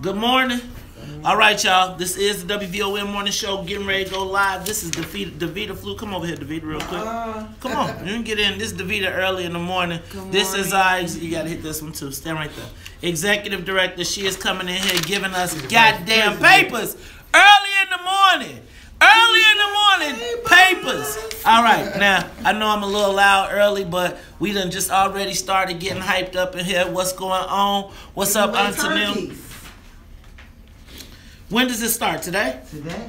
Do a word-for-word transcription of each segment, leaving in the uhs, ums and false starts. Good morning. All right, y'all. This is the W V O N Morning Show. Getting ready to go live. This is DeVita Flu. Come over here, DeVita, real quick. Come on. You can get in. This is DeVita early in the morning. Good this morning. is I. You got to hit this one, too. Stand right there. Executive Director. She is coming in here giving us goddamn papers early in the morning. Early in the morning, papers. All right, now, I know I'm a little loud early, but we done just already started getting hyped up in here. What's going on? What's up, Auntie Mel? When does it start? Today? Today.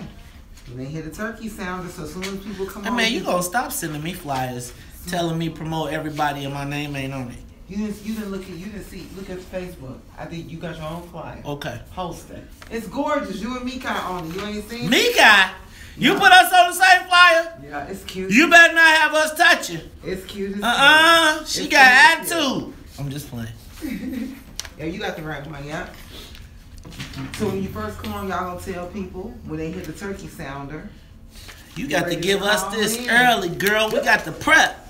You may hear the turkey sound, so as soon as people come hey, on. Hey, man, you going to stop sending me flyers telling me promote everybody and my name ain't on it. You didn't, you didn't look at, you didn't see, look at Facebook. I think you got your own flyer. Okay. Post it. It's gorgeous. You and Mika on it. You ain't seen it? Mika? You no. put us on the same flyer? Yeah, it's cute. You better not have us touch you. It's cute as Uh-uh. She it's got attitude. I'm just playing. Yeah, you got the right money up. So when you first come on, y'all gonna tell people when they hit the turkey sounder. You got to give us this in. early, girl. We got to prep.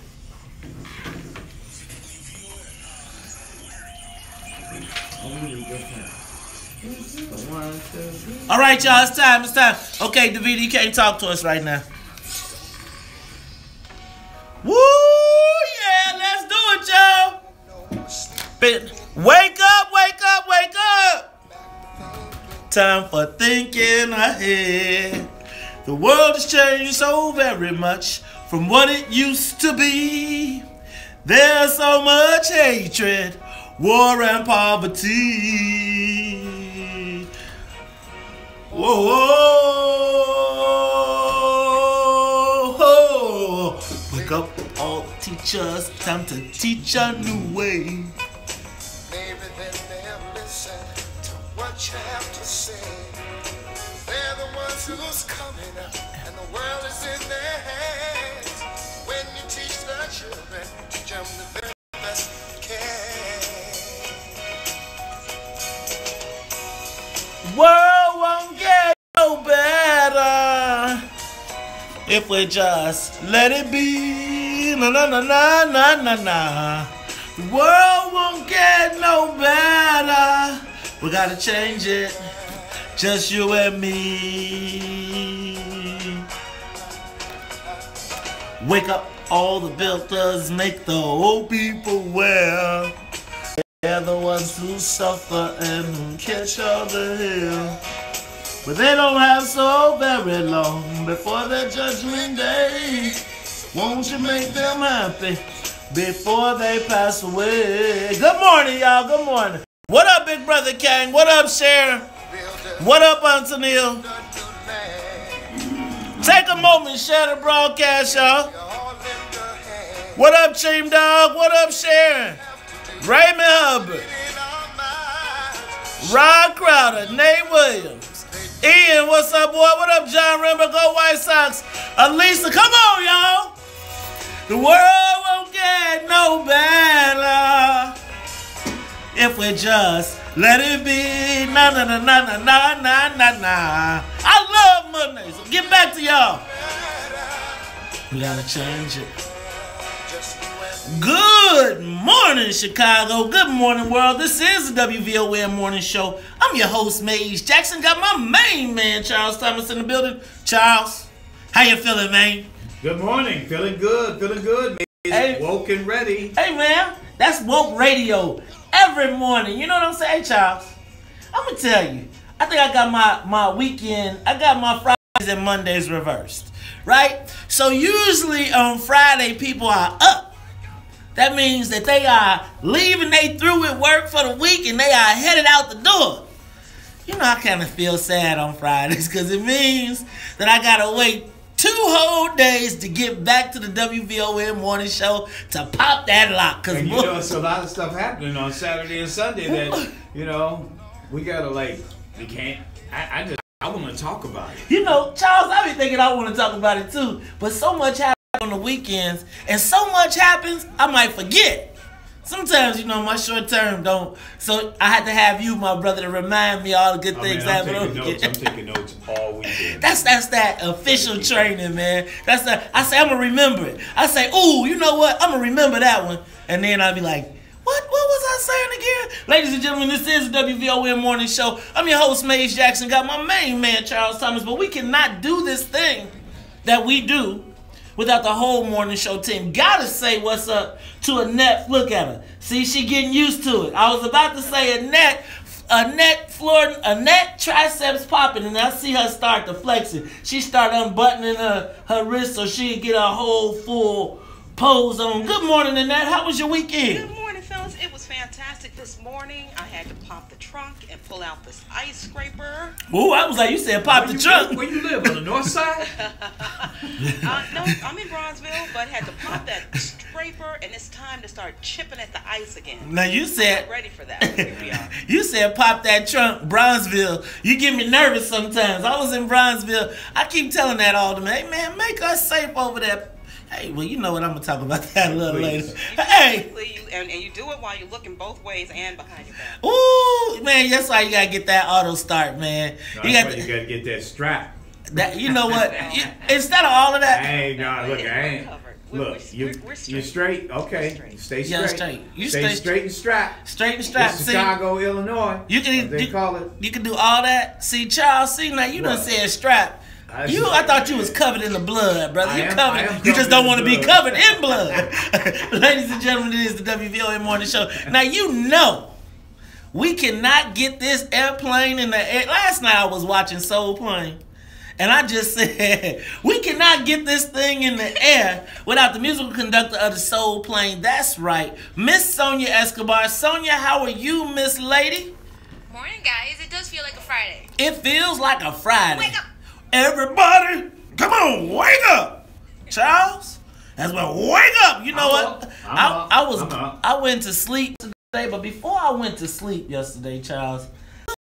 All right, y'all. It's time. It's time. Okay, DeVita, you can't talk to us right now. Woo! Yeah, let's do it, y'all. Wake up! Wake up! Wake up! Time for thinking ahead. The world has changed so very much from what it used to be. There's so much hatred, war, and poverty. Whoa! Wake up, all the teachers. Time to teach a new way. You have to say they're the ones who's coming up, and the world is in their hands. When you teach the children to jump the very best you can, world won't get no better if we just let it be. Na na na na na na na. The world won't get no better. We gotta change it, just you and me. Wake up all the builders, make the old people well. They're the ones who suffer and who catch on the hill. But they don't have so very long before their judgment day. Won't you make them happy before they pass away? Good morning, y'all, good morning. What up, Big Brother Kang? What up, Sharon? What up, Uncle Neil? Take a moment, share the broadcast, y'all. What up, Team Dog? What up, Sharon? Raymond Hubbard. Rod Crowder. Nate Williams. Ian, what's up, boy? What up, John Rimmer? Go White Sox. Alisa, come on, y'all. The world won't get no better if we just let it be. Na na na na na na na na. I love Mondays. So get back to y'all. We gotta change it. Good morning, Chicago. Good morning, world. This is the W V O N Morning Show. I'm your host, Maze Jackson. Got my main man, Charles Thomas, in the building. Charles, how you feeling, man? Good morning. Feeling good. Feeling good. Maze. Hey. Woke and ready. Hey, man. That's woke radio. Every morning, you know what I'm saying, Charles? I'm gonna tell you, I think I got my my weekend, I got my Fridays and Mondays reversed, right? So usually on Friday, people are up. That means that they are leaving, they through with work for the week, and they are headed out the door. You know, I kind of feel sad on Fridays because it means that I gotta wait two whole days to get back to the W V O N Morning Show to pop that lock. Cause and you know, it's a lot of stuff happening on Saturday and Sunday that, you know, we gotta like, we can't, I, I just, I wanna talk about it. You know, Charles, I be thinking I wanna talk about it too, but so much happens on the weekends, and so much happens, I might forget. Sometimes, you know, my short term don't. So I had to have you, my brother, to remind me all the good oh, things man, I'm happening. Taking notes. I'm taking notes all weekend. That's that's that official that's training, man. That's that. I say I'm gonna remember it. I say, ooh, you know what? I'm gonna remember that one, and then I'll be like, What what was I saying again? Ladies and gentlemen, this is the W V O N Morning Show. I'm your host, Maze Jackson. Got my main man, Charles Thomas. But we cannot do this thing that we do without the whole morning show team. Gotta say what's up to Annette. Look at her. See, she getting used to it. I was about to say Annette, Annette Florida, Annette triceps popping, and I see her start to flexing. She start unbuttoning her, her wrist so she can get her whole full pose on. Good morning, Annette. How was your weekend? Good morning, fellas. It was fantastic this morning. I had to pop the trunk and pull out this ice scraper. Ooh, I was like, you said pop where the you, trunk. Where you live, on the north side? uh, no, I'm in Bronzeville, but had to pop that scraper, and it's time to start chipping at the ice again. Now you said... I'm ready for that. Here we are. You said pop that trunk, Bronzeville. You get me nervous sometimes. I was in Bronzeville. I keep telling that all the man. Hey, man, make us safe over there. Hey, well, you know what? I'm going to talk about that a little later. Hey! You, and, and you do it while you're looking both ways and behind your back. Ooh, man, that's why you got to get that auto start, man. No, you got to get that strap. That, you know what? you, instead of all of that. I ain't got to look. I ain't. We're, look, we're, you, we're straight. You're straight. Okay. Straight. Stay straight. Yeah, straight. You stay, stay straight and strapped. Straight and strapped. See, Chicago, Illinois. You can, they you, call it. You can do all that. See, Charles, see, now you what? Done said strap. I you, I thought you was covered in the blood, brother. You am, covered. covered. You just don't want to be covered in blood. Ladies and gentlemen, it is the W V O N Morning Show. Now, you know, we cannot get this airplane in the air. Last night I was watching Soul Plane, and I just said, we cannot get this thing in the air without the musical conductor of the Soul Plane. That's right, Miss Sonia Escobar. Sonia, how are you, Miss Lady? Morning, guys. It does feel like a Friday. It feels like a Friday. Wake up. Everybody, come on, wake up, Charles. That's what. Wake up. You know I'm what? Up. I, I was. I went to sleep today, but before I went to sleep yesterday, Charles,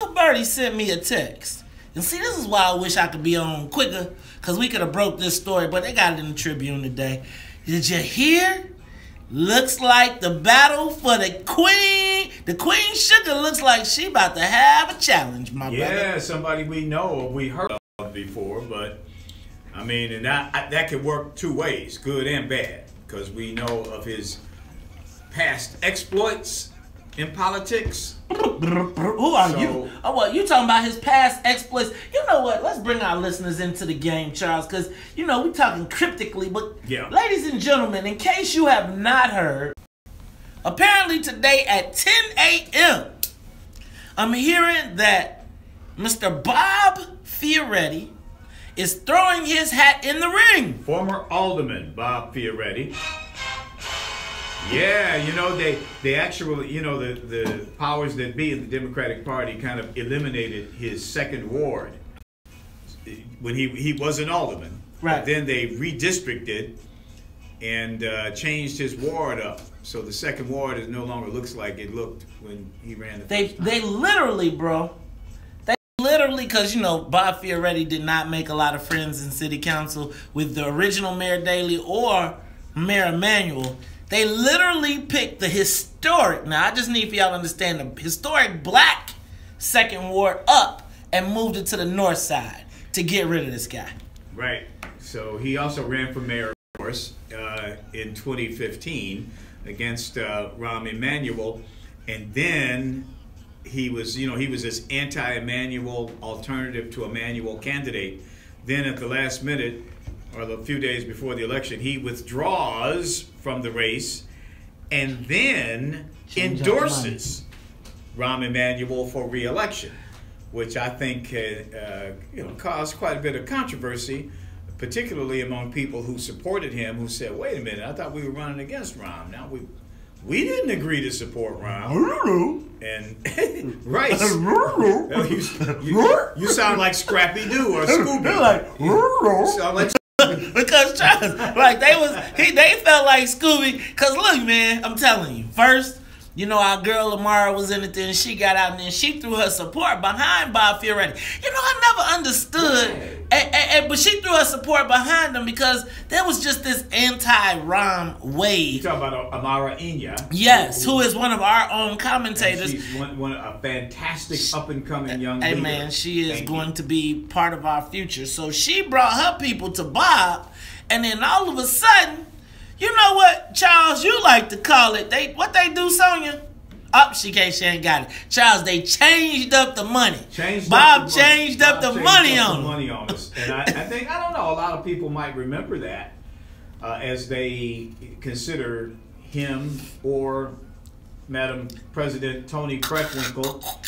little birdie sent me a text. And see, this is why I wish I could be on quicker, cause we could have broke this story, but they got it in the Tribune today. Did you hear? Looks like the battle for the queen. The Queen Sugar looks like she about to have a challenge, my yeah, brother. Yeah, somebody we know or we heard before, but I mean, and that that could work two ways, good and bad, because we know of his past exploits in politics. Who are so, you? Oh, well, you talking about his past exploits? You know what? Let's bring our listeners into the game, Charles, because you know we're talking cryptically, but yeah. Ladies and gentlemen, in case you have not heard, apparently today at ten A M, I'm hearing that Mister Bob Fioretti is throwing his hat in the ring. Former alderman Bob Fioretti. Yeah, you know, they, they actually, you know, the, the powers that be in the Democratic Party kind of eliminated his second ward when he, he was an alderman. Right. But then they redistricted and uh, changed his ward up. So the second ward is no longer looks like it looked when he ran the they, first time. They literally, bro. Literally, because, you know, Bob Fioretti did not make a lot of friends in city council with the original Mayor Daley or Mayor Emanuel. They literally picked the historic, now I just need for y'all to understand, the historic black second ward up and moved it to the north side to get rid of this guy. Right. So he also ran for mayor, of course, uh, in twenty fifteen against uh, Rahm Emanuel. And then... he was, you know, he was this anti-Emanuel alternative to Emanuel candidate. Then at the last minute, or a few days before the election, he withdraws from the race and then Change endorses Rahm Emanuel for re-election, which I think uh, you know, caused quite a bit of controversy, particularly among people who supported him, who said, wait a minute, I thought we were running against Rahm. Now we... We didn't agree to support Rahm. And Rice. you, you, you sound like Scrappy Doo or Scooby. They're like, you sound like because Charles, like they was, he, they felt like Scooby. Because look, man, I'm telling you. First, you know, our girl Amara was in it, then she got out, and then she threw her support behind Bob Fioretti. You know, I never understood, and, and, and, but she threw her support behind him because there was just this anti-Rahm wave. You're talking about Amara Inya. Yes, who, who is one of our own commentators. She's one, one a fantastic up-and-coming young lady. Hey, man, she is Thank going you. to be part of our future. So she brought her people to Bob, and then all of a sudden, You know what, Charles, you like to call it. They what they do, Sonya? Up, oh, she can't, she ain't got it. Charles, they changed up the money. Changed Bob up the changed money. up Bob the changed money up on the money on us. And I, I think, I don't know, a lot of people might remember that uh, as they consider him or Madam President Toni Preckwinkle.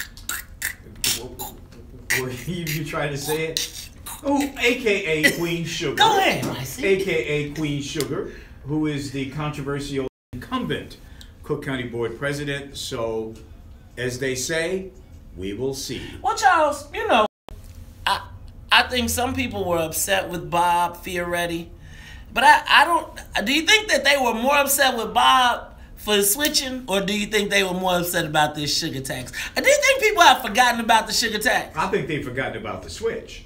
Were you, you trying to say it? Oh, A K A Queen Sugar. Go ahead, Micey. A K A Queen Sugar, who is the controversial incumbent Cook County Board President. So, as they say, we will see. Well, Charles, you know, I I think some people were upset with Bob Fioretti, but I I don't. Do you think that they were more upset with Bob for switching, or do you think they were more upset about this sugar tax? I do think people have forgotten about the sugar tax. I think they've forgotten about the switch.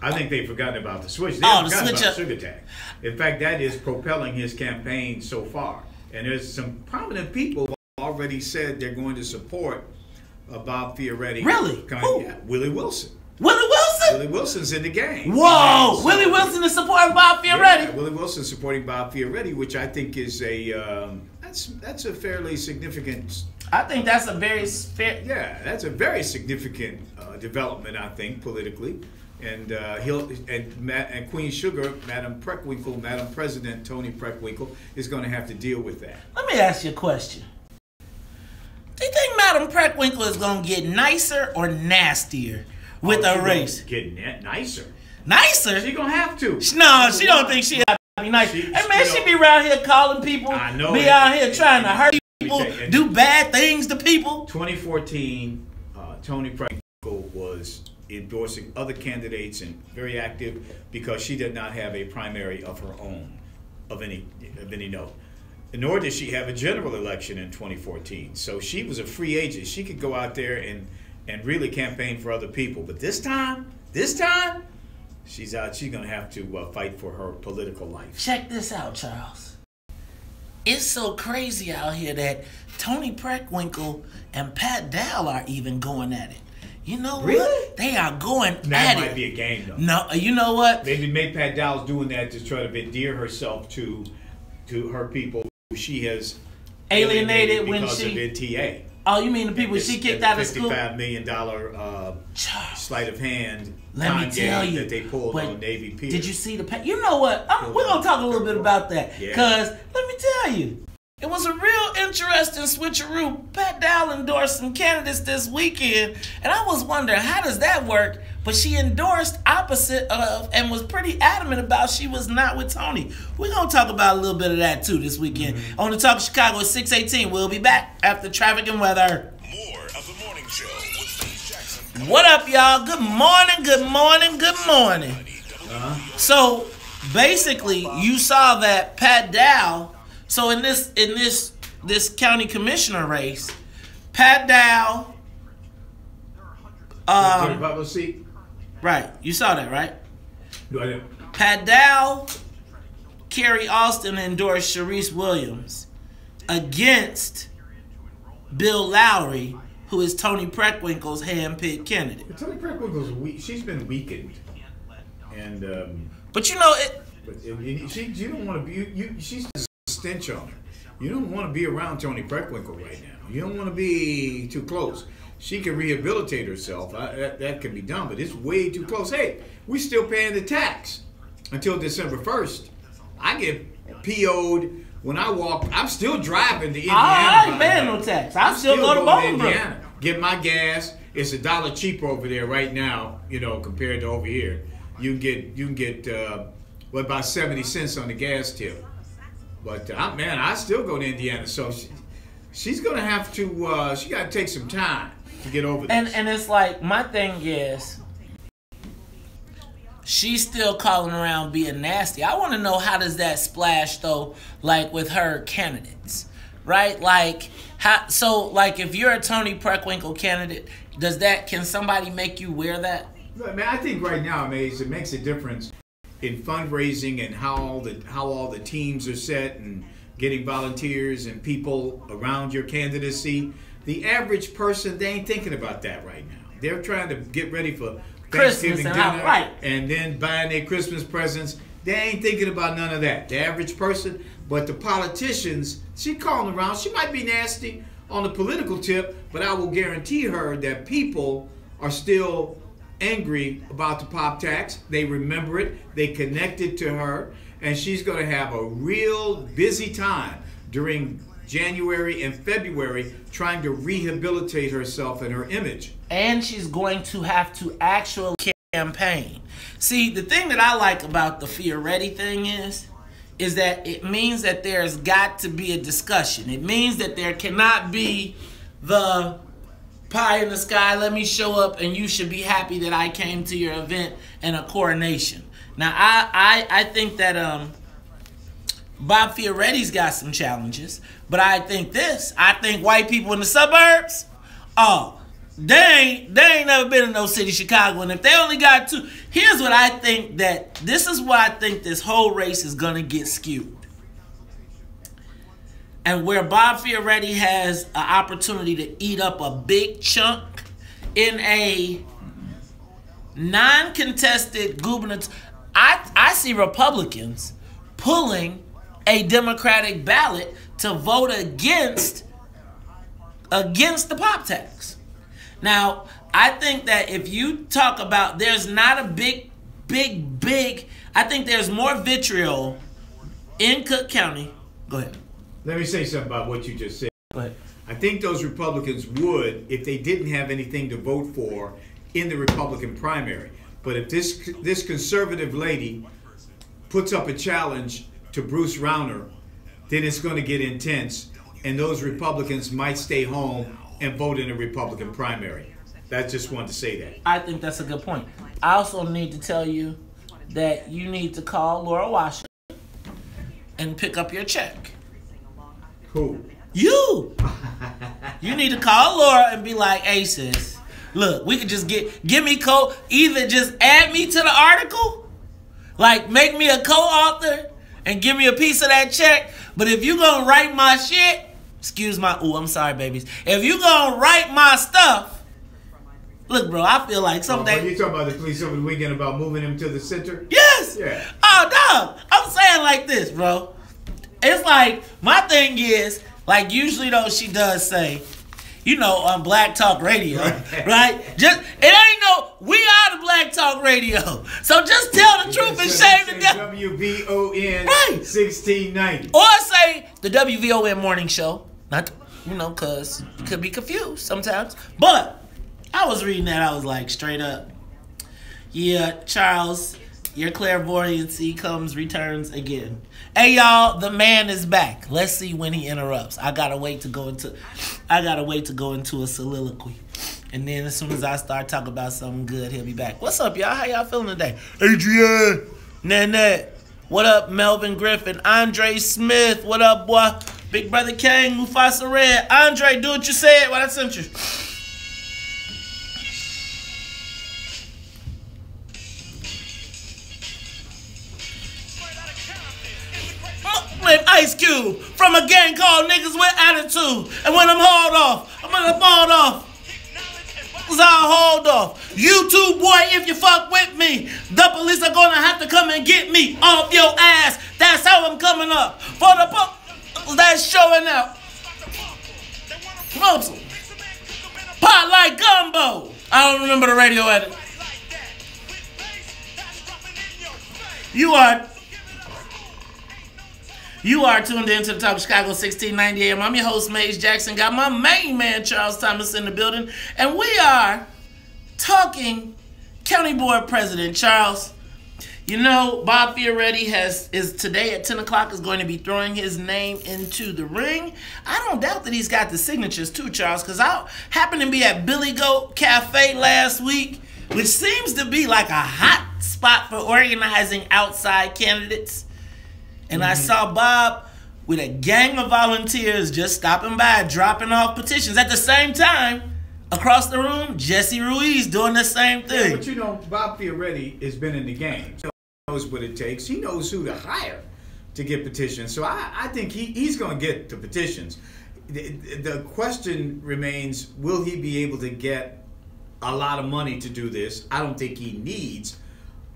I think they've forgotten about the switch. They oh, the forgotten switch about the sugar tax. In fact, that is propelling his campaign so far. And there's some prominent people who already said they're going to support uh, Bob Fioretti. Really? Who? Yeah, Willie Wilson. Willie Wilson? Willie Wilson's in the game. Whoa! So, Willie Wilson is supporting Bob Fioretti. Yeah, Willie Wilson's supporting Bob Fioretti, which I think is a um, that's that's a fairly significant. I think that's a very fair. Yeah, that's a very significant uh, development, I think, politically. And uh, he'll and Matt, and Queen Sugar, Madam Preckwinkle, Madam President Toni Preckwinkle is going to have to deal with that. Let me ask you a question. Do you think Madam Preckwinkle is going to get nicer or nastier with oh, a race? Getting that nicer. Nicer? She gonna have to. No, she don't think she have to be nice. She, hey man, she, she be around here calling people. I know. Be out here trying to hurt people, do bad things to people. twenty fourteen, uh, Toni Preckwinkle was endorsing other candidates and very active because she did not have a primary of her own, of any of any note. Nor did she have a general election in twenty fourteen. So she was a free agent. She could go out there and and really campaign for other people. But this time, this time, she's out. She's gonna have to uh, fight for her political life. Check this out, Charles. It's so crazy out here that Toni Preckwinkle and Pat Dowell are even going at it. You know really? what? They are going now at it. That might be a game, though. No, you know what? Maybe maybe Pat Dowell's doing that to try to endear herself to to her people who she has alienated, alienated when because she of N T A. Oh, you mean the people she kicked out of school? fifty-five million dollar uh, sleight of hand Let me tell you, that they pulled on Navy Pier. Did you see the pay? You know what? I'm, we're going to talk a little bit about that. Because yeah. let me tell you, it was a real interesting switcheroo. Pat Dowell endorsed some candidates this weekend. And I was wondering, how does that work? But she endorsed opposite of and was pretty adamant about she was not with Toni. We're going to talk about a little bit of that, too, this weekend. Mm-hmm. On the Talk of Chicago at six eighteen. We'll be back after traffic and weather. More of the morning show with Maze Jackson. What up, y'all? Good morning, good morning, good morning. Uh-huh. So, basically, you saw that Pat Dowell, so in this in this this county commissioner race, Pat Dowell, um, right? You saw that, right? No, I didn't. Pat Dowell, Kerry Austin endorsed Sharice Williams against Bill Lowry, who is Toni Preckwinkle's hand-picked candidate. But Toni Preckwinkle's weak. She's been weakened, and um, but you know it. But it she, you don't want to be. You, you she's. Stench on her. You don't want to be around Toni Preckwinkle right now. You don't want to be too close. She can rehabilitate herself. I, that, that can be done, but it's way too close. Hey, we're still paying the tax until December first. I get P O'd when I walk. I'm still driving to Indiana. I ain't paying no tax. I still, still go to Bowlingbrook. Get my gas. It's a dollar cheaper over there right now, you know, compared to over here. You can get, you can get uh, what, about seventy cents on the gas tip. But, uh, man, I still go to Indiana, so she, she's going to have to, uh, she got to take some time to get over this. And, and it's like, my thing is, she's still calling around being nasty. I want to know how does that splash, though, like, with her candidates, right? Like, how? so, like, if you're a Toni Preckwinkle candidate, does that, can somebody make you wear that? Look, man, I think right now, Maze, it makes a difference in fundraising and how all the how all the teams are set and getting volunteers and people around your candidacy. The average person, they ain't thinking about that right now. They're trying to get ready for Thanksgiving dinner and then buying their Christmas presents. They ain't thinking about none of that. The average person, But the politicians, she calling around. She might be nasty on the political tip, but I will guarantee her that people are still angry about the pop tax. They remember it. They connected to her. And she's going to have a real busy time during January and February trying to rehabilitate herself and her image. And she's going to have to actually campaign. See, the thing that I like about the Fioretti thing is, is that it means that there's got to be a discussion. It means that there cannot be the pie in the sky, let me show up and you should be happy that I came to your event, and a coronation. Now, I, I, I think that um, Bob Fioretti's got some challenges, but I think this. I think white people in the suburbs, oh, they ain't, they ain't never been in no city, Chicago, and if they only got two, here's what I think that, this is why I think this whole race is going to get skewed. And where Bob Fioretti has an opportunity to eat up a big chunk in a non-contested gubernatorial, I, I see Republicans pulling a Democratic ballot to vote against, against the pop tax. Now, I think that if you talk about, there's not a big, big, big, I think there's more vitriol in Cook County. Go ahead. Let me say something about what you just said. Go ahead. I think those Republicans would if they didn't have anything to vote for in the Republican primary. But if this this conservative lady puts up a challenge to Bruce Rauner, then it's going to get intense, and those Republicans might stay home and vote in the Republican primary. I just wanted to say that. I think that's a good point. I also need to tell you that you need to call Laura Washington and pick up your check. Who? You! You need to call Laura and be like, hey, sis, look, we could just get, give me co, either just add me to the article, like make me a co-author and give me a piece of that check. But if you gonna write my shit, excuse my, ooh, I'm sorry, babies. If you gonna write my stuff, look, bro, I feel like something. Oh, you talking about the police over the weekend about moving him to the center? Yes. Yeah. Oh, no. I'm saying like this, bro. It's like, my thing is, like, usually, though, she does say, you know, on Black Talk Radio, right? Just, it ain't no, we are the Black Talk Radio. So just tell the truth and shame the devil. W V O N sixteen ninety. Or say the W V O N morning show. Not, you know, because you could be confused sometimes. But I was reading that. I was like, straight up, yeah, Charles, your clairvoyancy comes, returns again. Hey, y'all, the man is back. Let's see when he interrupts. I gotta wait to go into I gotta wait to go into a soliloquy. And then as soon as I start talking about something good, he'll be back. What's up, y'all? How y'all feeling today? Adrian, Nanette, what up, Melvin Griffin, Andre Smith, what up, boy? Big Brother Kang, Mufasa Red, Andre, do what you said, what I sent you. Ice Cube from a gang called Niggas With Attitude. And when I'm hauled off, I'm gonna fall off. Cause I'll hold off. You too, boy, if you fuck with me, the police are gonna have to come and get me off your ass. That's how I'm coming up. For the pump that's showing out. Muscle. Pot like gumbo. I don't remember the radio edit. You are... You are tuned in to the Talk of Chicago sixteen ninety A M. I'm your host, Maze Jackson. Got my main man, Charles Thomas, in the building. And we are talking County Board President. Charles, you know, Bob Fioretti has, is today at ten o'clock is going to be throwing his name into the ring. I don't doubt that he's got the signatures too, Charles, because I happened to be at Billy Goat Cafe last week, which seems to be like a hot spot for organizing outside candidates. And mm-hmm. I saw Bob with a gang of volunteers just stopping by, dropping off petitions. At the same time, across the room, Jesse Ruiz doing the same thing. Yeah, but you know, Bob Fioretti has been in the game. He knows what it takes. He knows who to hire to get petitions. So I, I think he, he's going to get the petitions. The, the question remains, will he be able to get a lot of money to do this? I don't think he needs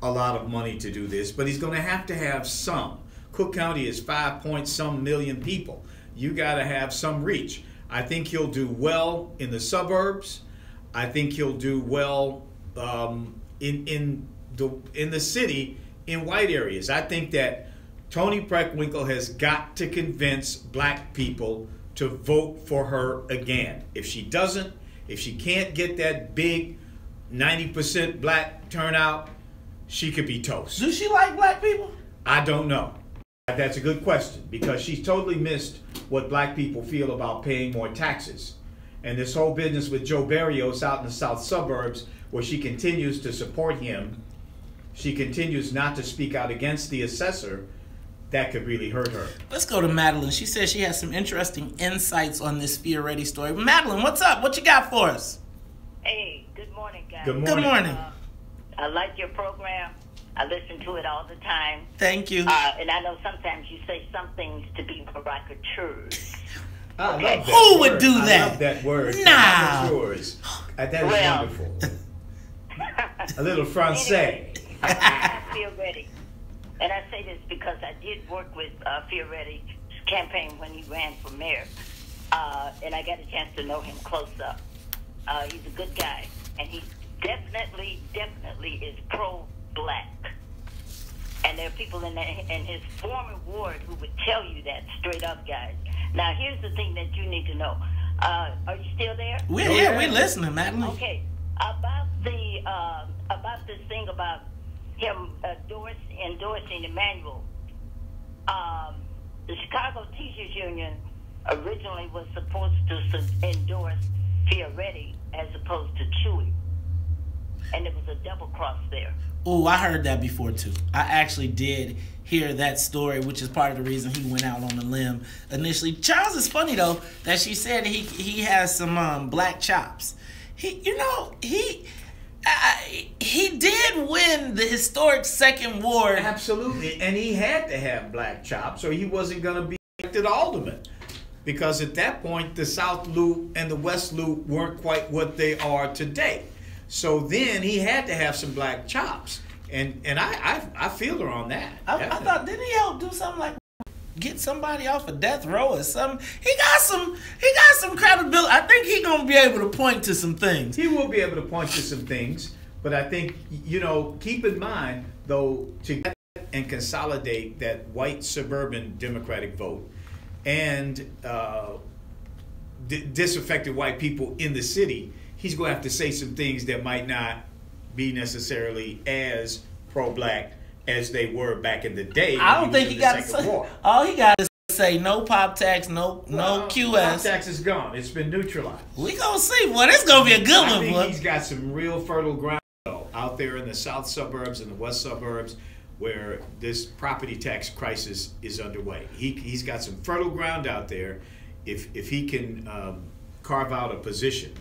a lot of money to do this, but he's going to have to have some. Cook County is five point some million people. You got to have some reach. I think he'll do well in the suburbs. I think he'll do well um, in in the in the city, in white areas. I think that Toni Preckwinkle has got to convince black people to vote for her again. If she doesn't, if she can't get that big ninety percent black turnout, she could be toast. Does she like black people? I don't know. That's a good question, because she's totally missed what black people feel about paying more taxes. And this whole business with Joe Berrios out in the south suburbs, where she continues to support him, she continues not to speak out against the assessor, that could really hurt her. Let's go to Madeline. She says she has some interesting insights on this Fioretti story. Madeline, what's up? What you got for us? Hey, good morning, guys. Good morning. Good morning. Uh, I like your program. I listen to it all the time. Thank you. Uh, and I know sometimes you say some things to be provocateurs. I okay. love that Who word. would do I that? I love that word. Nah. Provocateurs. That is well, wonderful. A little Francais. I feel ready. And I say this because I did work with uh, Fioretti's campaign when he ran for mayor, uh, and I got a chance to know him close up. Uh, he's a good guy, and he definitely, definitely is pro-black. And there are people in, the, in his former ward who would tell you that straight up, guys. Now, here's the thing that you need to know. Uh, are you still there? We're here. Yeah, we're listening, Madeline. Okay. About the uh, about this thing about him endorse, endorsing Emanuel. Um, the Chicago Teachers Union originally was supposed to endorse Fioretti as opposed to Chewy, and it was a double cross there. Oh, I heard that before too. I actually did hear that story, which is part of the reason he went out on a limb initially. Charles, it's funny though that she said he he has some um, black chops. He, you know, he. I, he did win the historic second ward. Absolutely, and he had to have black chops, or he wasn't going to be elected alderman. Because at that point, the South Loop and the West Loop weren't quite what they are today. So then he had to have some black chops, and and I I, I feel her on that. I, I thought, didn't he help do something like get somebody off of death row or something? He got some, he got some credibility. I think he gonna be able to point to some things. He will be able to point to some things, but I think, you know, keep in mind though, to get and consolidate that white suburban Democratic vote and uh, disaffected white people in the city, he's gonna have to say some things that might not be necessarily as pro-black as they were back in the day. I don't think he got to say, all he got to say, no pop tax, no no Q S. Pop tax is gone. It's been neutralized. We gonna see. Well, this gonna be a good one. I think he's got some real fertile ground out there in the south suburbs and the west suburbs, where this property tax crisis is underway. He he's got some fertile ground out there. If if he can um, carve out a position,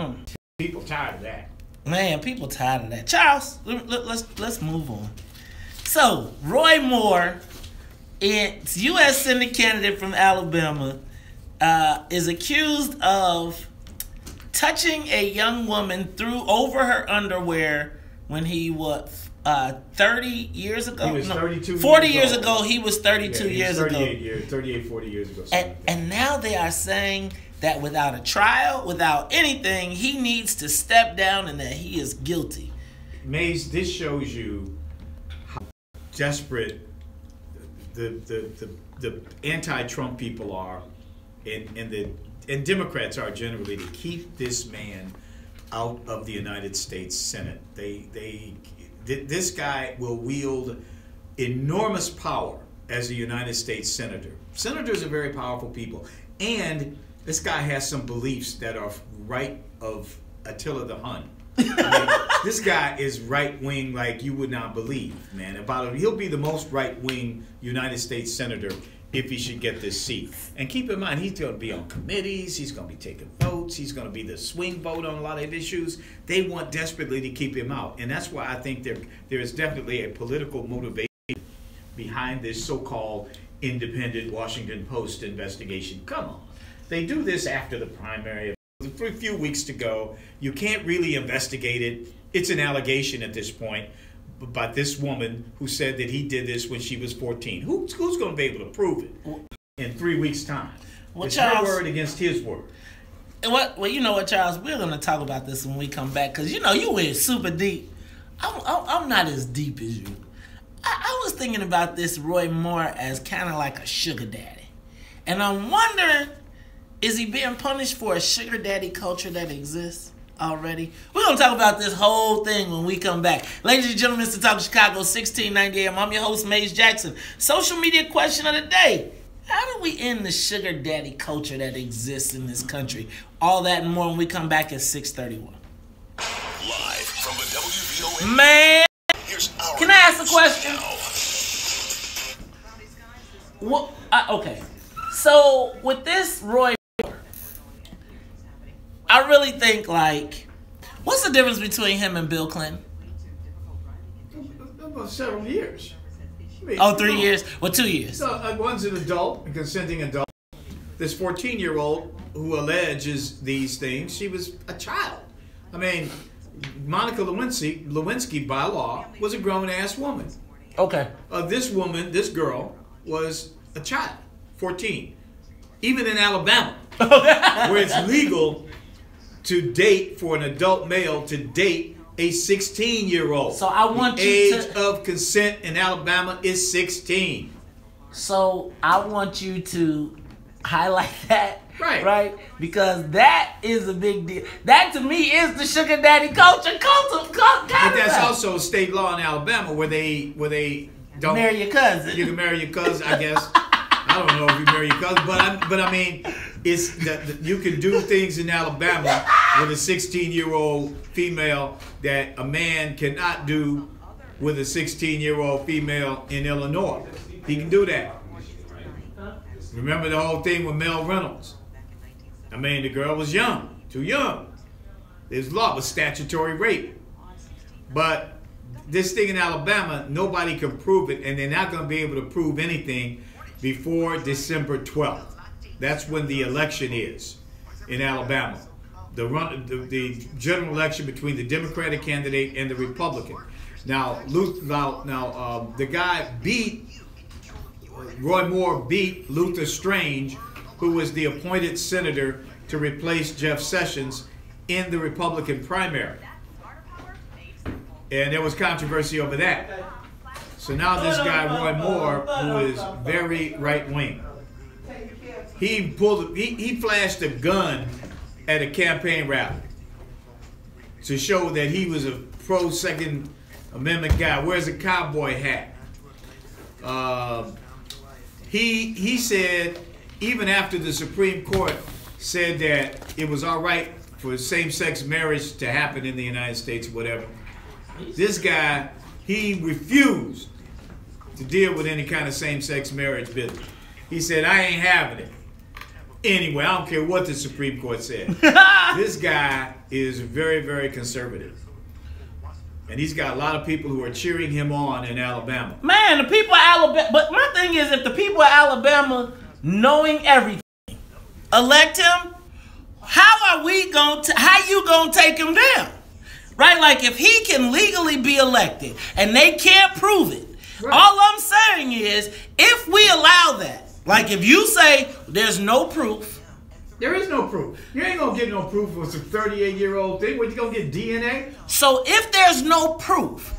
mm. people tired of that. Man, people tired of that. Charles, let's let's move on. So, Roy Moore, it's U S Senate candidate from Alabama, uh, is accused of touching a young woman through over her underwear when he was uh, thirty years ago. He was no, thirty-two. Forty years, years ago. ago. He was thirty-two yeah, he was years ago. Year, Thirty-eight, forty years ago. And, like and now they are saying that without a trial, without anything, he needs to step down and that he is guilty. Maze, this shows you desperate the the, the, the anti-Trump people are, and, and the and Democrats are generally, to keep this man out of the United States Senate. They they this guy will wield enormous power as a United States senator. Senators are very powerful people, and this guy has some beliefs that are right of Attila the Hun. I mean, this guy is right wing like you would not believe, man. About him, he'll be the most right wing United States senator if he should get this seat. And keep in mind, he's going to be on committees. He's going to be taking votes. He's going to be the swing vote on a lot of issues. They want desperately to keep him out, and that's why I think there there is definitely a political motivation behind this so-called independent Washington Post investigation. Come on, they do this after the primary. For a few weeks to go, you can't really investigate it. It's an allegation at this point, by this woman who said that he did this when she was fourteen. Who, who's going to be able to prove it in three weeks' time? Well, it's Charles, her word against his word. Well, well, you know what, Charles? We're going to talk about this when we come back because, you know, you went super deep. I'm, I'm not as deep as you. I, I was thinking about this Roy Moore as kind of like a sugar daddy. And I'm wondering, is he being punished for a sugar daddy culture that exists already? We're going to talk about this whole thing when we come back. Ladies and gentlemen, it's the Talk of Chicago, sixteen ninety A M. I'm your host, Maze Jackson. Social media question of the day. How do we end the sugar daddy culture that exists in this country? All that and more when we come back at six thirty-one. Live from the W V O N. Man, here's our can I ask a question? Well, I, okay. So with this Roy, I really think, like, what's the difference between him and Bill Clinton? About several years. I mean, oh, three no. years? Well, two years. So, one's an adult, a consenting adult. This fourteen-year-old who alleges these things, she was a child. I mean, Monica Lewinsky, Lewinsky by law, was a grown-ass woman. Okay. Uh, this woman, this girl, was a child, fourteen, even in Alabama, where it's legal to date for an adult male to date a sixteen-year-old. So I want the you age to, of consent in Alabama is sixteen. So I want you to highlight that, right? Right, because that is a big deal. That to me is the sugar daddy culture. Culture, culture. But that's also state law in Alabama where they where they don't marry your cousin. You can marry your cousin, I guess. I don't know if you marry your cousin, but I, but I mean, it's that you can do things in Alabama with a sixteen-year-old female that a man cannot do with a sixteen-year-old female in Illinois. He can do that. Remember the whole thing with Mel Reynolds? I mean, the girl was young, too young. There's a lot of statutory rape. But this thing in Alabama, nobody can prove it, and they're not going to be able to prove anything before December twelfth. That's when the election is in Alabama. The, run, the, the general election between the Democratic candidate and the Republican. Now, Luther, now, now um, the guy beat, Roy Moore beat Luther Strange, who was the appointed senator to replace Jeff Sessions in the Republican primary. And there was controversy over that. So now this guy, Roy Moore, who is very right-wing, he pulled, he, he flashed a gun at a campaign rally to show that he was a pro-Second Amendment guy. Wears a cowboy hat. Uh, he he said, even after the Supreme Court said that it was all right for same-sex marriage to happen in the United States, whatever, this guy, he refused to deal with any kind of same-sex marriage business. He said, I ain't having it. Anyway, I don't care what the Supreme Court said. This guy is very, very conservative. And he's got a lot of people who are cheering him on in Alabama. Man, the people of Alabama. But my thing is, if the people of Alabama, knowing everything, elect him, how are we going to, how you going to take him down? Right? Like, if he can legally be elected and they can't prove it, right. All I'm saying is, if we allow that, like if you say there's no proof. There is no proof. You ain't going to get no proof of some thirty-eight-year-old thing. What, you going to get D N A? So if there's no proof,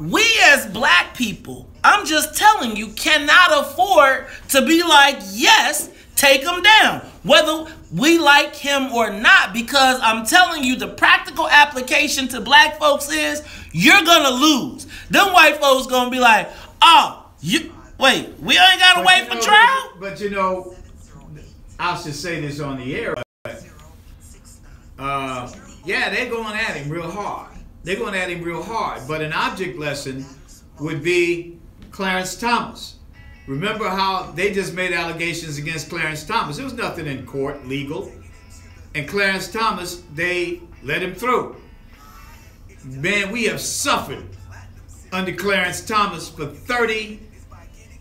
we as black people, I'm just telling you, cannot afford to be like, yes, take him down, whether we like him or not, because I'm telling you the practical application to black folks is you're going to lose. Them white folks going to be like, oh, you... Wait, we ain't got to wait for trial? But, you know, I'll just say this on the air. But, uh, yeah, they're going at him real hard. They're going at him real hard. But an object lesson would be Clarence Thomas. Remember how they just made allegations against Clarence Thomas. There was nothing in court, legal. And Clarence Thomas, they let him through. Man, we have suffered under Clarence Thomas for thirty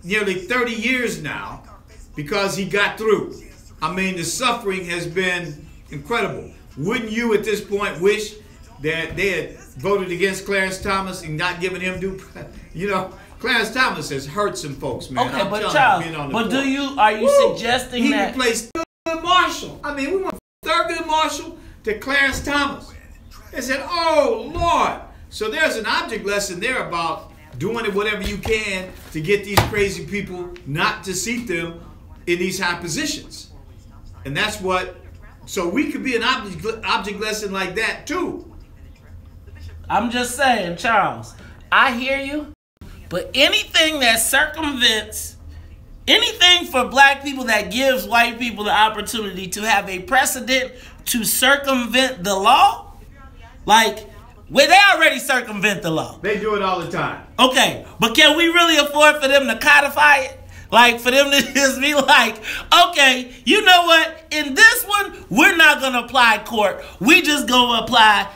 Nearly thirty years now because he got through. I mean, the suffering has been incredible. Wouldn't you at this point wish that they had voted against Clarence Thomas and not giving him due, you know. Clarence Thomas has hurt some folks, man. Okay, I'm but Charles, on the but court. do you, are you Woo! suggesting he that? He replaced Thurgood Marshall. I mean, we went from Thurgood Marshall to Clarence Thomas. They said, oh, Lord. So there's an object lesson there about doing it whatever you can to get these crazy people not to seat them in these high positions. And that's what, so we could be an object, object lesson like that too. I'm just saying, Charles, I hear you, but anything that circumvents, anything for black people that gives white people the opportunity to have a precedent to circumvent the law, like, well, they already circumvent the law. They do it all the time. Okay, but can we really afford for them to codify it? Like, for them to just be like, okay, you know what? In this one, we're not going to apply court. We just going to apply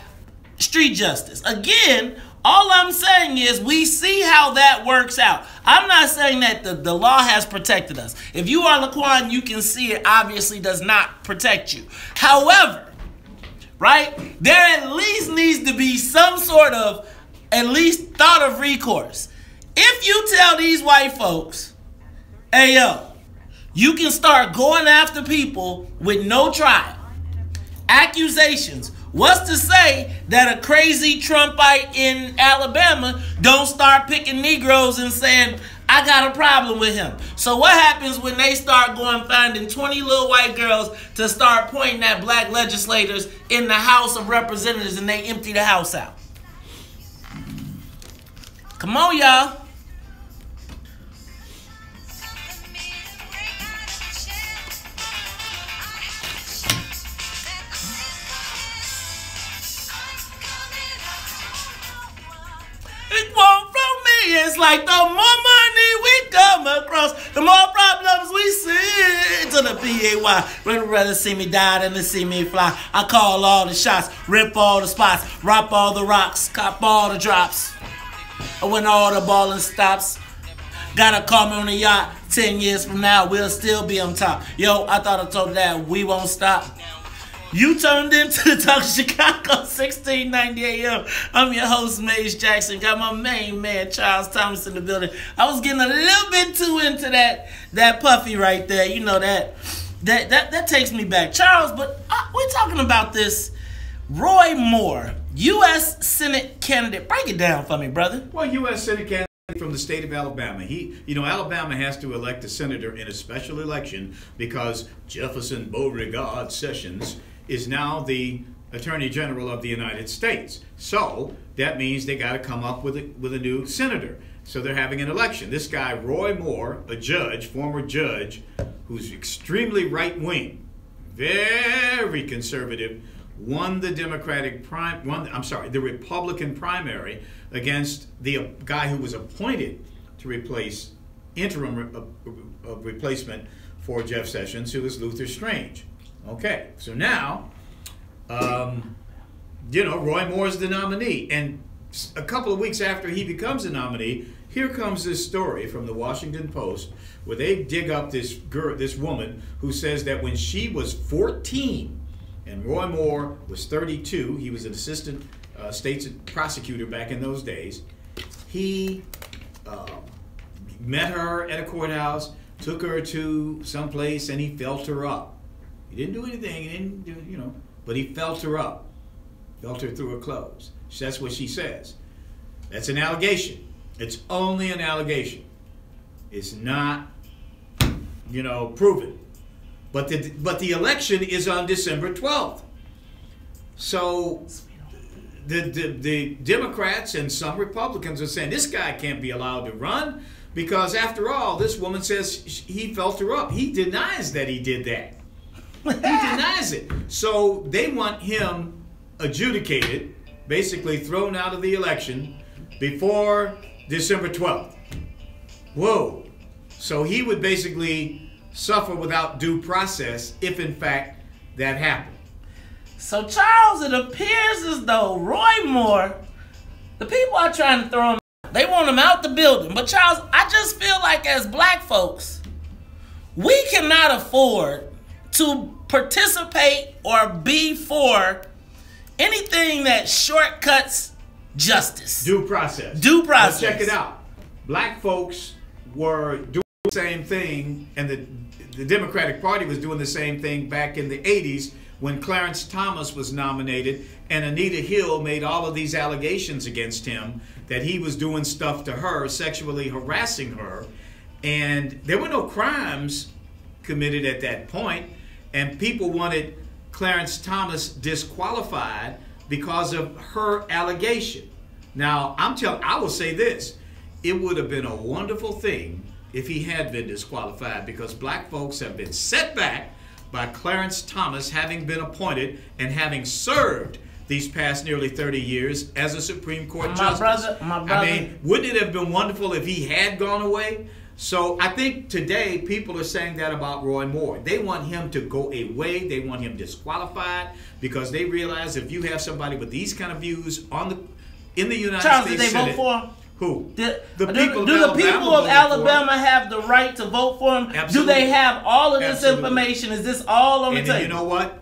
street justice. Again, all I'm saying is we see how that works out. I'm not saying that the, the law has protected us. If you are Laquan, you can see it obviously does not protect you. However, right? There at least needs to be some sort of, at least thought of recourse. If you tell these white folks, hey yo, you can start going after people with no trial, accusations. What's to say that a crazy Trumpite in Alabama don't start picking Negroes and saying, I got a problem with him? So what happens when they start going finding twenty little white girls to start pointing at black legislators in the House of Representatives and they empty the House out? Come on, y'all. It won't from me. It's like the more money we come across, the more problems we see. To the P A Y. Rather, rather see me die than to see me fly. I call all the shots, rip all the spots, rop all the rocks, cop all the drops. When all the balling stops, gotta call me on the yacht. Ten years from now, we'll still be on top. Yo, I thought I told you that we won't stop. You tuned into the Talk Chicago sixteen ninety A M. I'm your host, Maze Jackson. Got my main man, Charles Thomas, in the building. I was getting a little bit too into that that puffy right there. You know, that that that, that takes me back. Charles, but I, we're talking about this Roy Moore, U S Senate candidate. Break it down for me, brother. Well, U S Senate candidate from the state of Alabama. He, you know, Alabama has to elect a senator in a special election because Jefferson Beauregard Sessions is now the Attorney General of the United States. So that means they got to come up with a, with a new senator. So they're having an election. This guy, Roy Moore, a judge, former judge, who's extremely right-wing, very conservative, won the Democratic prime, won, I'm sorry, the Republican primary against the guy who was appointed to replace interim re, a, a replacement for Jeff Sessions, who was Luther Strange. Okay, so now, um, you know, Roy Moore is the nominee. And a couple of weeks after he becomes a nominee, here comes this story from the Washington Post where they dig up this girl, this woman who says that when she was fourteen and Roy Moore was thirty-two, he was an assistant uh, state's prosecutor back in those days, he uh, met her at a courthouse, took her to someplace, and he felt her up. He didn't do anything, he didn't do, you know, but he felt her up, felt her through her clothes. That's what she says. That's an allegation. It's only an allegation. It's not, you know, proven. But the, but the election is on December twelfth. So the, the, the Democrats and some Republicans are saying this guy can't be allowed to run because, after all, this woman says he felt her up. He denies that he did that. He denies it. So they want him adjudicated, basically thrown out of the election before December twelfth. Whoa. So he would basically suffer without due process if, in fact, that happened. So, Charles, it appears as though Roy Moore, the people are trying to throw him out. They want him out the building. But, Charles, I just feel like as black folks, we cannot afford to participate or be for anything that shortcuts justice. Due process. Due process. Now check it out. Black folks were doing the same thing, and the, the Democratic Party was doing the same thing back in the eighties when Clarence Thomas was nominated and Anita Hill made all of these allegations against him that he was doing stuff to her, sexually harassing her. And there were no crimes committed at that point, and people wanted Clarence Thomas disqualified because of her allegation. Now, I'm telling, I will say this, it would have been a wonderful thing if he had been disqualified, because black folks have been set back by Clarence Thomas having been appointed and having served these past nearly thirty years as a Supreme Court my justice. Brother, my brother. I mean, wouldn't it have been wonderful if he had gone away? So I think today people are saying that about Roy Moore. They want him to go away. They want him disqualified because they realize if you have somebody with these kind of views on the in the United Charles, States did they Senate, vote for him? Who? The, the people do, do the people of Alabama have the right to vote for him? Absolutely. Do they have all of this Absolutely. information? Is this all on the table? And you know what?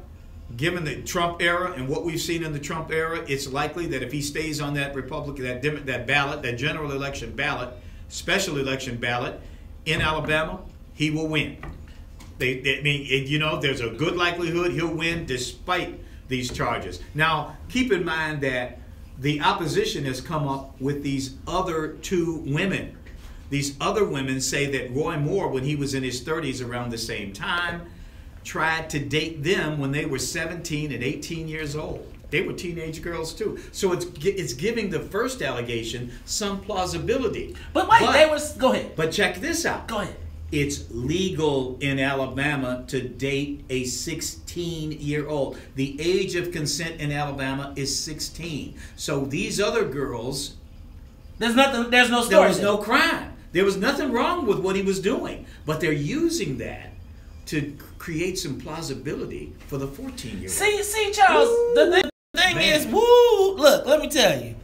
Given the Trump era and what we've seen in the Trump era, it's likely that if he stays on that Republican, that, that ballot, that general election ballot, special election ballot in Alabama, he will win. They, they I mean, it, you know, there's a good likelihood he'll win despite these charges. Now, keep in mind that the opposition has come up with these other two women. These other women say that Roy Moore, when he was in his thirties around the same time, tried to date them when they were seventeen and eighteen years old. They were teenage girls too. So it's it's giving the first allegation some plausibility. But wait, but, they was go ahead. But check this out. Go ahead. It's legal in Alabama to date a sixteen-year-old. The age of consent in Alabama is sixteen. So these other girls, there's nothing. There's no story. There was no crime. There was nothing wrong with what he was doing. But they're using that to create some plausibility for the fourteen-year-old. See, see, Charles. Woo, the thing man. is, woo. Look, let me tell you.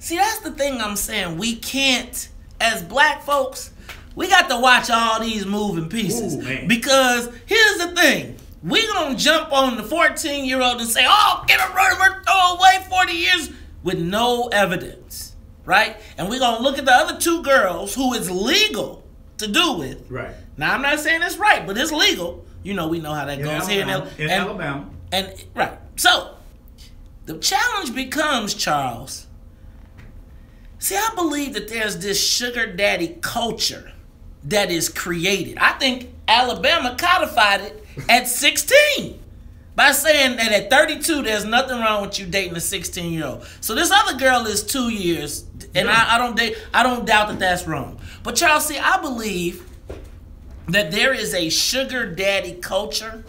See, that's the thing I'm saying. We can't, as black folks, we got to watch all these moving pieces. Ooh, because here's the thing. We gonna jump on the fourteen-year-old and say, oh, get a murderer, throw away forty years with no evidence, right? And we're gonna look at the other two girls who it's legal to do with. Right. Now, I'm not saying it's right, but it's legal. You know, we know how that in goes Alabama, here in, in and, Alabama. And, right. So, the challenge becomes, Charles, see, I believe that there's this sugar daddy culture that is created. I think Alabama codified it at sixteen by saying that at thirty-two, there's nothing wrong with you dating a sixteen-year-old. So this other girl is two years, and yeah. I, I don't date, I don't doubt that that's wrong. But Charles, see, I believe that there is a sugar daddy culture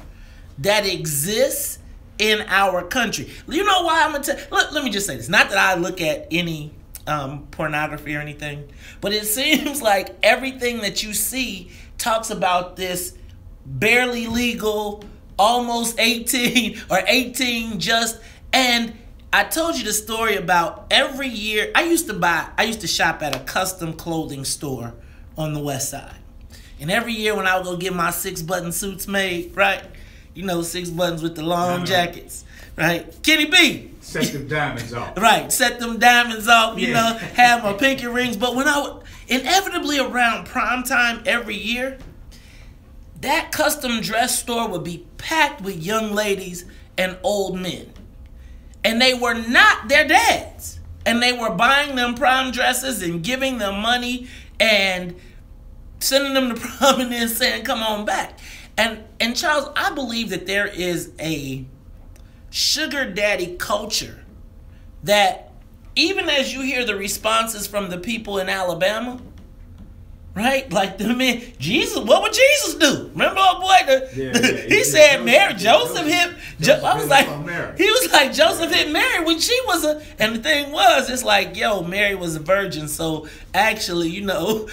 that exists in our country. You know why I'm gonna tell? Look, let me just say this. Not that I look at any Um, pornography or anything, but it seems like everything that you see talks about this barely legal, almost eighteen or eighteen just. And I told you the story about every year I used to buy I used to shop at a custom clothing store on the west side, and every year when I would go get my six button suits made, right, you know, six buttons with the long jackets, right, Kenny B, set them diamonds off. Right, set them diamonds off, you yeah. know, have my pinky rings. But when I would, inevitably around prime time every year, that custom dress store would be packed with young ladies and old men. And they were not their dads. And they were buying them prom dresses and giving them money and sending them to prom and then saying, come on back. And, and Charles, I believe that there is a sugar daddy culture that even as you hear the responses from the people in Alabama, right? Like the man, Jesus, what would Jesus do? Remember, old boy, the, yeah, the, yeah, he yeah, said, yeah, "Mary, Joseph yeah, hit." Joseph, jo I was like, he was like, Joseph hit Mary when she was a. And the thing was, it's like, yo, Mary was a virgin, so actually, you know.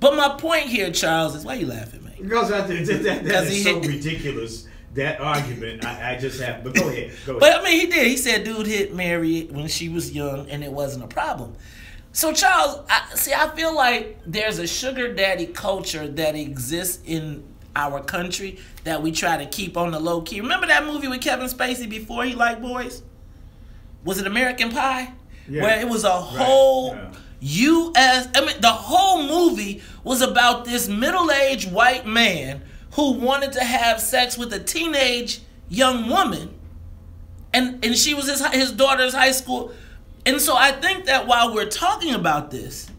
But my point here, Charles, is why you laughing, man? Because I think that, that, that is so ridiculous. That argument, I, I just have, but go ahead, go ahead. But I mean, he did. He said, dude hit Mary when she was young and it wasn't a problem. So, Charles, I, see, I feel like there's a sugar daddy culture that exists in our country that we try to keep on the low key. Remember that movie with Kevin Spacey, Before He Liked Boys? was it American Pie? Yeah. Where it was a whole right. yeah. U S I mean, the whole movie was about this middle-aged white man who wanted to have sex with a teenage young woman, and and she was his his daughter's high school. And so I think that while we're talking about this,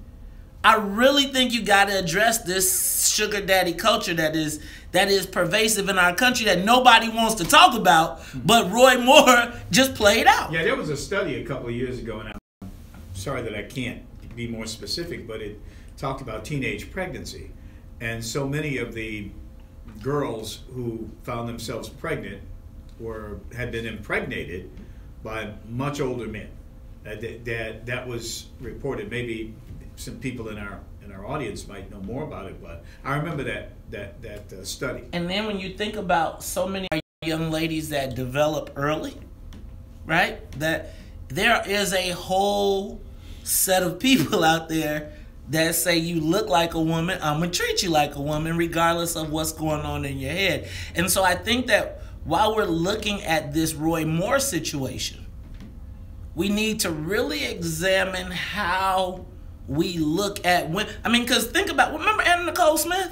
I really think you got to address this sugar daddy culture that is that is pervasive in our country that nobody wants to talk about, but Roy Moore just played out. Yeah, there was a study a couple of years ago, and I'm sorry that I can't be more specific, but it talked about teenage pregnancy. And so many of the girls who found themselves pregnant or had been impregnated by much older men. Uh, that, that, that was reported. Maybe some people in our in our audience might know more about it, but I remember that that that uh, study. And then when you think about so many young ladies that develop early, right? That there is a whole set of people out there that say you look like a woman, I'm gonna treat you like a woman, regardless of what's going on in your head. And so I think that while we're looking at this Roy Moore situation, we need to really examine how we look at women. I mean, because think about, remember Anna Nicole Smith?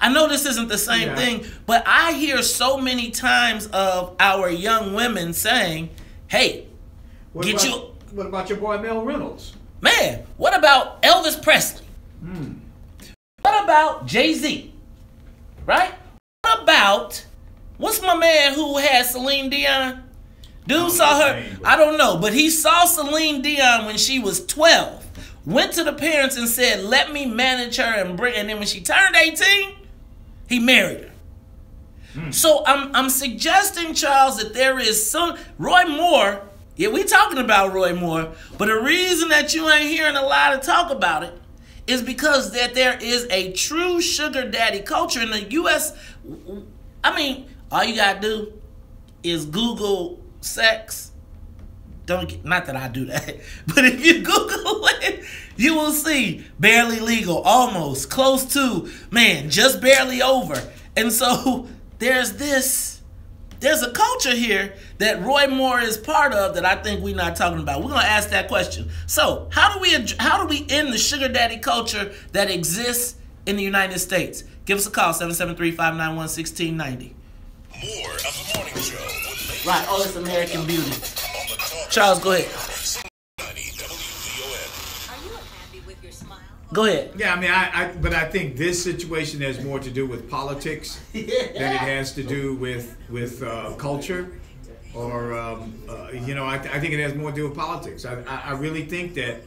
I know this isn't the same yeah. thing, but I hear so many times of our young women saying, hey, what get about, you. What about your boy Mel Reynolds? Man, what about Elvis Presley? Mm. What about Jay-Z? Right? What about, what's my man who has Celine Dion? Dude saw her, I don't know, but he saw Celine Dion when she was twelve, went to the parents and said, let me manage her and bring, and then when she turned eighteen, he married her. Hmm. So I'm, I'm suggesting, Charles, that there is some, Roy Moore, yeah, we talking about Roy Moore, but the reason that you ain't hearing a lot of talk about it is because that there is a true sugar daddy culture in the U S I mean, all you got to do is Google sex. Don't get, not that I do that, but if you Google it, you will see barely legal, almost, close to, man, just barely over. And so there's this, there's a culture here that Roy Moore is part of that I think we're not talking about. We're gonna ask that question. So how do we how do we end the sugar daddy culture that exists in the United States? Give us a call, seven seven three, five nine one, one six nine zero. More of the morning show with right, oh, it's American Beauty. Charles, go ahead. Are you happy with your smile? Go ahead. Yeah, I mean, I, I but I think this situation has more to do with politics yeah. than it has to do with with uh, culture, or um, uh, you know, I, I think it has more to do with politics. I, I, I really think that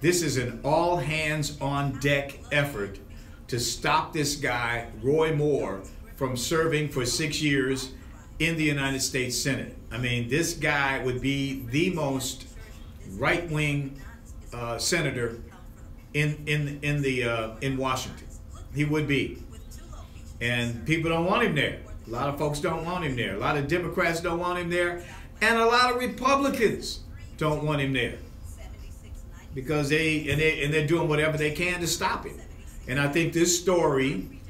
this is an all hands on deck effort to stop this guy Roy Moore from serving for six years in the United States Senate. I mean, this guy would be the most right-wing uh, senator in in in the uh, in Washington. He would be, and people don't want him there. A lot of folks don't want him there. A lot of Democrats don't want him there, and a lot of Republicans don't want him there because they and they and they're doing whatever they can to stop him. And I think this story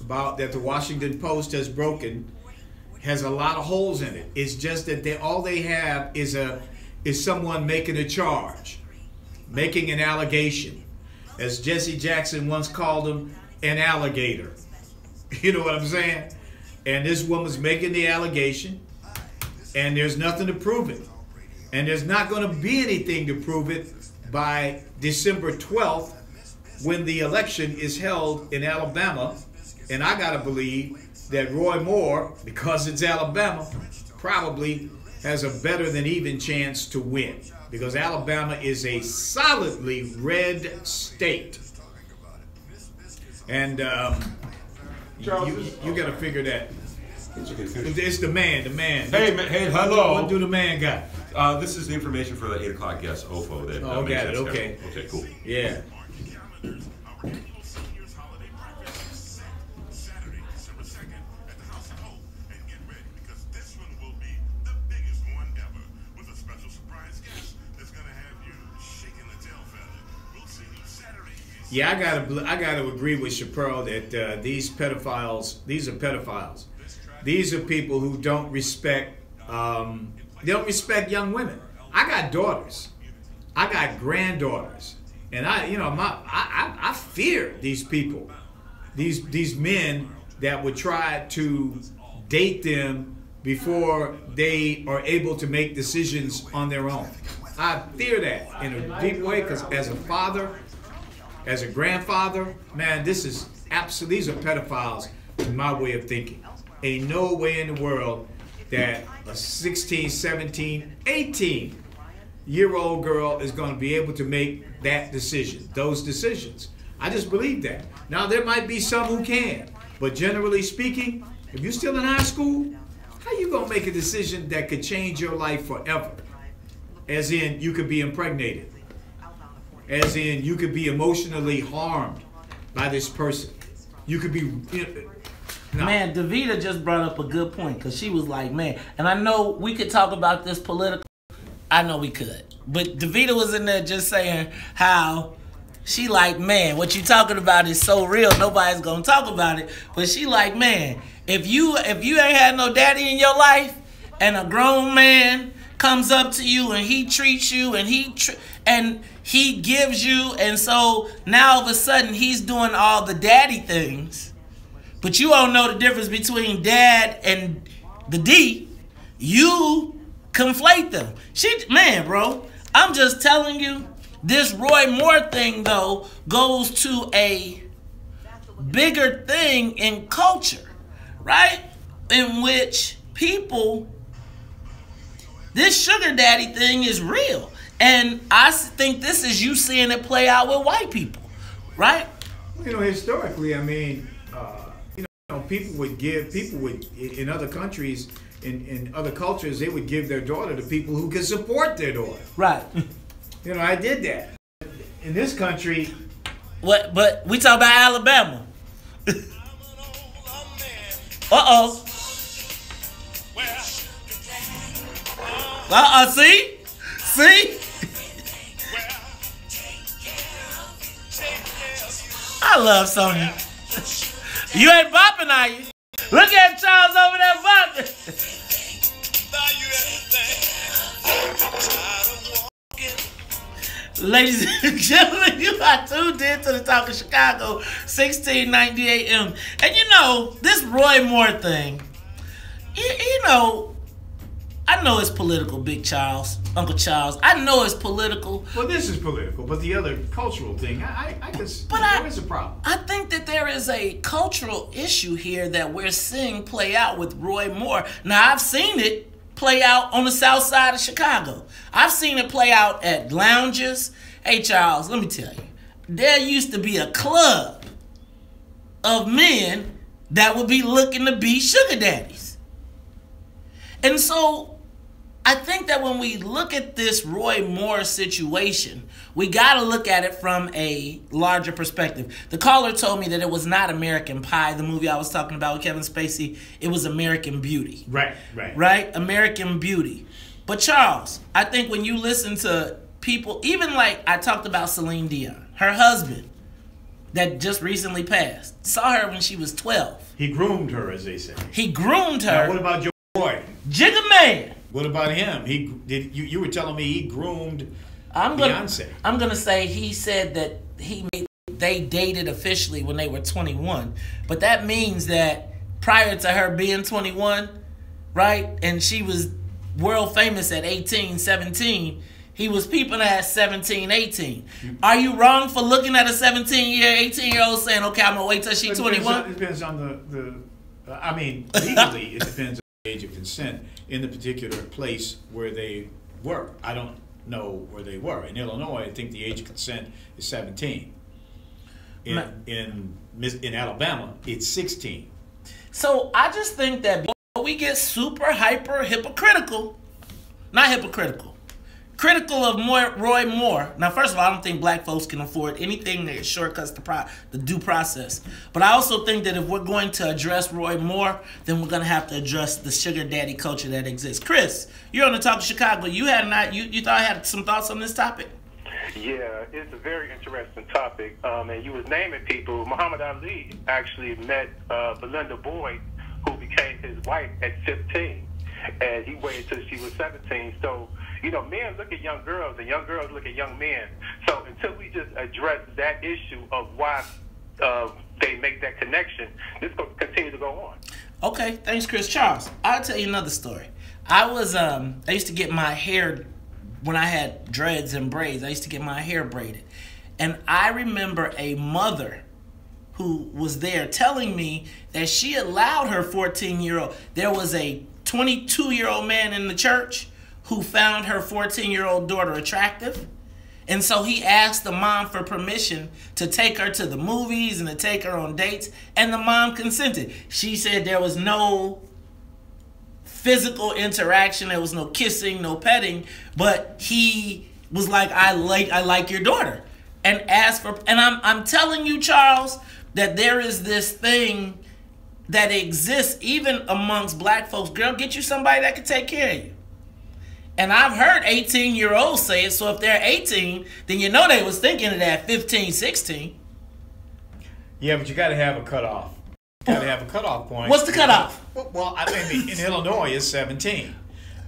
about that the Washington Post has broken has a lot of holes in it. It's just that they all they have is a is someone making a charge, making an allegation, as Jesse Jackson once called him, an alligator. You know what I'm saying? And this woman's making the allegation, and there's nothing to prove it, and there's not going to be anything to prove it by December twelfth, when the election is held in Alabama. And I gotta believe that Roy Moore, because it's Alabama, probably has a better than even chance to win, because Alabama is a solidly red state. And um, you, you gotta figure that. It's the man, the man. Hey, man, hey, hello. What do the man got? Uh, this is the information for the eight o'clock guest, Ofo. That, oh, uh, got it. Okay. Schedule. Okay, cool. Yeah. Yeah, I gotta, I gotta agree with Chappelle that uh, these pedophiles, these are pedophiles. These are people who don't respect, um, they don't respect young women. I got got daughters, I got granddaughters, and I, you know, my, I, I, I fear these people, these these men that would try to date them before they are able to make decisions on their own. I fear that in a deep way, because as a father, as a grandfather, man, this is absolutely, these are pedophiles in my way of thinking. Ain't no way in the world that a sixteen, seventeen, eighteen year old girl is going to be able to make that decision, those decisions. I just believe that. Now, there might be some who can, but generally speaking, if you're still in high school, how you going to make a decision that could change your life forever? As in, you could be impregnated. As in, you could be emotionally harmed by this person. You could be... You know, no. Man, DeVita just brought up a good point, because she was like, man, and I know we could talk about this political... I know we could. But DeVita was in there just saying how she like, man, what you talking about is so real. Nobody's going to talk about it. But she like, man, if you if you ain't had no daddy in your life and a grown man comes up to you and he treats you and he tr and he gives you, and so now all of a sudden he's doing all the daddy things, but you all know the difference between dad and the D. You conflate them. She, man, bro, I'm just telling you, this Roy Moore thing, though, goes to a bigger thing in culture, right? In which people, this sugar daddy thing is real. And I think this is you seeing it play out with white people, right? You know, historically, I mean, uh, you know, people would give, people would, in other countries, In, in other cultures, they would give their daughter to people who could support their daughter. Right. You know, I did that. In this country... What? But we talk about Alabama. Uh-oh. Uh-oh, see? See? I love Sonya. You ain't bopping, are you? Look at Charles over there bopping. Ladies and gentlemen, you are tuned in to the Talk of Chicago, sixteen ninety A M. And you know, this Roy Moore thing, you, you know, I know it's political, Big Charles, Uncle Charles. I know it's political. Well, this is political, but the other cultural thing, I, I, I guess but there I, is a problem. I think that there is a cultural issue here that we're seeing play out with Roy Moore. Now, I've seen it play out on the south side of Chicago. I've seen it play out at lounges. Hey, Charles, let me tell you. There used to be a club of men that would be looking to be sugar daddies. And so... I think that when we look at this Roy Moore situation, we got to look at it from a larger perspective. The caller told me that it was not American Pie, the movie I was talking about with Kevin Spacey. It was American Beauty. Right, right. Right? American Beauty. But Charles, I think when you listen to people, even like I talked about Celine Dion, her husband that just recently passed, saw her when she was twelve. He groomed her, as they say. He groomed her. Now, what about your boy? Jigga Man. What about him? He did. You, you were telling me he groomed I'm gonna, Beyonce. I'm gonna say he said that he made, they dated officially when they were twenty-one, but that means that prior to her being twenty-one, right? And she was world famous at eighteen, seventeen. He was peeping at seventeen, eighteen. Are you wrong for looking at a seventeen year, eighteen year old saying, "Okay, I'm gonna wait till she's twenty-one"? It depends on the the. Uh, I mean, legally, it depends on age of consent in the particular place where they were. I don't know where they were. In Illinois, I think the age of consent is seventeen. In in, in Alabama, it's sixteen. So I just think that before we get super hyper hypocritical, not hypocritical, critical of Moore, Roy Moore. Now, first of all, I don't think black folks can afford anything that shortcuts the, pro the due process. But I also think that if we're going to address Roy Moore, then we're going to have to address the sugar daddy culture that exists. Chris, you're on the Talk of Chicago. You had not. You, you thought I had some thoughts on this topic? Yeah, it's a very interesting topic. Um, and you was naming people. Muhammad Ali actually met uh, Belinda Boyd, who became his wife at fifteen. And he waited until she was seventeen. So, you know, men look at young girls and young girls look at young men. So until we just address that issue of why uh, they make that connection, this is going to continue to go on. Okay, thanks, Chris. Charles, I'll tell you another story. I was, um, I used to get my hair, when I had dreads and braids, I used to get my hair braided. And I remember a mother who was there telling me that she allowed her fourteen-year-old, there was a twenty-two-year-old man in the church who found her fourteen-year-old daughter attractive. And so he asked the mom for permission to take her to the movies and to take her on dates. And the mom consented. She said there was no physical interaction. There was no kissing, no petting. But he was like, I like, I like your daughter. And asked for, and I'm, I'm telling you, Charles, that there is this thing that exists even amongst black folks. Girl, get you somebody that can take care of you. And I've heard eighteen-year-olds say it, so if they're eighteen, then you know they was thinking of that fifteen, sixteen. Yeah, but you got to have a cutoff. You got to have a cutoff point. What's the cutoff? Well, I mean, in Illinois, it's seventeen.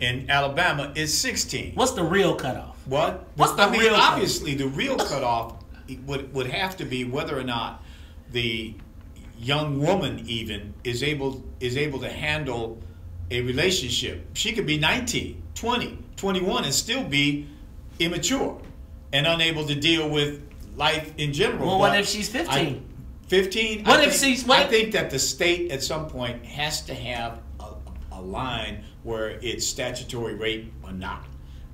In Alabama, it's sixteen. What's the real cutoff? What? What's the I mean, real obviously, cutoff? The real cutoff would, would have to be whether or not the young woman even is able, is able to handle a relationship. She could be nineteen, twenty, twenty-one and still be immature and unable to deal with life in general. Well, what but if she's fifteen? fifteen? What I if think, she's what? I think that the state at some point has to have a, a line where it's statutory rape or not.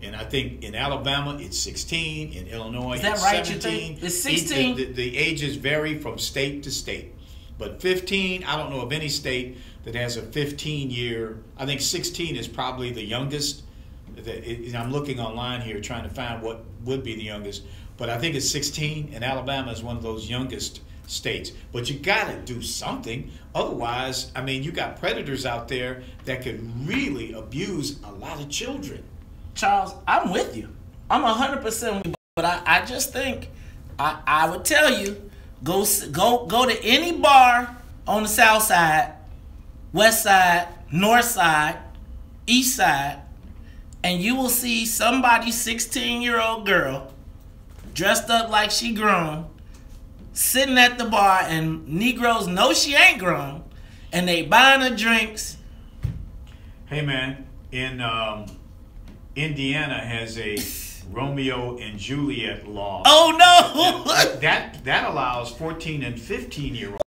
And I think in Alabama, it's sixteen. In Illinois, it's right, seventeen. It's sixteen. The, the, the ages vary from state to state. But fifteen, I don't know of any state that has a fifteen-year. I think sixteen is probably the youngest. I'm looking online here trying to find what would be the youngest. But I think it's sixteen, and Alabama is one of those youngest states. But you got to do something. Otherwise, I mean, you got predators out there that could really abuse a lot of children. Charles, I'm with you. I'm one hundred percent with you. But I, I just think, I, I would tell you, go, go, go to any bar on the south side, west side, north side, east side, and you will see somebody sixteen-year-old girl dressed up like she grown, sitting at the bar, and Negroes know she ain't grown, and they buying her drinks. Hey, man, in... Um... Indiana has a Romeo and Juliet law. Oh, no! That, that, that allows fourteen and fifteen-year-olds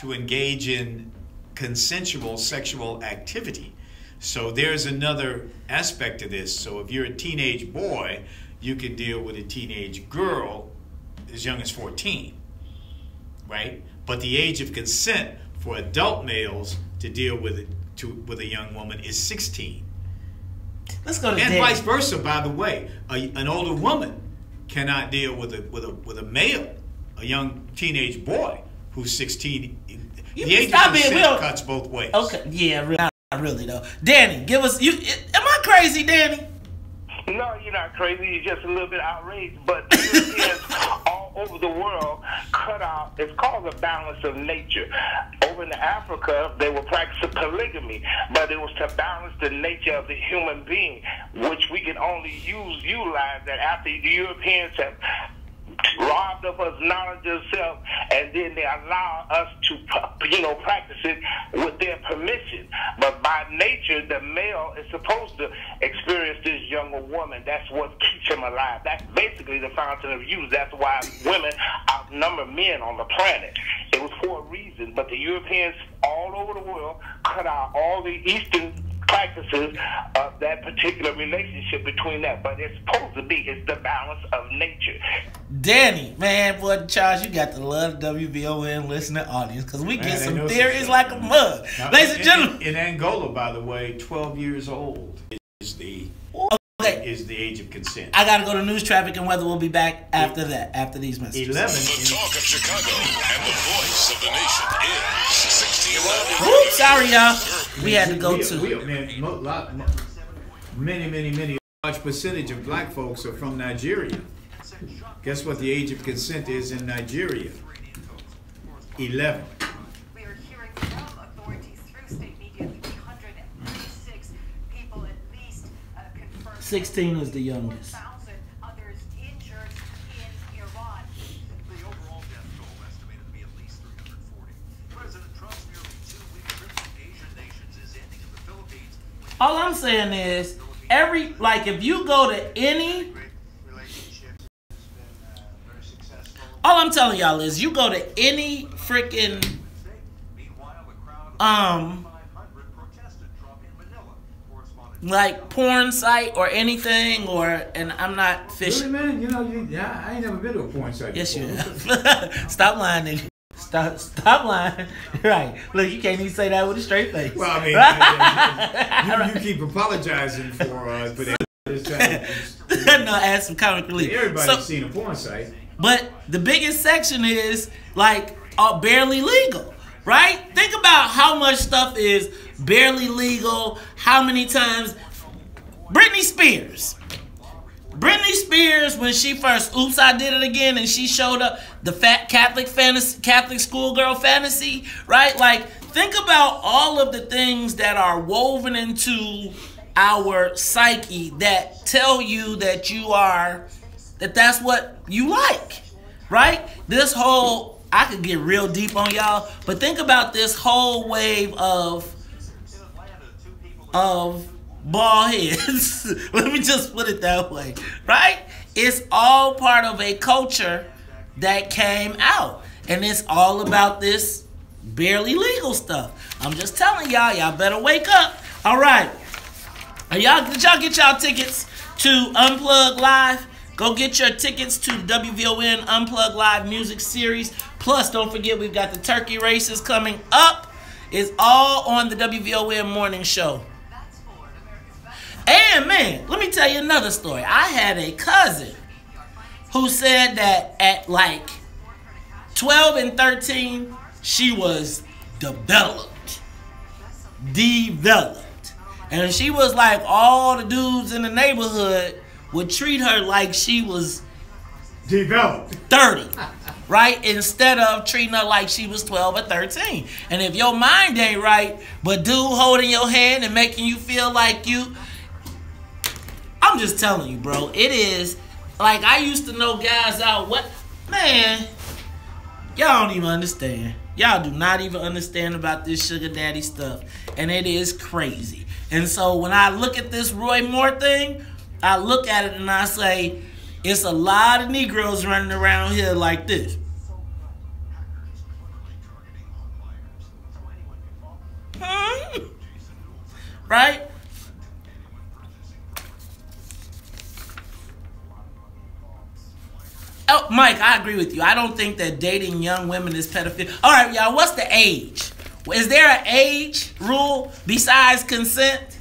to engage in consensual sexual activity. So there's another aspect to this. So if you're a teenage boy, you can deal with a teenage girl as young as fourteen, right? But the age of consent for adult males to deal with it, to, with a young woman is sixteen. Let's go to and vice versa. By the way, a, an older woman cannot deal with a with a with a male, a young teenage boy who's sixteen. You the age of consent cuts both ways. Okay, yeah, really, not really though. Danny, give us you. It, am I crazy, Danny? No, you're not crazy. You're just a little bit outraged. But Europeans all over the world cut out. It's called the balance of nature. Over in Africa, they were practicing polygamy, but it was to balance the nature of the human being, which we can only use utilize that after the Europeans have robbed of us knowledge of self, and then they allow us to, you know, practice it with their permission. But by nature, the male is supposed to experience this younger woman. That's what keeps him alive. That's basically the fountain of youth. That's why women outnumber men on the planet. It was for a reason. But the Europeans all over the world cut out all the Eastern practices of that particular relationship between that. But it's supposed to be, it's the balance of nature. Danny, man, boy, Charles, you got to love W V O N listening audience because we man, get some theories like a mug. Now, ladies in, and gentlemen. In Angola, by the way, twelve years old is the, okay. is the age of consent. I got to go to news, traffic, and weather. We'll be back after that, after these messages. eleven. The talk of Chicago and the voice of the nation is sixty eleven. Ooh, sorry, y'all. We had to go to. We, man, lot, many, many, many, large percentage of black folks are from Nigeria. Guess what the age of consent is in Nigeria? eleven. We are hearing from authorities through state media that three hundred thirty-six people at least uh, confirmed sixteen is the youngest. All I'm saying is, every like if you go to any, all I'm telling y'all is you go to any freaking um like porn site or anything, or and I'm not fishing. Really, man, you know, you, yeah, I ain't never been to a porn site. Yes, before. You have. Stop lying, nigga. Stop, stop lying. Right. Look, you can't even say that with a straight face. Well, I mean, I mean you, you keep apologizing for us, but it's time. No, add some comic relief. Everybody's so, seen a porn site. But the biggest section is, like, uh, barely legal, right? Think about how much stuff is barely legal, how many times. Britney Spears. Britney Spears, when she first, oops, I did it again, and she showed up, the fat Catholic fantasy, Catholic schoolgirl fantasy, right? Like, think about all of the things that are woven into our psyche that tell you that you are, that that's what you like, right? This whole, I could get real deep on y'all, but think about this whole wave of, of, bald heads. Let me just put it that way, right? It's all part of a culture that came out, and it's all about this barely legal stuff. I'm just telling y'all, y'all better wake up. All right, y'all, did y'all get y'all tickets to Unplug Live? Go get your tickets to W V O N Unplug Live Music Series. Plus, don't forget we've got the turkey races coming up. It's all on the W V O N Morning Show. And man, let me tell you another story. I had a cousin who said that at like twelve and thirteen, she was developed. Developed. And she was like, all the dudes in the neighborhood would treat her like she was developed. thirty, right? Instead of treating her like she was twelve or thirteen. And if your mind ain't right, but dude holding your hand and making you feel like you... I'm just telling you, bro. It is like I used to know guys out. What, man? Y'all don't even understand. Y'all do not even understand about this sugar daddy stuff, and it is crazy. And so when I look at this Roy Moore thing, I look at it and I say, it's a lot of Negroes running around here like this. Mm-hmm. Right? Oh, Mike, I agree with you. I don't think that dating young women is pedophilia. All right, y'all, what's the age? Is there an age rule besides consent?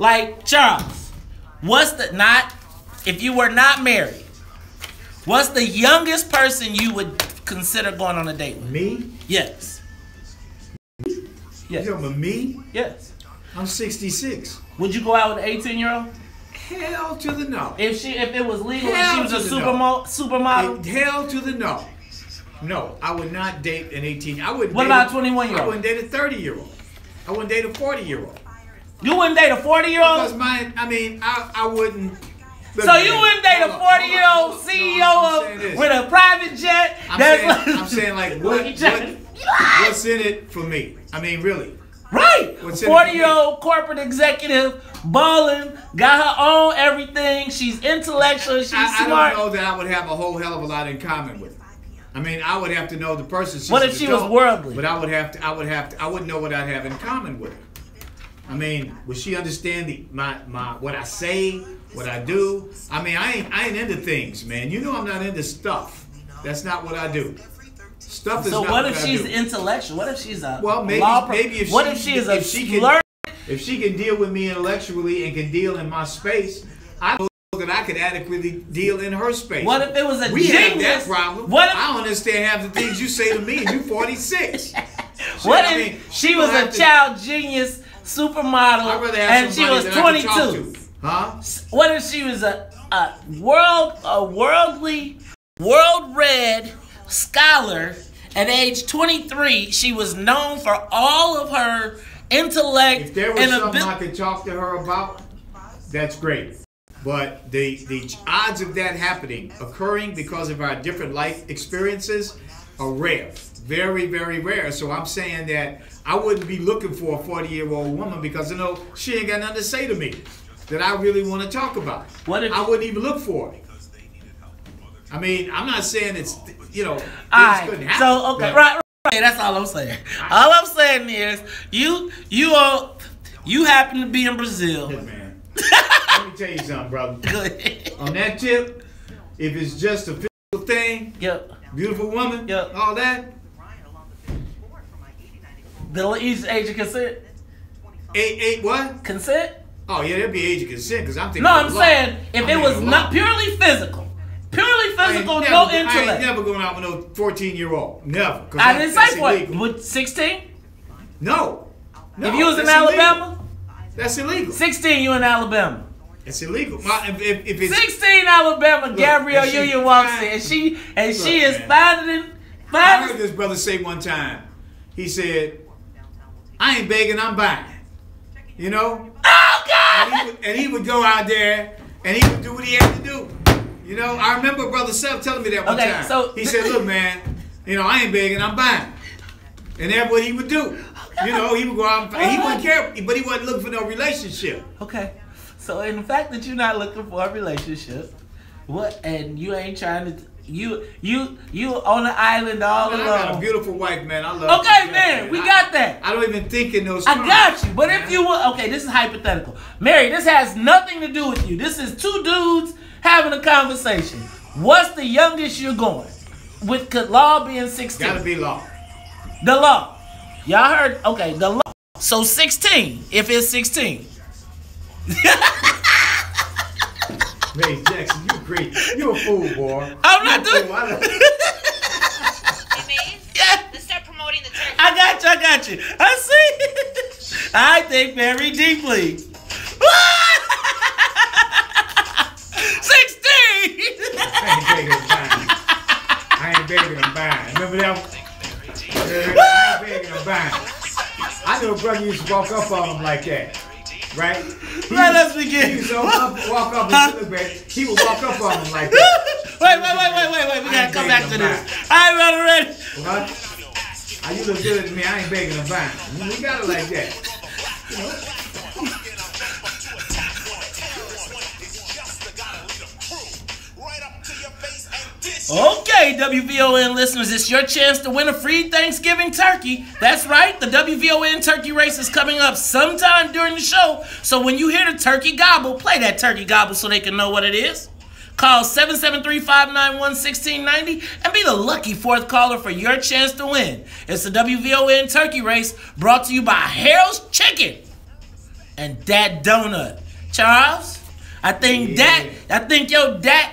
Like, Charles, what's the, not, if you were not married, what's the youngest person you would consider going on a date with? Me? Yes. Me? Yes. You talking about me? Yes. I'm sixty-six. Would you go out with an eighteen-year-old? Hell to the no. If she, if it was legal hell and she was a supermodel, supermodel. It, hell to the no. No, I would not date an eighteen. I would. What about a twenty-one-year-old? I wouldn't date a thirty-year-old. I wouldn't date a forty-year-old. You wouldn't date a forty-year-old? Because my, I mean, I, I wouldn't. So you wouldn't date a forty-year-old C E O no, of, with a private jet? I'm, that's saying, like, I'm saying like, what, what, what's in it for me? I mean, really. Right, forty-year-old corporate executive, balling, got her own everything. She's intellectual. She's I, I, smart. I don't know that I would have a whole hell of a lot in common with her. I mean, I would have to know the person. She's what if she adult, was worldly? But I would have to. I would have to. I wouldn't know what I'd have in common with her. I mean, would she understand the, my my what I say, what I do? I mean, I ain't I ain't into things, man. You know, I'm not into stuff. That's not what I do. Stuff is so not what if what she's intellectual? What if she's a well? Maybe law maybe if what she, if she is if a she can, if she can deal with me intellectually and can deal in my space, I know that I could adequately deal in her space. What if it was a we genius? We have that problem. What if, I don't understand half the things you say to me, and you're forty-six. So what I mean, if she was a to, child genius supermodel and she was twenty-two? Huh? What if she was a a world a worldly world red scholar at age twenty-three? She was known for all of her intellect. If there was and something I could talk to her about, that's great. But the, the odds of that happening, occurring because of our different life experiences, are rare. Very, very rare. So I'm saying that I wouldn't be looking for a forty-year-old woman because I know she ain't got nothing to say to me that I really want to talk about. What if I wouldn't even look for it. I mean, I'm not saying it's, you know, it's couldn't happen. So, okay, right, right, that's all I'm saying. Right. All I'm saying is you you all, you happen to be in Brazil. Hey, man. Let me tell you something, brother. On that tip, if it's just a physical thing, yep. beautiful woman, yep. all that, the each age of consent. Eight, eight, what? Consent? Oh, yeah, that'd be age of consent because I'm thinking. No, I'm saying if I'm it was not purely physical, purely physical, never, no intellect. I ain't never going out with no fourteen year old. Never. I that, didn't say what? With sixteen? No. no. If you was in Alabama? Illegal. That's illegal. sixteen, you in Alabama. It's illegal. My, if, if it's, sixteen, Alabama, look, Gabrielle Union walks in and she, and look, she is finding. I heard this brother say one time, he said, I ain't begging, I'm buying. You know? Oh, God! And he, would, and he would go out there and he would do what he had to do. You know, I remember Brother Seth telling me that one okay, time. So he said, look, man, you know, I ain't begging, I'm buying. And that's what he would do. You know, he would go out and buy. He wouldn't care, but he wasn't looking for no relationship. Okay. So, in the fact that you're not looking for a relationship, what, and you ain't trying to. You you you on the island all alone. I got a beautiful wife, man. I love. Okay, you, man, we I, got that. I don't even think in those terms. I got you, but if you were okay, this is hypothetical, Mary. This has nothing to do with you. This is two dudes having a conversation. What's the youngest you're going? With could law being sixteen. Gotta be law. The law. Y'all heard? Okay, the law. So sixteen, if it's sixteen. Maze Jackson, you great. You a fool, boy. I'm not doing it. Hey, Maze? Yeah. Let's start promoting the church. I got you, I got you. I see. I think very deeply. sixteen! I ain't begging, I'm buying. Remember that one? I ain't begging, I'm buying. I knew a brother used to walk up on him like that. Right? He right, let's begin. He used to up, walk up and look back. He would walk up on him like that. Wait, wait, wait, wait, wait, wait. We gotta come back to this. I ain't already. What? Are you look good to me? I ain't begging to buy. We got it like that. You know? Okay, W V O N listeners, it's your chance to win a free Thanksgiving turkey. That's right, the W V O N turkey race is coming up sometime during the show. So when you hear the turkey gobble, play that turkey gobble so they can know what it is. Call seven seven three, five nine one, one six nine zero and be the lucky fourth caller for your chance to win. It's the W V O N turkey race brought to you by Harold's Chicken and Dat Donut. Charles, I think yeah. that, I think yo, Dat,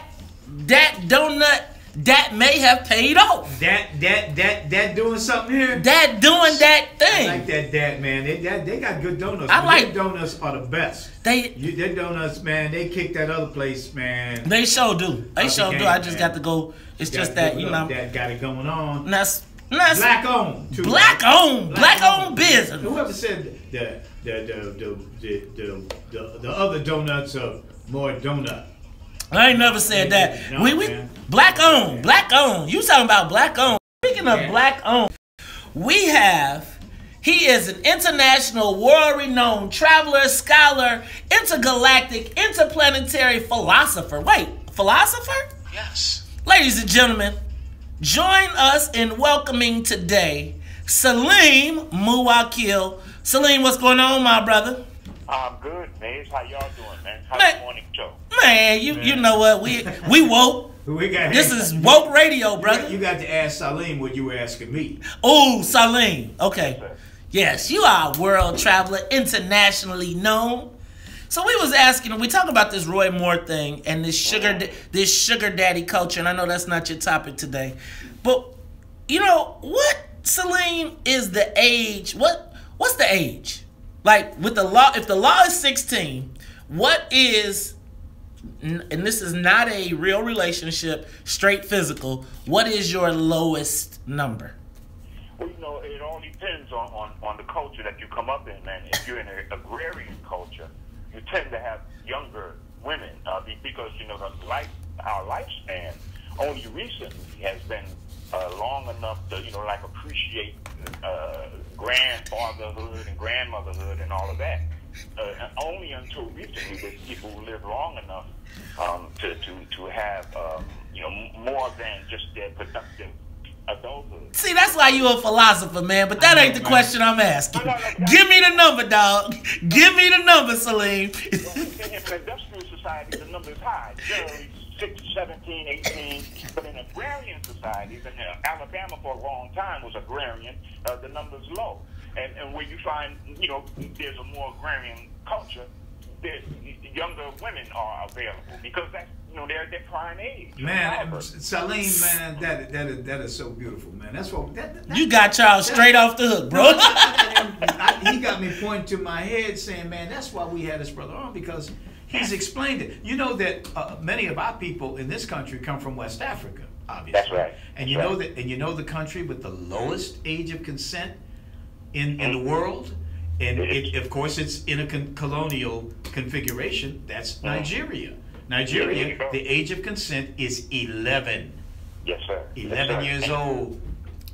Dat Donut. That may have paid off. That that that that doing something here. That doing that thing. I like that that man. They that, they got good donuts. I like their donuts are the best. They you, their donuts, man. They kick that other place, man. They sure do. They sure the game, do. I just man. got to go. It's got just that you know. That got it going on. And that's, and that's black on. Too. Black on. Black, black on, on business. Whoever said the the the the the the, the other donuts are more donut. I ain't never said that. No, we we man. black on, yeah. black on. You talking about black on? Speaking of yeah. black on, we have. He is an international, world-renowned traveler, scholar, intergalactic, interplanetary philosopher. Wait, philosopher? Yes. Ladies and gentlemen, join us in welcoming today Salim Muwakkil. Salim, what's going on, my brother? I'm good, Maze. How y'all doing, man? How's man, the morning show? Man, you man. you know what? We we woke. we got this is woke radio, brother. You got, you got to ask Salim what you were asking me. Oh, Salim. Okay. Yes, yes, you are a world traveler, internationally known. So we was asking, we talk about this Roy Moore thing and this sugar yeah. this sugar daddy culture, and I know that's not your topic today. But you know, what Salim is the age? What what's the age? Like, with the law, if the law is sixteen, what is, and this is not a real relationship, straight physical, what is your lowest number? Well, you know, it all depends on, on, on the culture that you come up in, man. If you're in an agrarian culture, you tend to have younger women, uh, because, you know, the life, our lifespan only recently has been uh, long enough to, you know, like appreciate uh, grandfatherhood and grandmotherhood and all of that. Uh, only until recently did people live long enough um, to, to, to have, um, you know, more than just their productive adulthood. See, that's why you a philosopher, man, but that ain't the question I'm asking. No, no, no, give me the number, dog. Give me the number, Salim. In an industrial society, the number is high. Generally six, seventeen, eighteen. But in agrarian societies, and Alabama for a long time was agrarian, uh, the number's low. And, and where you find, you know, there's a more agrarian culture, there's younger women are available because that's, you know, they're their prime age. Man, Salim, man, that, that, that is so beautiful, man. That's what that, that, you got Charles that, straight that, off the hook, bro. I, he got me pointing to my head saying, man, that's why we had this brother on, because he's explained it. You know that uh, many of our people in this country come from West Africa, obviously. That's right. And you that's know right. that, and you know the country with the lowest age of consent in in the world, and it, of course it's in a con colonial configuration. That's Nigeria. Nigeria, the age of consent is eleven. Yes, sir. Eleven yes, sir. years old.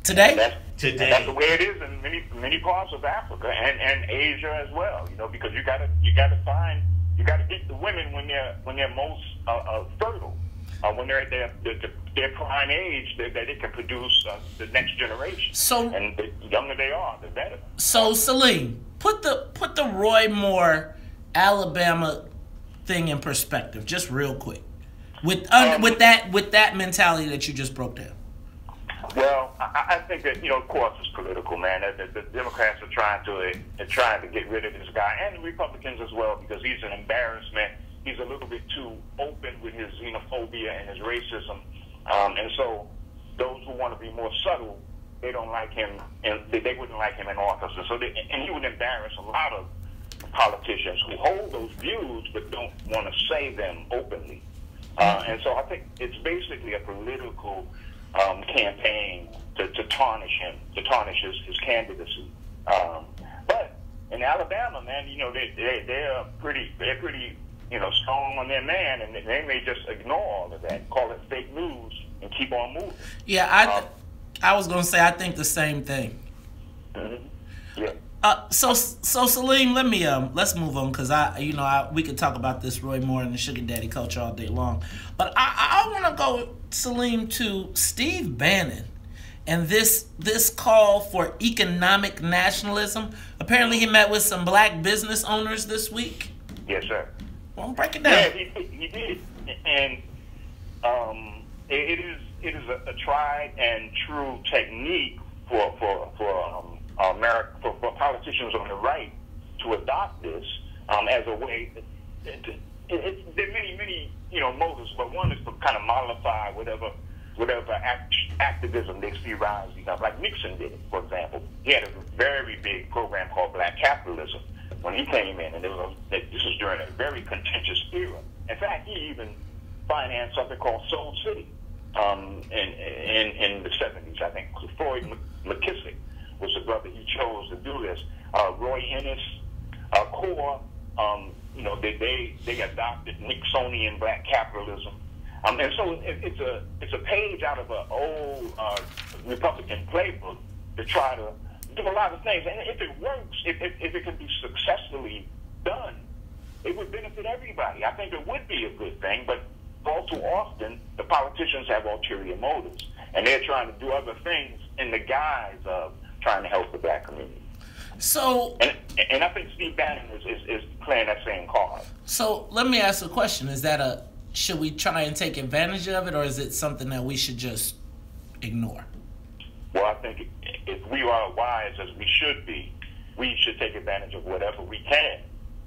Today. That's, Today. That's the way it is in many many parts of Africa and and Asia as well. You know, because you gotta you gotta find you gotta get the women when they're when they're most uh, uh, fertile. Uh, when they're at their, their, their prime age, that they, they can produce uh, the next generation. So, and the younger they are, the better. So, Celine, put the put the Roy Moore, Alabama, thing in perspective, just real quick, with um, with that with that mentality that you just broke down. Well, I, I think that, you know, of course, it's political, man. The, the, the Democrats are trying to uh, trying to get rid of this guy, and the Republicans as well, because he's an embarrassment. He's a little bit too open with his xenophobia and his racism, um, and so those who want to be more subtle, they don't like him, and they, they wouldn't like him in office. And so, they, and he would embarrass a lot of politicians who hold those views but don't want to say them openly. Uh, and so, I think it's basically a political um, campaign to, to tarnish him, to tarnish his, his candidacy. Um, but in Alabama, man, you know, they, they they're pretty, they're pretty. you know, strong on their man, and they may just ignore all of that, call it fake news, and keep on moving. Yeah, I, th um, I was gonna say I think the same thing. Mm-hmm. Yeah. Uh, so, so Salim, let me um, let's move on, cause I, you know, I, we could talk about this Roy Moore and the sugar daddy culture all day long, but I, I want to go, Salim, to Steve Bannon, and this this call for economic nationalism. Apparently, he met with some black business owners this week. Yes, sir. Well, break it down. Yeah, he, he did, and um, it, it is it is a, a tried and true technique for for for um, America for, for politicians on the right to adopt this um, as a way. To, to, it, it, there are many many you know motives, but one is to kind of mollify whatever whatever act, activism they see rising up, like Nixon did, for example. He had a very big program called Black Capitalism. When he came in, and there was a, this was during a very contentious era. In fact, he even financed something called Soul City um, in, in in the seventies, I think. Floyd McKissick was the brother he chose to do this. Uh, Roy Ennis, uh, Core, um, you know, they, they they adopted Nixonian black capitalism, um, and so it, it's a it's a page out of an old uh, Republican playbook to try to. A lot of things, and if it works, if, if, if it can be successfully done, it would benefit everybody. I think it would be a good thing, but all too often the politicians have ulterior motives, and they're trying to do other things in the guise of trying to help the black community. So, and, and I think Steve Bannon is, is, is playing that same card. So let me ask a question: is that a should we try and take advantage of it, or is it something that we should just ignore? Well, I think if we are wise as we should be, we should take advantage of whatever we can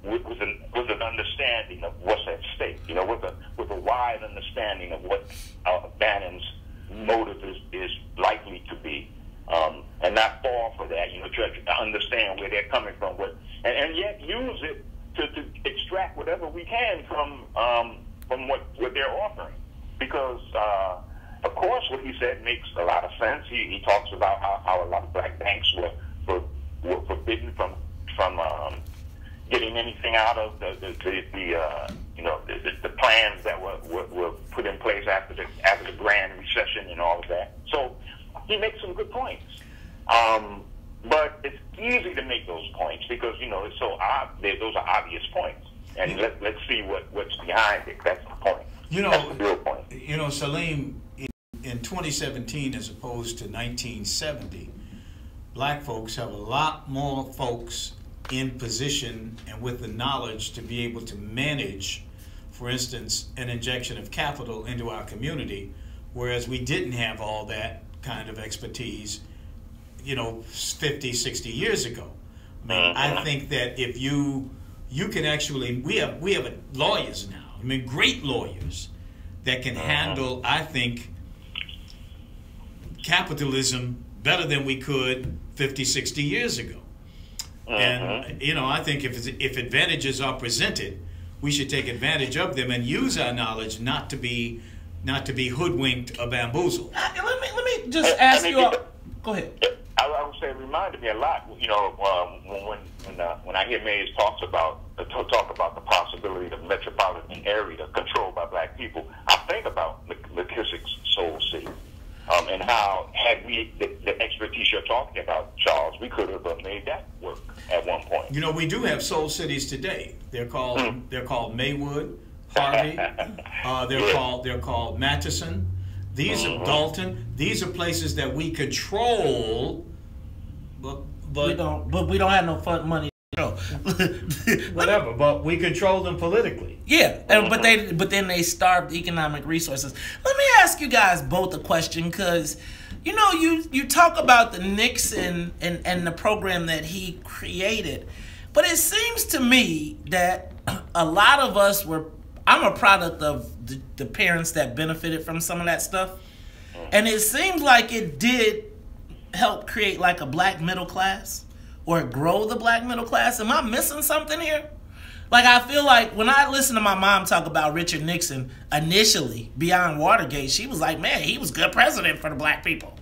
with, with, an, with an understanding of what's at stake, you know, with a, with a wide understanding of what uh, Bannon's motive is, is likely to be, um, and not fall for that, you know, try to understand where they're coming from, what, and, and yet use it to, to extract whatever we can from, um, from what, what they're offering, because... Uh, Of course, what he said makes a lot of sense. He, he talks about how, how a lot of black banks were, were, were forbidden from from um, getting anything out of the the, the, the uh, you know, the, the, the plans that were, were, were put in place after the after the Grand Recession and all of that. So he makes some good points. Um, but it's easy to make those points because, you know, it's so ob- they, those are obvious points. And yeah. let, let's see what, what's behind it. That's the point. You know, That's the real point. You know, Salim, in, in twenty seventeen as opposed to nineteen seventy, black folks have a lot more folks in position and with the knowledge to be able to manage, for instance, an injection of capital into our community, whereas we didn't have all that kind of expertise, you know, fifty, sixty years ago. I mean, I think that if you, you can actually, we have, we have lawyers now, I mean, great lawyers that can handle, I think, capitalism better than we could fifty, sixty years ago. And, you know, I think if, if advantages are presented, we should take advantage of them and use our knowledge not to be, not to be hoodwinked or bamboozled. Uh, let me, let me just ask I mean, you all. Go ahead. I, I would say it reminded me a lot, you know, um, when, when, uh, when I hear Maze talks about, uh, talk about the possibility of metropolitan area controlled by black people, I think about McKissick's Soul City. Um, and how, had we the, the expertise you're talking about, Charles, we could have made that work at one point. You know, we do have soul cities today. They're called mm. they're called Maywood, Harvey. uh, they're yeah. called they're called Matteson. These mm-hmm. are Dalton. These are places that we control, but but we don't. But we don't have no fun money. No, whatever. But we control them politically. Yeah, and, but they but then they starved economic resources. Let me ask you guys both a question, because you know you you talk about the Nixon and and the program that he created, but it seems to me that a lot of us were. I'm a product of the, the parents that benefited from some of that stuff, and it seems like it did help create like a black middle class. Or grow the black middle class? Am I missing something here? Like, I feel like when I listen to my mom talk about Richard Nixon initially, beyond Watergate, she was like, man, he was good president for the black people.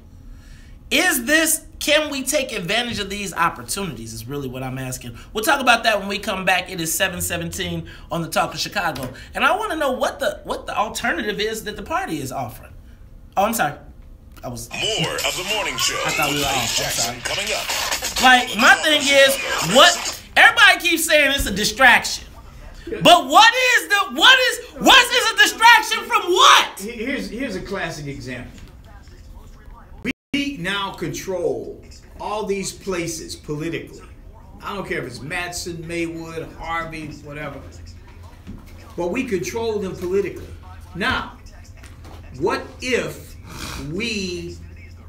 Is this, can we take advantage of these opportunities is really what I'm asking. We'll talk about that when we come back. It is seven seventeen on The Talk of Chicago. And I want to know what the, what the alternative is that the party is offering. Oh, I'm sorry. I was More of the morning show. I thought we were off. I'm sorry. Coming up. Like, my thing is, what everybody keeps saying it's a distraction. But what is the what is what is a distraction from what? Here's here's a classic example. We now control all these places politically. I don't care if it's Madison, Maywood, Harvey, whatever. But we control them politically. Now, what if we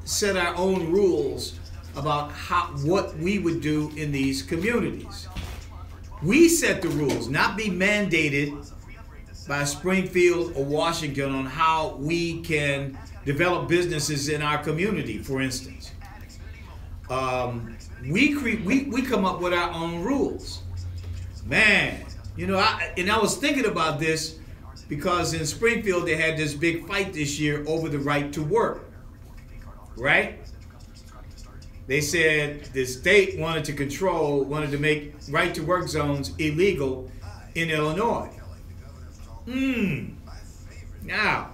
set our own rules about how, what we would do in these communities? We set the rules, not be mandated by Springfield or Washington on how we can develop businesses in our community, for instance. Um, we, cre we, we come up with our own rules. Man, you know, I, and I was thinking about this because in Springfield, they had this big fight this year over the right to work, right? They said the state wanted to control, wanted to make right to work zones illegal in Illinois. Mm. Now,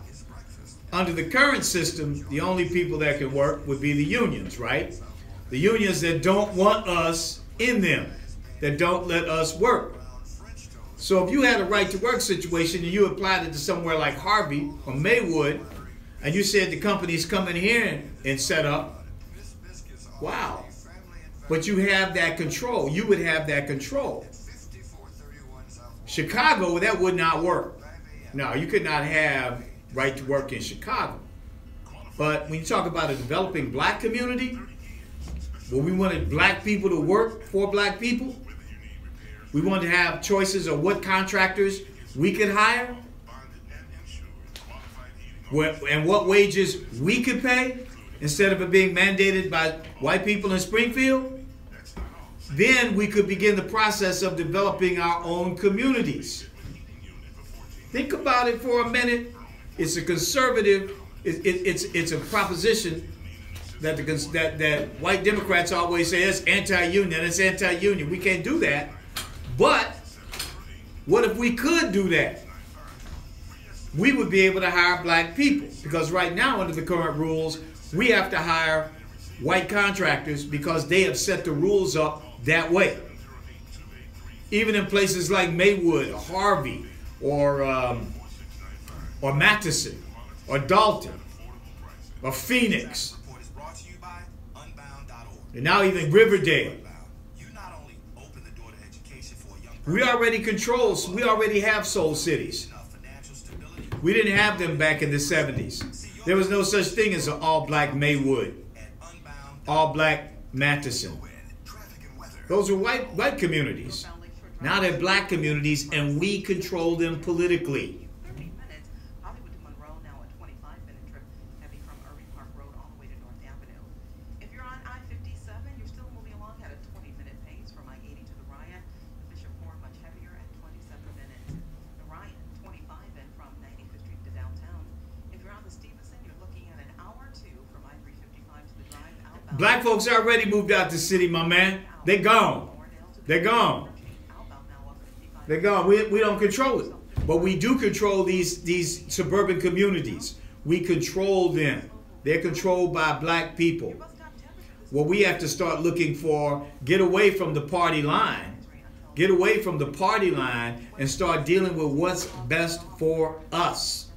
under the current system, the only people that can work would be the unions, right? The unions that don't want us in them, that don't let us work. So if you had a right-to-work situation and you applied it to somewhere like Harvey or Maywood, and you said the company's coming here and, and set up, wow. But you have that control. You would have that control. Chicago, that would not work. No, you could not have right-to-work in Chicago. But when you talk about a developing black community, where we wanted black people to work for black people, we want to have choices of what contractors we could hire and what wages we could pay instead of it being mandated by white people in Springfield. Then we could begin the process of developing our own communities. Think about it for a minute. It's a conservative, it, it, it's, it's a proposition that, the, that, that white Democrats always say it's anti-union, it's anti-union. We can't do that. But what if we could do that? we would be able to hire black people. Because right now, under the current rules, we have to hire white contractors because they have set the rules up that way. Even in places like Maywood or Harvey or, um, or Matheson or Dalton or Phoenix. And now even Riverdale. We already control, we already have soul cities. We didn't have them back in the seventies. There was no such thing as an all-black Maywood, all-black Matheson. Those were white, white communities. Now they're black communities, and we control them politically. Black folks already moved out the city, my man. They gone. They gone. They gone. We, we don't control it. But we do control these, these suburban communities. We control them. They're controlled by black people. Well, we have to start looking for, get away from the party line. Get away from the party line and start dealing with what's best for us.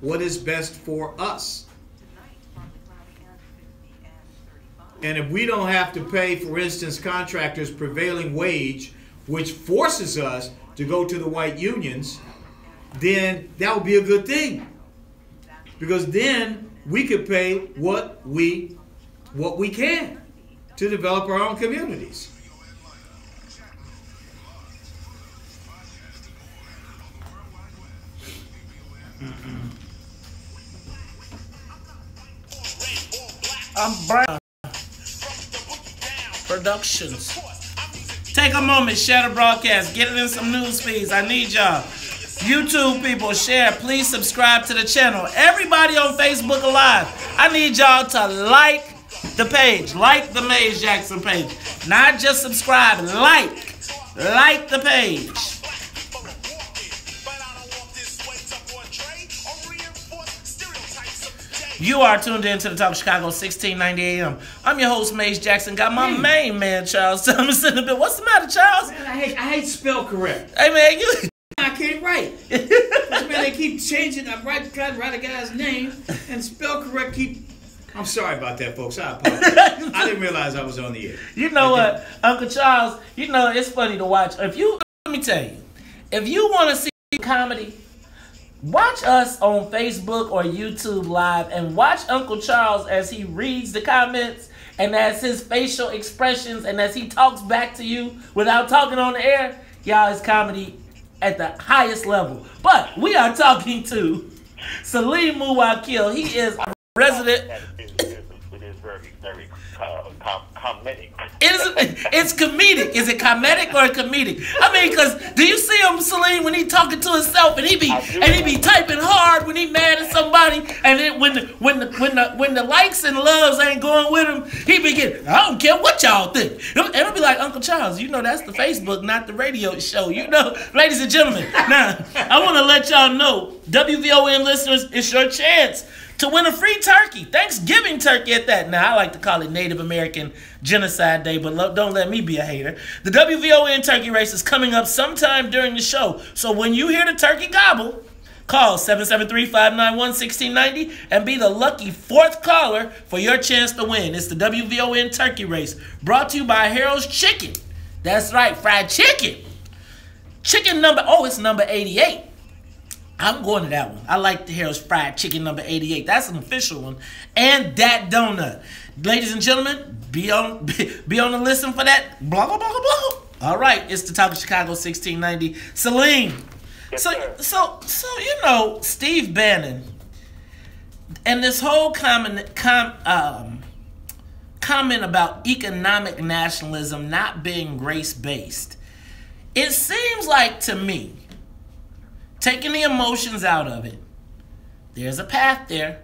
What is best for us? And if we don't have to pay, for instance, contractors prevailing wage, which forces us to go to the white unions, then that would be a good thing. Because then we could pay what we, what we can to develop our own communities. I'm Brian. Productions. Take a moment, share the broadcast, get it in some news feeds. I need y'all. YouTube people, share. Please subscribe to the channel. Everybody on Facebook Live, I need y'all to like the page. Like the Maze Jackson page. Not just subscribe. Like. Like the page. You are tuned in to the Talk of Chicago, sixteen ninety A M. I'm your host, Maze Jackson. Got my hey. main man, Charles Thomas, in the bit. What's the matter, Charles? Man, I hate, I hate spell correct. Hey, man, you... I can't write. Man, they keep changing. I write, try to write a guy's name, and spell correct keep... I'm sorry about that, folks. I apologize. I didn't realize I was on the air. You know what, Uncle Charles, you know, it's funny to watch. If you... Let me tell you. If you want to see comedy... Watch us on Facebook or YouTube Live and watch Uncle Charles as he reads the comments and as his facial expressions and as he talks back to you without talking on the air. Y'all, is comedy at the highest level. But we are talking to Salim Muwakkil. He is a resident. It is very, very uh, com comedic. It is, it's comedic. Is it comedic or comedic? I mean, because do you see him, Celine, when he talking to himself and he be and he be typing hard when he mad at somebody, and then when the when the when the when the likes and loves ain't going with him, he be getting, I don't care what y'all think. And it'll be like, Uncle Charles, you know that's the Facebook, not the radio show. You know, ladies and gentlemen. Now I want to let y'all know, W V O N listeners, it's your chance to win a free turkey, Thanksgiving turkey at that. Now, I like to call it Native American Genocide Day, but lo don't let me be a hater. The W V O N turkey race is coming up sometime during the show. So when you hear the turkey gobble, call seven seven three, five nine one, one six nine zero and be the lucky fourth caller for your chance to win. It's the W V O N turkey race, brought to you by Harold's Chicken. That's right, fried chicken. Chicken number, oh, it's number eighty-eight. I'm going to that one. I like the Harold's Fried Chicken number eighty-eight. That's an official one. And that donut. Ladies and gentlemen, be on be, be on the listen for that. Blah, blah, blah, blah. All right. It's the Talk of Chicago sixteen ninety. Celine. Yes, so, sir. so, so you know, Steve Bannon and this whole comment, com, um, comment about economic nationalism not being race-based, it seems like to me, taking the emotions out of it, there's a path there.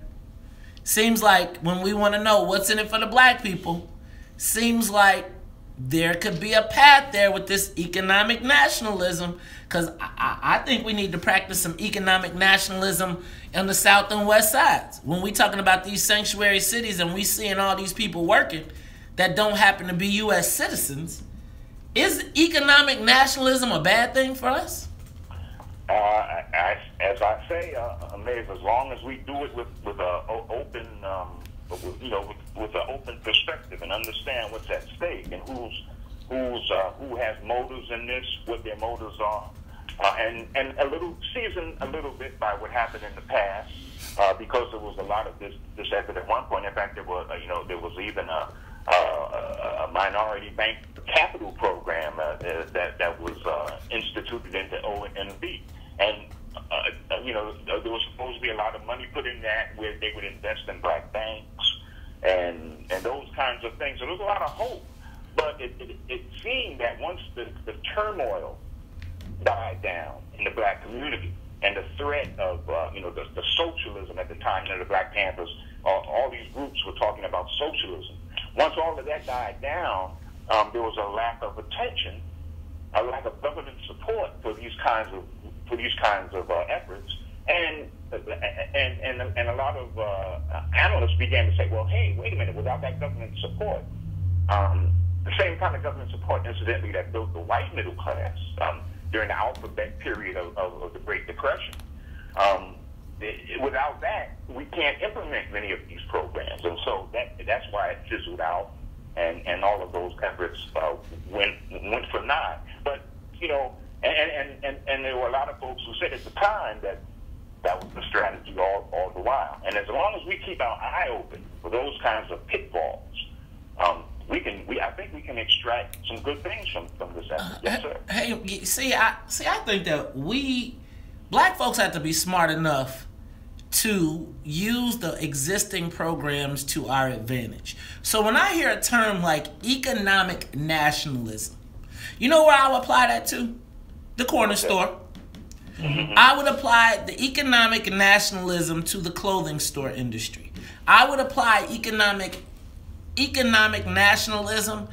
Seems like when we want to know what's in it for the black people, seems like there could be a path there with this economic nationalism, because I, I think we need to practice some economic nationalism on the south and west sides. When we're talking about these sanctuary cities and we seeing all these people working that don't happen to be U S citizens, is economic nationalism a bad thing for us? Uh, I, as I say, uh, Maze, as long as we do it with with uh, open. Um But with, you know, with, with an open perspective and understand what's at stake and who's who's uh, who has motives in this, what their motives are, uh, and and a little seasoned a little bit by what happened in the past, uh, because there was a lot of this disaster at one point. In fact, there was uh, you know there was even a a, a minority bank capital program uh, that that was uh, instituted into O M B, and uh, you know there was supposed to be a lot of money put in that where they would invest in black banks. And and those kinds of things. So there's a lot of hope, but it, it, it seemed that once the, the turmoil died down in the black community and the threat of uh, you know the, the socialism at the time, you know, the Black Panthers, uh, all these groups were talking about socialism. Once all of that died down, um, there was a lack of attention, a lack of government support for these kinds of for these kinds of uh, efforts. And and and and a lot of uh, analysts began to say, well, hey, wait a minute, without that government support, um, the same kind of government support, incidentally, that built the white middle class um, during the alphabet period of, of, of the Great Depression, um, it, without that, we can't implement many of these programs. And so that that's why it fizzled out, and and all of those efforts uh, went went for naught. But you know, and and and and there were a lot of folks who said at the time that that was the strategy all, all the while. And as long as we keep our eye open for those kinds of pitfalls, um, we can. We I think we can extract some good things from, from this effort. Yes, sir. Uh, hey, see, I see. I think that we, black folks, have to be smart enough to use the existing programs to our advantage. So when I hear a term like economic nationalism, you know where I would apply that to? The corner yes. store. Mm-hmm. I would apply the economic nationalism to the clothing store industry. I would apply economic economic nationalism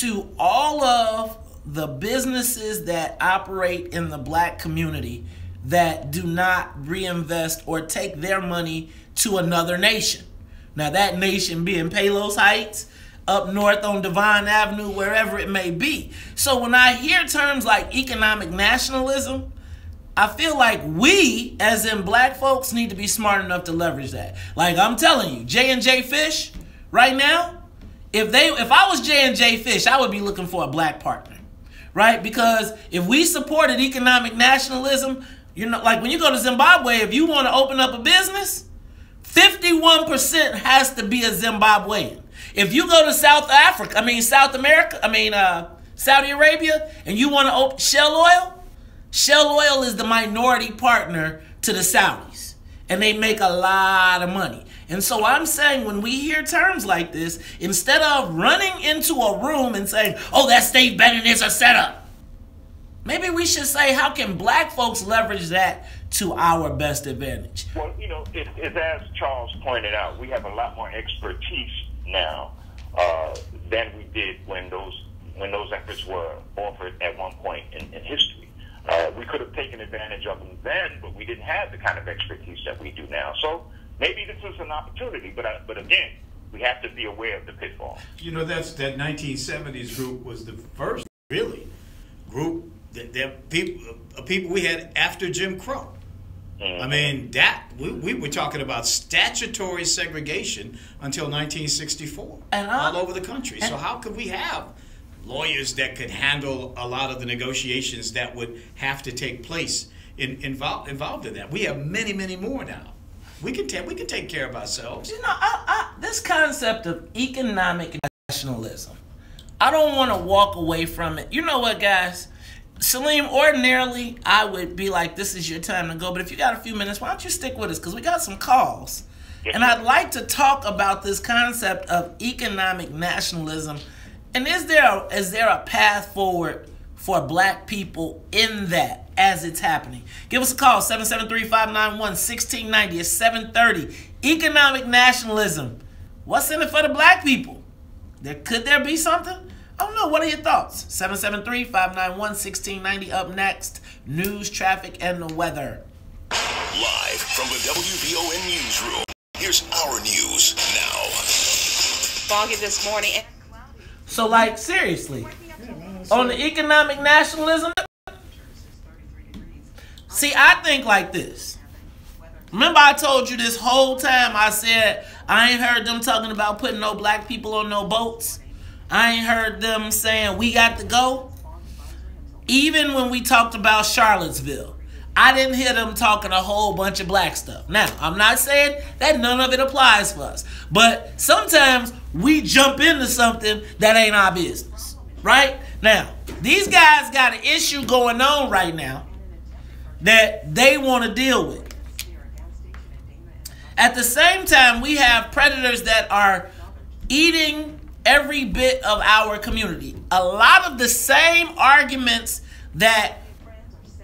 to all of the businesses that operate in the black community that do not reinvest or take their money to another nation. Now, that nation being Palos Heights, up north on Devon Avenue, wherever it may be. So when I hear terms like economic nationalism, I feel like we, as in black folks, need to be smart enough to leverage that. Like I'm telling you, J and J Fish, right now, if they, if I was J and J Fish, I would be looking for a black partner, right? Because if we supported economic nationalism, you know, like when you go to Zimbabwe, if you want to open up a business, fifty-one percent has to be a Zimbabwean. If you go to South Africa, I mean South America, I mean uh, Saudi Arabia, and you want to open Shell Oil. Shell Oil is the minority partner to the Saudis, and they make a lot of money. And so I'm saying when we hear terms like this, instead of running into a room and saying, oh, that Steve Bannon is a setup, maybe we should say, how can black folks leverage that to our best advantage? Well, you know, it, it, as Charles pointed out, we have a lot more expertise now uh, than we did when those, when those efforts were offered at one point in, in history. Uh, we could have taken advantage of them then, but we didn't have the kind of expertise that we do now. So maybe this is an opportunity, but I, but again, we have to be aware of the pitfall. You know, that's that nineteen seventies group was the first really group that, that people uh, people we had after Jim Crow. Mm-hmm. I mean, that we, we were talking about statutory segregation until nineteen sixty-four and all, all over the country. So how could we have lawyers that could handle a lot of the negotiations that would have to take place in, involved involved in that? We have many, many more now. We can take we can take care of ourselves. You know, I, I, this concept of economic nationalism, I don't want to walk away from it. You know what, guys? Salim, ordinarily I would be like, "This is your time to go," but if you got a few minutes, why don't you stick with us? Because we got some calls, and I'd like to talk about this concept of economic nationalism. And is there, a, is there a path forward for black people in that as it's happening? Give us a call, seven seven three, five nine one, one six nine zero at seven thirty. Economic nationalism. What's in it for the black people? There, could there be something? I don't know. What are your thoughts? seven seven three, five nine one, one six nine zero. Up next, news, traffic, and the weather. Live from the W V O N newsroom, here's our news now. Foggy this morning. So, like, seriously, on the economic nationalism, see, I think like this. Remember I told you this whole time, I said, I ain't heard them talking about putting no black people on no boats. I ain't heard them saying, we got to go. Even when we talked about Charlottesville, I didn't hear them talking a whole bunch of black stuff. Now, I'm not saying that none of it applies for us, but sometimes we jump into something that ain't our business, right? Now, these guys got an issue going on right now that they want to deal with. At the same time, we have predators that are eating every bit of our community. A lot of the same arguments that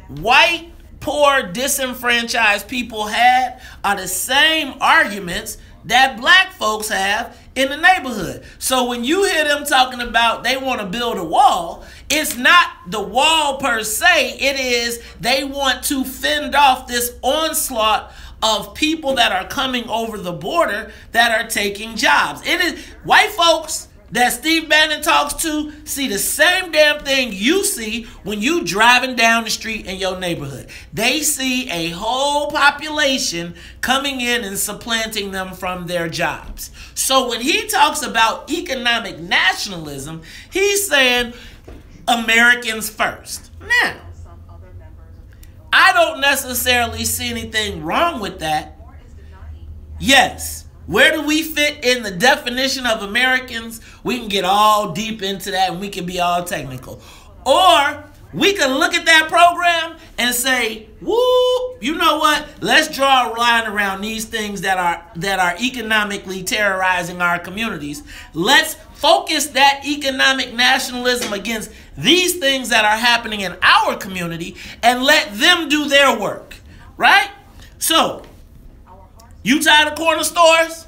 white, poor, disenfranchised people had are the same arguments that black folks have in the neighborhood. So when you hear them talking about they want to build a wall, it's not the wall per se. It is they want to fend off this onslaught of people that are coming over the border that are taking jobs. It is white folks that Steve Bannon talks to see the same damn thing you see when you driving down the street in your neighborhood. They see a whole population coming in and supplanting them from their jobs. So when he talks about economic nationalism, he's saying Americans first. Now, I don't necessarily see anything wrong with that. Yes. Where do we fit in the definition of Americans? We can get all deep into that and we can be all technical. Or we can look at that program and say, whoop, you know what? Let's draw a line around these things that are that are economically terrorizing our communities. Let's focus that economic nationalism against these things that are happening in our community and let them do their work, right? So, you tired of corner stores?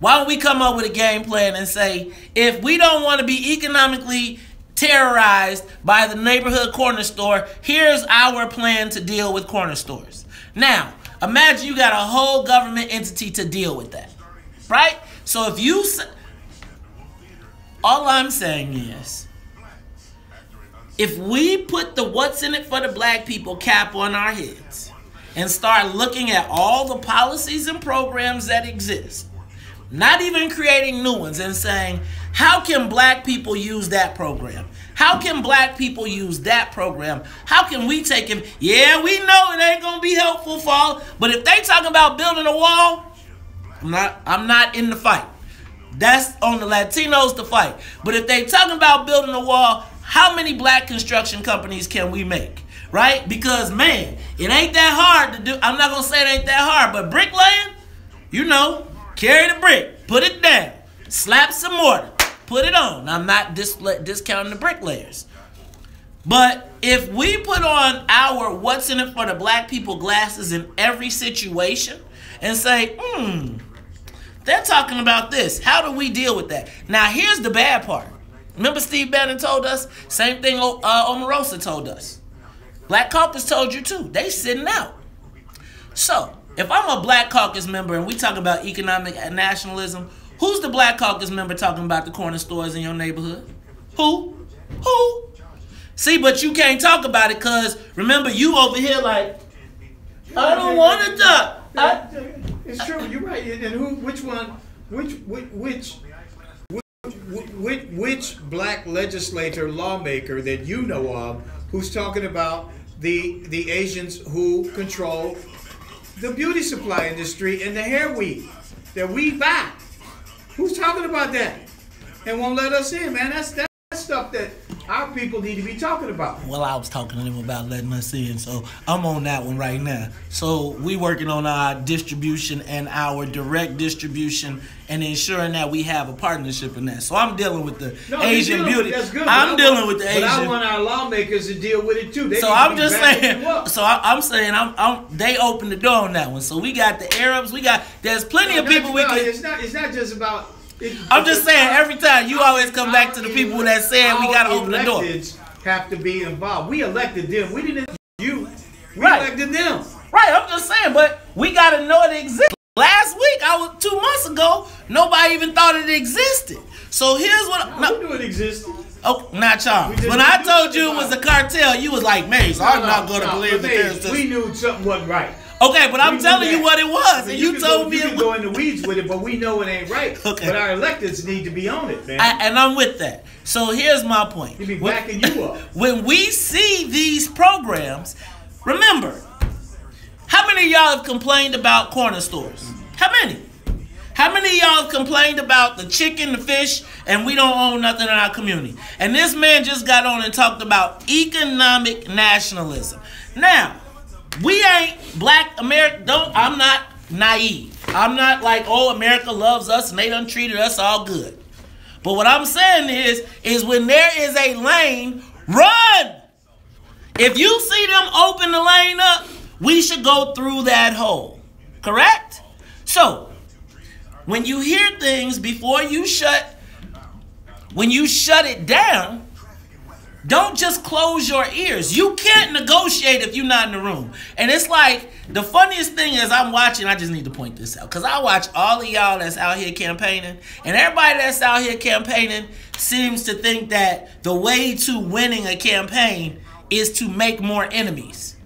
Why don't we come up with a game plan and say, if we don't want to be economically terrorized by the neighborhood corner store, here's our plan to deal with corner stores. Now, imagine you got a whole government entity to deal with that, right? So if you... All I'm saying is, if we put the what's in it for the black people cap on our heads and start looking at all the policies and programs that exist, not even creating new ones, and saying, how can black people use that program? How can black people use that program? How can we take him? Yeah, we know it ain't going to be helpful for all, but if they talking about building a wall, I'm not, I'm not in the fight. That's on the Latinos to fight. But if they talking about building a wall, how many black construction companies can we make? Right? Because, man, it ain't that hard to do. I'm not going to say it ain't that hard, but bricklaying, you know, carry the brick, put it down, slap some mortar, put it on. I'm not dis discounting the bricklayers. But if we put on our what's in it for the black people glasses in every situation and say, hmm, they're talking about this. How do we deal with that? Now, here's the bad part. Remember Steve Bannon told us? Same thing uh, Omarosa told us. Black Caucus told you, too. They sitting out. So, if I'm a Black Caucus member and we talk about economic nationalism, who's the Black Caucus member talking about the corner stores in your neighborhood? Who? Who? See, but you can't talk about it because, remember, you over here like, I don't want to talk. I It's true. You're right. And who? Which one? Which which which which which black legislator, lawmaker that you know of, who's talking about the the Asians who control the beauty supply industry and the hair weave that we buy? Who's talking about that? And won't let us in, man. That's that stuff that our people need to be talking about. Well, I was talking to them about letting us in, so I'm on that one right now. So we working on our distribution and our direct distribution and ensuring that we have a partnership in that. So I'm dealing with the no, Asian dealing, beauty. That's good, I'm dealing want, with the Asian. But I want our lawmakers to deal with it too. They so I'm just saying. So I, I'm saying I'm, I'm. They opened the door on that one. So we got the Arabs. We got. There's plenty no, of people. Not, we no, can. It's not. It's not just about I'm just saying, every time you always come back to the people that said we gotta open the door. Have to be involved. We elected them. We didn't you. We right. elected them. Right. I'm just saying, but we gotta know it exists. Last week, I was two months ago. Nobody even thought it existed. So here's what. No, no. We knew it existed. Oh, not y'all. When I told you it was a cartel, you was like, "Maze, so I'm no, not gonna no, believe that." We knew something wasn't right. Okay, but I'm telling you what it was, and you told me you can go in the weeds with it, but we know it ain't right. Okay. But our electeds need to be on it, man. I, and I'm with that. So here's my point. He be backing you up. When we see these programs, remember, how many of y'all have complained about corner stores? How many? How many of y'all have complained about the chicken, the fish, and we don't own nothing in our community? And this man just got on and talked about economic nationalism. Now, we ain't black America. Don't I'm not naive. I'm not like, oh, America loves us and they done treated us all good. But what I'm saying is, is when there is a lane, run. If you see them open the lane up, we should go through that hole. Correct? So when you hear things before you shut, when you shut it down, don't just close your ears. You can't negotiate if you're not in the room. And it's like, the funniest thing is I'm watching, I just need to point this out, because I watch all of y'all that's out here campaigning, and everybody that's out here campaigning seems to think that the way to winning a campaign is to make more enemies.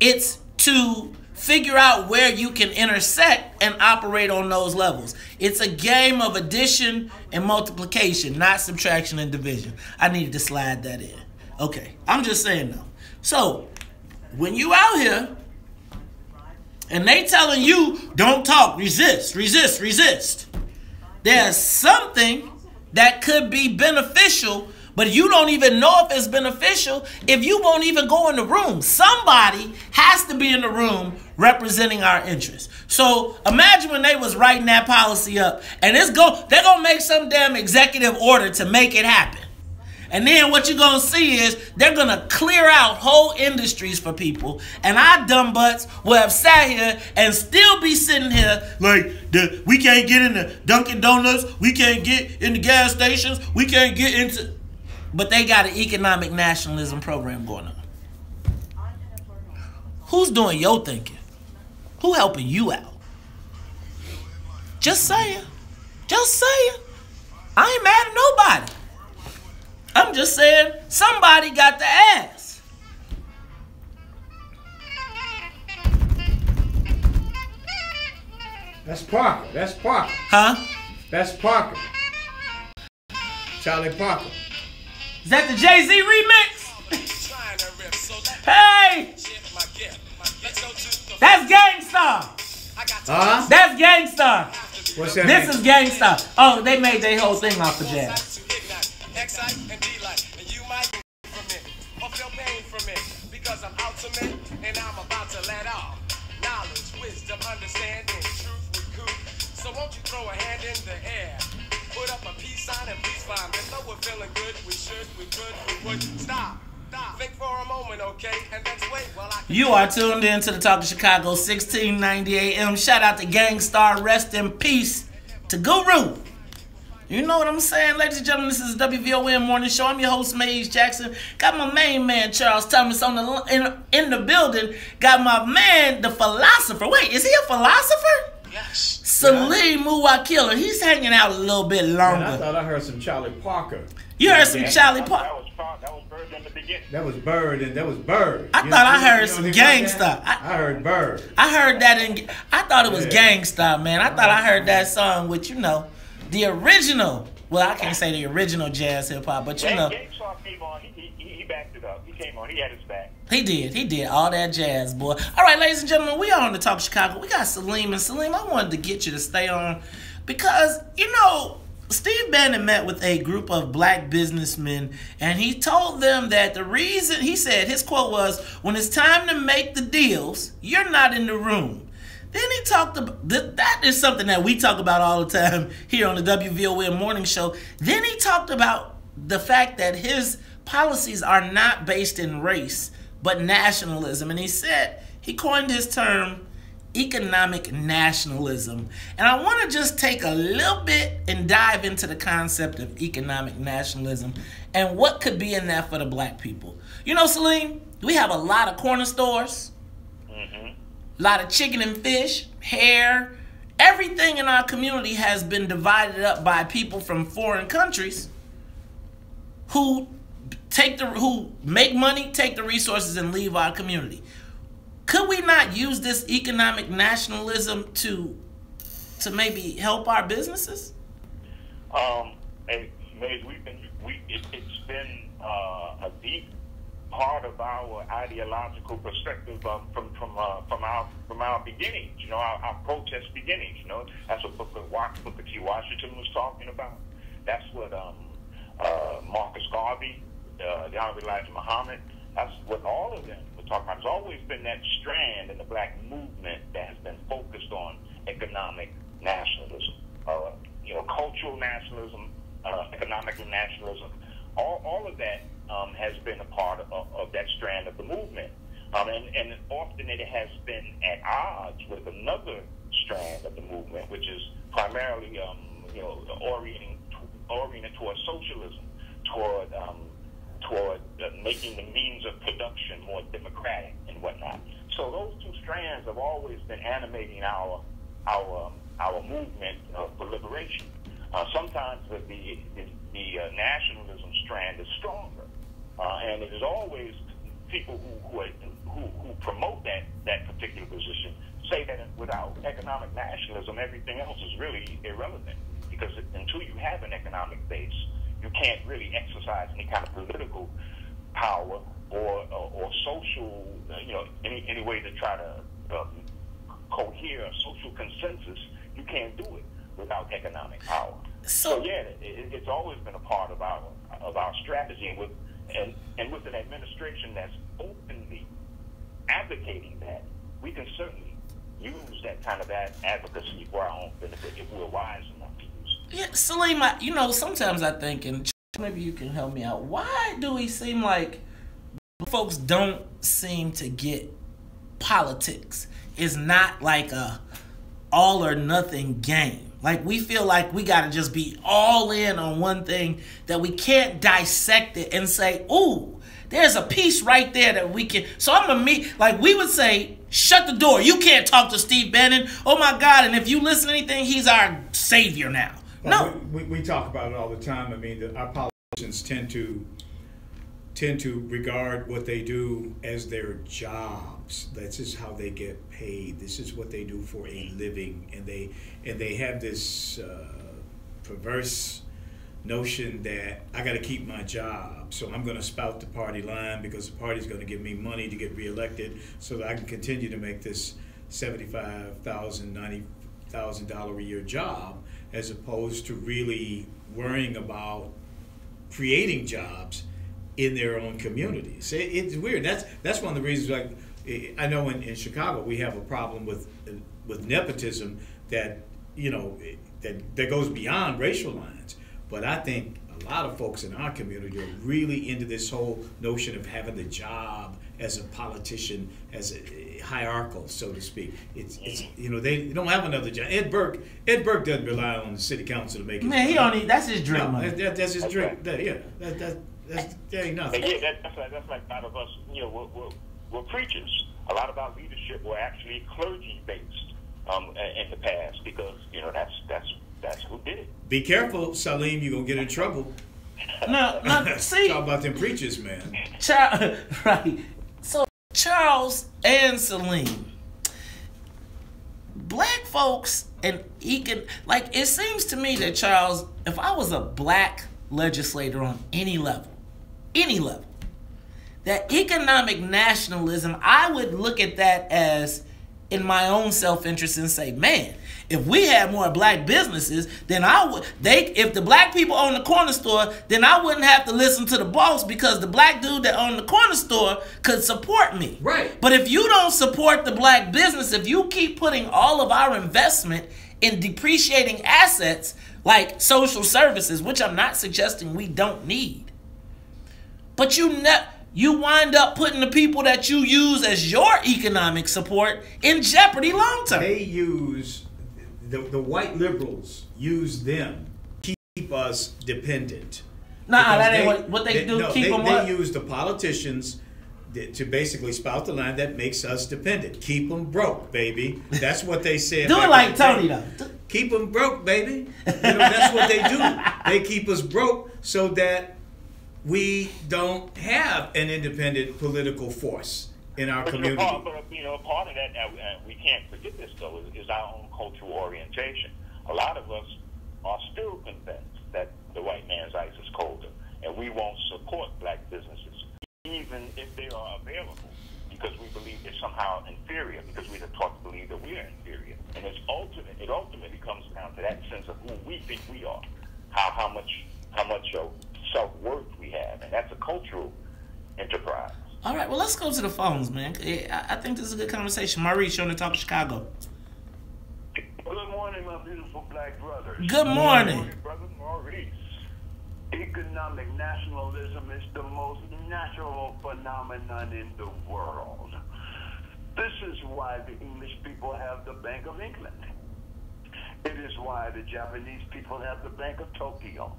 It's to figure out where you can intersect and operate on those levels. It's a game of addition and multiplication, not subtraction and division. I needed to slide that in. Okay, I'm just saying though. So when you out here and they telling you, don't talk, resist, resist, resist, there's something that could be beneficial, but you don't even know if it's beneficial if you won't even go in the room. Somebody has to be in the room representing our interests. So imagine when they was writing that policy up, and it's go, they're going to make some damn executive order to make it happen. And then what you're going to see is they're going to clear out whole industries for people. And our dumb butts will have sat here and still be sitting here like, the, we can't get in the Dunkin' Donuts. We can't get in the gas stations. We can't get into... But they got an economic nationalism program going on. Who's doing your thinking? Who helping you out? Just saying. Just saying. I ain't mad at nobody. I'm just saying somebody got the ass. That's Parker. That's Parker. Huh? That's Parker. Charlie Parker. Is that the Jay-Z remix? Hey! That's Gangstar. Huh? That's Gangstar. What's that this name? Is Gangstar. Oh, they made their whole thing off of jazz. So won't you throw a hand in the air? Put up a peace sign and please find me. Though we're feeling good, we should, we could, we would. Stop, stop. Think for a moment, okay? And let's wait while I... You are tuned in to the Talk of Chicago, sixteen ninety A M. Shout out to Gangstar. Rest in peace to Guru. You know what I'm saying? Ladies and gentlemen, this is the W V O N Morning Show. I'm your host, Maze Jackson. Got my main man, Charles Thomas, on the in, in the building. Got my man, the philosopher. Wait, is he a philosopher? Yes. Salim Muwakkil. He's hanging out a little bit longer. Man, I thought I heard some Charlie Parker. You heard some Charlie Parker. That was Bird in the beginning. That was Bird and that was Bird. I you thought know, I heard some Gangsta. I, I heard Bird. I heard that in. I thought it was yeah. Gangsta, man. I thought I heard that song with, you know, the original. Well, I can't say the original jazz hip hop, but you yeah, know. Gangsta came on. He, he, he backed it up. He came on. He had his back. He did. He did. All that jazz, boy. All right, ladies and gentlemen, we are on the Talk of Chicago. We got Salim. And Salim, I wanted to get you to stay on because, you know, Steve Bannon met with a group of black businessmen, and he told them that the reason, he said, his quote was, when it's time to make the deals, you're not in the room. Then he talked about, that is something that we talk about all the time here on the W V O N Morning Show. Then he talked about the fact that his policies are not based in race, but nationalism. And he said, he coined his term economic nationalism. And I want to just take a little bit and dive into the concept of economic nationalism and what could be in that for the black people. You know, Celine, we have a lot of corner stores, mm-hmm. a lot of chicken and fish, hair. Everything in our community has been divided up by people from foreign countries who take the who make money, take the resources, and leave our community. Could we not use this economic nationalism to to maybe help our businesses? Um, and Maze, we've been we it, it's been uh, a deep part of our ideological perspective um, from from uh, from our from our beginnings. You know, our, our protest beginnings. You know, that's what Booker, Booker T. Washington was talking about. That's what um, uh, Marcus Garvey, uh, the Honorable Elijah Muhammad. That's what all of them. There's always been that strand in the black movement that has been focused on economic nationalism, uh, you know, cultural nationalism, uh, economic nationalism. All, all of that um, has been a part of, of that strand of the movement. Um, and, and often it has been at odds with another strand of the movement, which is primarily, um, you know, orienting, oriented toward socialism, toward um, toward uh, making the means of production more democratic and whatnot. So those two strands have always been animating our our um, our movement uh, for liberation. Uh, sometimes the the, the uh, nationalism strand is stronger, uh, and it is always people who who, who who promote that that particular position say that without economic nationalism, everything else is really irrelevant, because until you have an economic base, you can't really exercise any kind of political power or or, or social, you know, any any way to try to um, cohere a social consensus. You can't do it without economic power. So, so yeah, it, it's always been a part of our of our strategy, and with and and with an administration that's openly advocating that, we can certainly use that kind of ad advocacy for our own benefit if we're wise enough. Yeah, Salim, I, you know, sometimes I think, and maybe you can help me out, why do we seem like folks don't seem to get politics? It's not like a all or nothing game. Like, we feel like we got to just be all in on one thing, that we can't dissect it and say, ooh, there's a piece right there that we can. So I'm going to meet, like we would say, shut the door. You can't talk to Steve Bannon. Oh, my God. And if you listen to anything, he's our savior now. Well, no, we, we, we talk about it all the time. I mean, the, our politicians tend to tend to regard what they do as their jobs. This is how they get paid. This is what they do for a living, and they and they have this uh, perverse notion that I got to keep my job, so I'm going to spout the party line because the party's going to give me money to get reelected, so that I can continue to make this seventy-five thousand dollars, ninety thousand dollars a year job, as opposed to really worrying about creating jobs in their own communities. It, it's weird. That's that's one of the reasons. Like I know in, in Chicago, we have a problem with with nepotism that you know that that goes beyond racial lines. But I think a lot of folks in our community are really into this whole notion of having the job as a politician, as a hierarchical, so to speak. It's, it's you know, they don't have another job. Ed Burke, Ed Burke doesn't rely on the city council to make it. Man, he don't need, that's his drink. No, that, that, that's his that's drink. Right. That, yeah, that, that, that's, that ain't nothing. Yeah, that, that's, like, that's like a lot of us, you know, we're, we're, we're preachers. A lot of our leadership were actually clergy-based um, in the past, because, you know, that's, that's, that's who did it. Be careful, Salim, you're going to get in trouble. No, no, see. Talk about them preachers, man. Child, right. So, Charles and Celine, black folks and econ, like, it seems to me that, Charles, if I was a black legislator on any level, any level, that economic nationalism, I would look at that as in my own self-interest and say, man, if we had more black businesses, then I would, they, if the black people owned the corner store, then I wouldn't have to listen to the boss, because the black dude that owned the corner store could support me. Right. But if you don't support the black business, if you keep putting all of our investment in depreciating assets like social services, which I'm not suggesting we don't need, but you ne- you wind up putting the people that you use as your economic support in jeopardy long term. They use, the, the white liberals use them to keep us dependent. Nah, that ain't they, what, what they, they do. No, keep they, them they up. use the politicians to basically spout the line that makes us dependent. Keep them broke, baby. That's what they said. Do it like Tony, though. Keep them broke, baby. You know, that's what they do. They keep us broke so that we don't have an independent political force in our but community. Part, but, you know, part of that, and we can't forget this, though, is our own cultural orientation. A lot of us are still convinced that the white man's ice is colder, and we won't support black businesses, even if they are available, because we believe they're somehow inferior, because we have taught to believe that we are inferior. And it's ultimate, it ultimately comes down to that sense of who we think we are, how, how much, how much of self-worth we have, and that's a cultural enterprise. All right, well, let's go to the phones, man. I think this is a good conversation. Maurice, you're on the Talk of Chicago. Good morning, my beautiful black brothers. Good morning. Good morning, brother Maurice. Economic nationalism is the most natural phenomenon in the world. This is why the English people have the Bank of England. It is why the Japanese people have the Bank of Tokyo.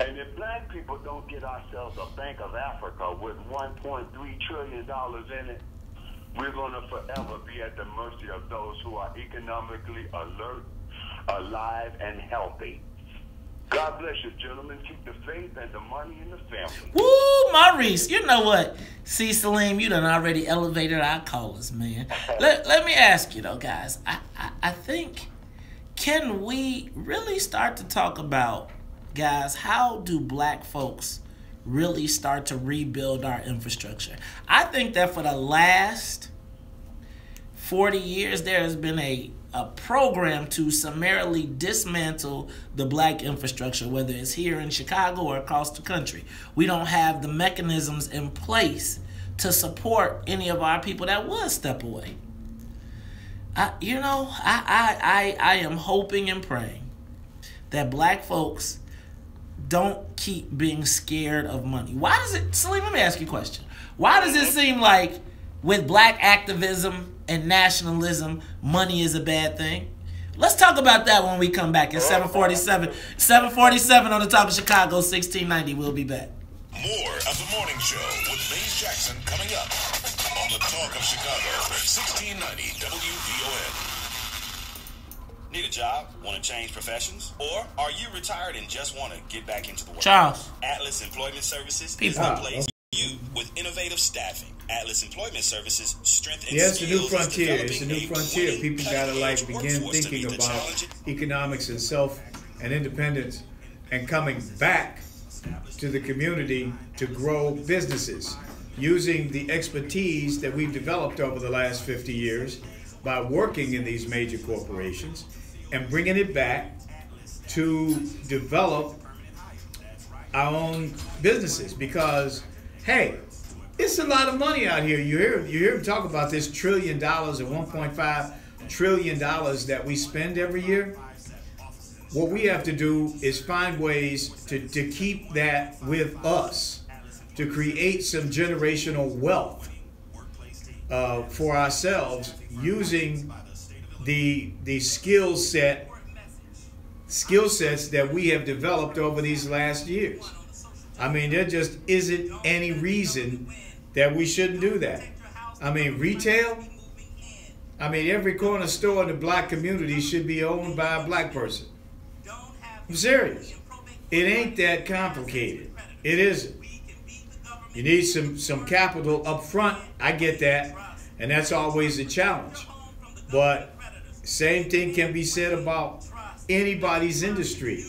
And if black people don't get ourselves a Bank of Africa with one point three trillion dollars in it, we're going to forever be at the mercy of those who are economically alert, alive, and healthy. God bless you, gentlemen. Keep the faith and the money in the family. Woo, Maurice. You know what? See, Salim, you done already elevated our callers, man. let, let me ask you, though, guys. I, I, I think, can we really start to talk about, guys, how do black folks really start to rebuild our infrastructure? I think that for the last forty years, there has been a a program to summarily dismantle the black infrastructure, whether it's here in Chicago or across the country. We don't have the mechanisms in place to support any of our people that would step away. I, you know, I, I, I, I am hoping and praying that black folks don't keep being scared of money. Why does it, Celine, let me ask you a question. Why does it seem like with black activism and nationalism, money is a bad thing? Let's talk about that when we come back at seven forty-seven. seven forty-seven on the Top of Chicago, sixteen ninety. We'll be back. More of the morning show with Maze Jackson coming up on the Talk of Chicago, sixteen ninety W V O N. Need a job? Want to change professions? Or are you retired and just want to get back into the work? Charles. Atlas Employment Services is the place you with innovative staffing. Atlas Employment Services strengthens. Yes, the new frontier. It's the new frontier. People gotta like begin thinking about economics and self and independence, and coming back to the community to grow businesses using the expertise that we've developed over the last fifty years by working in these major corporations and bringing it back to develop our own businesses. Because hey, it's a lot of money out here. You hear, you hear him talk about this trillion dollars and one point five trillion dollars that we spend every year. What we have to do is find ways to, to keep that with us, to create some generational wealth uh, for ourselves using the, the skill set, skill sets that we have developed over these last years. I mean, there just isn't any reason that we shouldn't do that. I mean, retail, I mean, every corner store in the black community should be owned by a black person. I'm serious. It ain't that complicated. It isn't. You need some, some capital up front. I get that. And that's always a challenge. But same thing can be said about anybody's industry.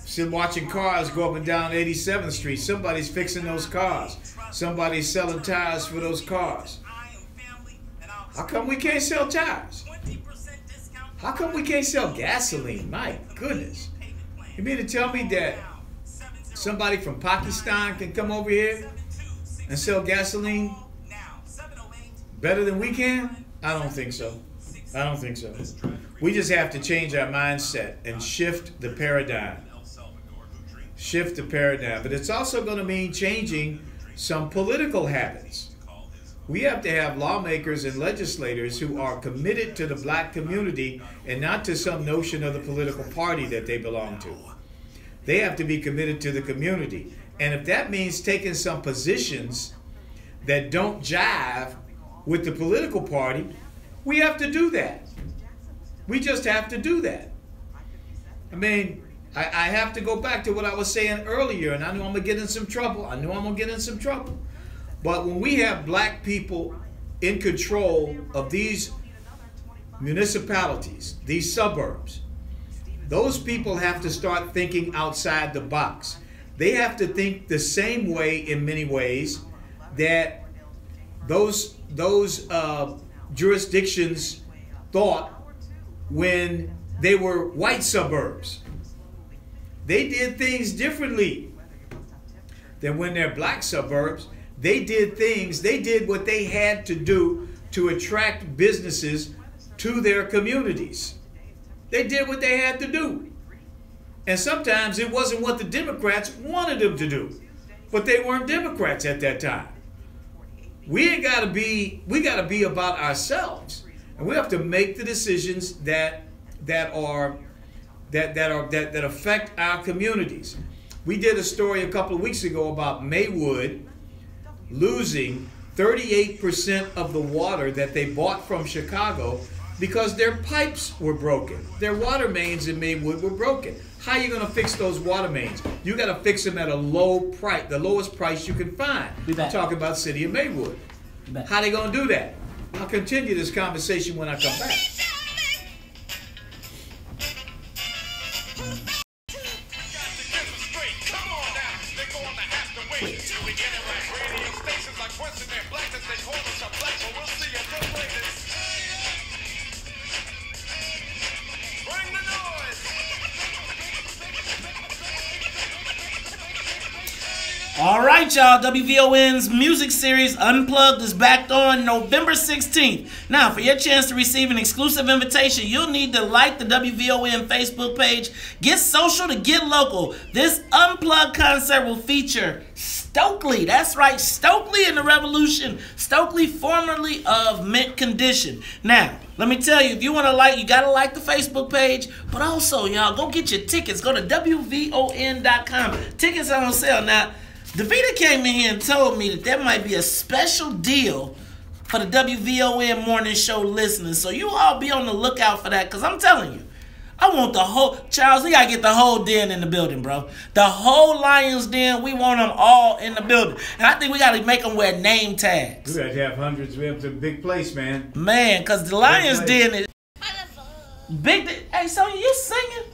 Sitting watching cars go up and down eighty-seventh Street. Somebody's fixing those cars. Somebody's selling tires for those cars. How come we can't sell tires? How come we can't sell gasoline? My goodness. You mean to tell me that somebody from Pakistan can come over here and sell gasoline better than we can? I don't think so. I don't think so. We just have to change our mindset and shift the paradigm. shift the paradigm, but it's also going to mean changing some political habits. We have to have lawmakers and legislators who are committed to the black community and not to some notion of the political party that they belong to. They have to be committed to the community. And if that means taking some positions that don't jive with the political party, we have to do that. We just have to do that. I mean, I, I have to go back to what I was saying earlier, and I know I'm going to get in some trouble. I know I'm going to get in some trouble. But when we have black people in control of these municipalities, these suburbs, those people have to start thinking outside the box. They have to think the same way in many ways that those, those uh, jurisdictions thought when they were white suburbs. They did things differently than when they're black suburbs. They did things, they did what they had to do to attract businesses to their communities. They did what they had to do. And sometimes it wasn't what the Democrats wanted them to do, but they weren't Democrats at that time. We gotta be, we gotta be about ourselves. And we have to make the decisions that, that, are, that, that, are, that, that affect our communities. We did a story a couple of weeks ago about Maywood losing thirty-eight percent of the water that they bought from Chicago because their pipes were broken. Their water mains in Maywood were broken. How are you going to fix those water mains? You got to fix them at a low price, the lowest price you can find. I'm talking about city of Maywood. How are they going to do that? I'll continue this conversation when I come back. All right, y'all, W V O N's music series Unplugged is back on November sixteenth. Now, for your chance to receive an exclusive invitation, you'll need to like the W V O N Facebook page. Get social to get local. This Unplugged concert will feature Stokely. That's right, Stokely and the Revolution. Stokely, formerly of Mint Condition. Now, let me tell you, if you want to like, you got to like the Facebook page. But also, y'all, go get your tickets. Go to W V O N dot com. Tickets are on sale now. DeVita came in here and told me that there might be a special deal for the W V O N morning show listeners. So you all be on the lookout for that, because I'm telling you, I want the whole, Charles, we got to get the whole den in the building, bro. The whole Lions Den, we want them all in the building. And I think we got to make them wear name tags. We got to have hundreds. We have to big place, man. Man, because the Lions Den is big. Hey, Sonya, you singing?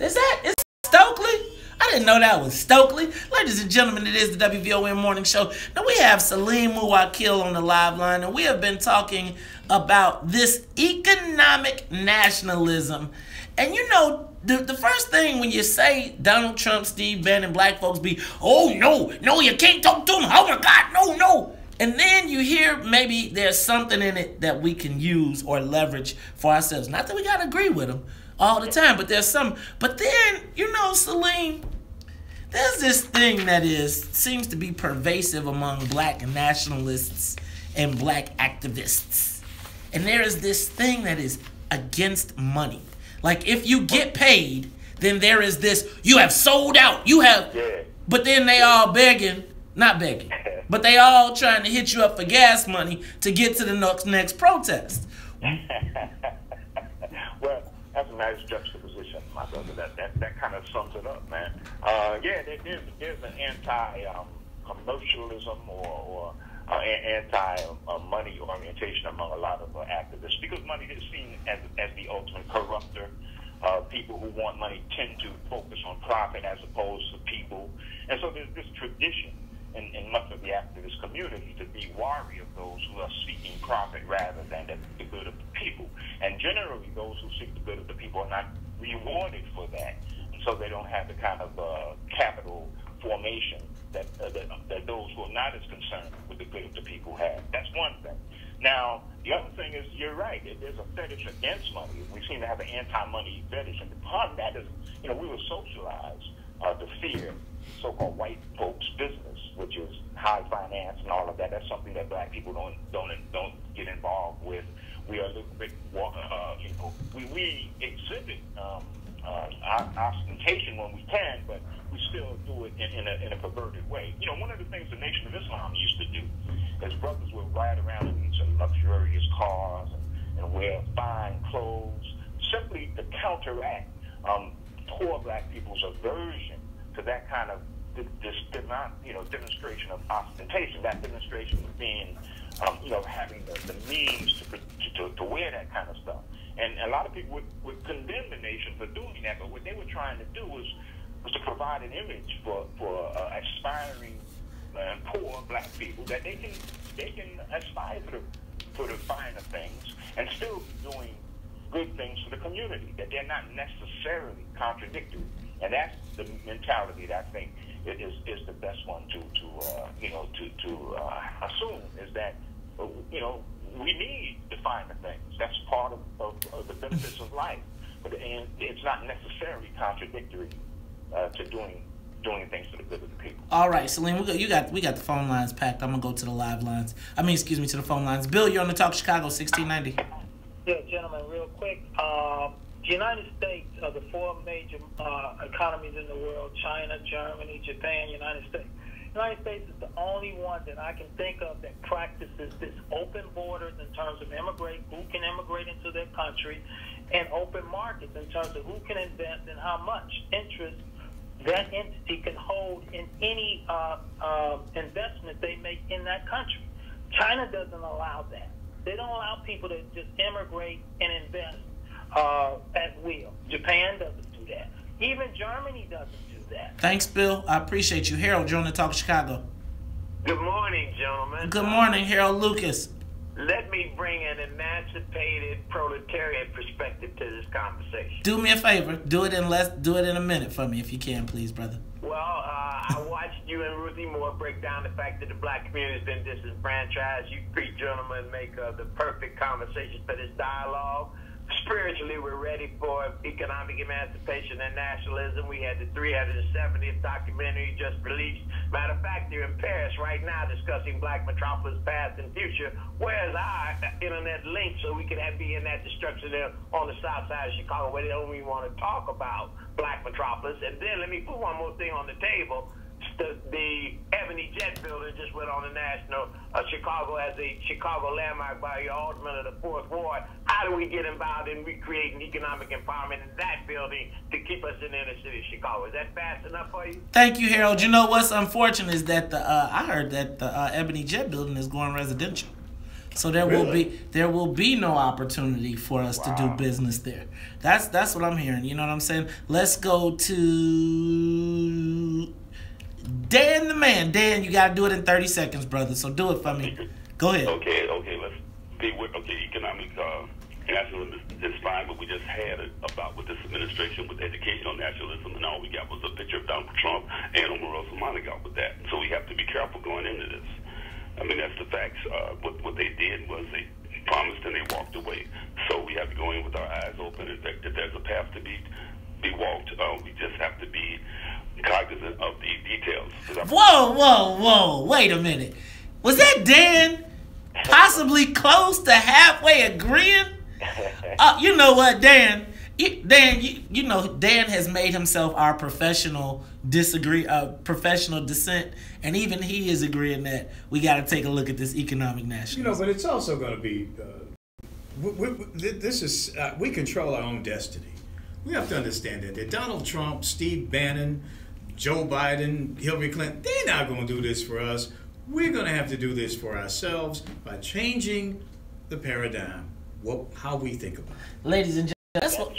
Is that, is Stokely? I didn't know that was Stokely. Ladies and gentlemen, it is the W V O N Morning Show. Now, we have Salim Muwakkil on the live line, and we have been talking about this economic nationalism. And, you know, the, the first thing when you say Donald Trump, Steve Bannon, black folks be, oh, no, no, you can't talk to them. Oh, my God, no, no. And then you hear maybe there's something in it that we can use or leverage for ourselves. Not that we got to agree with them all the time, but there's some. But then, you know, Celine, there's this thing that is seems to be pervasive among black nationalists and black activists. And there is this thing that is against money. Like, if you get paid, then there is this, you have sold out, you have, yeah. But then they all begging, not begging, but they all trying to hit you up for gas money to get to the next, next protest. Well, that's a nice juxtaposition, my brother. That that, that kind of sums it up, man. Uh, yeah, there, there's, there's an anti-commercialism um, or, or uh, anti-money orientation among a lot of uh, activists, because money is seen as, as the ultimate corruptor. Uh, people who want money tend to focus on profit as opposed to people. And so there's this tradition in, in much of the activist community to be wary of those who are seeking profit rather than the good of the people. And generally, those who seek the good of the people are not rewarded for that, and so they don't have the kind of uh, capital formation that, uh, that that those who are not as concerned with the good of the people have. That's one thing. Now, the other thing is, you're right. There's a fetish against money. We seem to have an anti-money fetish, and part of that is, you know, we were socialized uh, the fear, so-called white folks' business, which is high finance and all of that. That's something that black people don't don't don't get involved with. We are a little bit, uh, you know, we we exhibit um, uh, ostentation when we can, but we still do it in, in, a, in a perverted way. You know, one of the things the Nation of Islam used to do is brothers would ride around in some luxurious cars and, and wear fine clothes, simply to counteract um, poor black people's aversion to that kind of this, you know, demonstration of ostentation, that demonstration of being, um, you know, having the, the means to, to, to wear that kind of stuff. And a lot of people would, would condemn the nation for doing that, but what they were trying to do was, was to provide an image for, for uh, aspiring and uh, poor black people that they can, they can aspire to the, to the finer things and still be doing good things for the community, that they're not necessarily contradictory. And that's the mentality that I think is, is the best one to, to uh, you know, to, to uh, assume, is that, you know, we need to find the things. That's part of, of, of the benefits of life. But and it's not necessarily contradictory uh, to doing doing things for the good of the people. All right, Celine, we got, you got, we got the phone lines packed. I'm going to go to the live lines. I mean, excuse me, to the phone lines. Bill, you're on the Talk Chicago, sixteen ninety. Yeah, gentlemen, real quick. Um, the United States are the four major uh, economies in the world: China, Germany, Japan, United States. The United States is the only one that I can think of that practices this open borders in terms of immigrate, who can immigrate into their country, and open markets in terms of who can invest and how much interest that entity can hold in any uh, uh, investment they make in that country. China doesn't allow that. They don't allow people to just immigrate and invest uh, at will. Japan doesn't do that. Even Germany doesn't do that. Thanks, Bill. I appreciate you. Harold, you're on the Talk Chicago. Good morning, gentlemen. Good morning, Harold Lucas. Let me bring an emancipated proletariat perspective to this conversation. Do me a favor. Do it in less. Do it in a minute for me, if you can, please, brother. Well, uh, I watched you and Ruthie Moore break down the fact that the black community has been disenfranchised. You three gentlemen make uh, the perfect conversation for this dialogue. Spiritually, we're ready for economic emancipation and nationalism. We had the three hundred seventieth documentary just released. Matter of fact, they're in Paris right now discussing black metropolis past and future. Where's our internet link so we can have, be in that destruction there on the south side of Chicago, where they don't even want to talk about black metropolis? And then let me put one more thing on the table. The, the Ebony Jet building just went on the national uh, Chicago as a Chicago landmark by your alderman of the Fourth Ward. How do we get involved in recreating economic empowerment in that building to keep us in the inner city of Chicago? Is that fast enough for you? Thank you, Harold. You know what's unfortunate is that the uh, I heard that the uh, Ebony Jet building is going residential, so there really? will be there will be no opportunity for us wow. to do business there. That's that's what I'm hearing. You know what I'm saying? Let's go to Dan the man. Dan, you got to do it in thirty seconds, brother. So do it for me. Go ahead. Okay, okay. Let's see what, okay, economic uh, nationalism is fine, but we just had it about with this administration with educational nationalism, and all we got was a picture of Donald Trump and Omarosa Monica with that. So we have to be careful going into this. I mean, that's the facts. Uh, what, what they did was they promised and they walked away. So we have to go in with our eyes open. In fact, if there's a path to be, be walked, uh, we just have to be cognizant of the details. Whoa, whoa, whoa. Wait a minute. Was that Dan possibly close to halfway agreeing? Uh, you know what, Dan? You, Dan, you, you know, Dan has made himself our professional disagree, uh, professional dissent, and even he is agreeing that we got to take a look at this economic nationalism. You know, but it's also going to be, uh, we, we, this is, uh, we control our own destiny. We have to understand that, that Donald Trump, Steve Bannon, Joe Biden, Hillary Clinton, they're not going to do this for us. We're going to have to do this for ourselves by changing the paradigm, what, how we think about it. Ladies and gentlemen, that's what,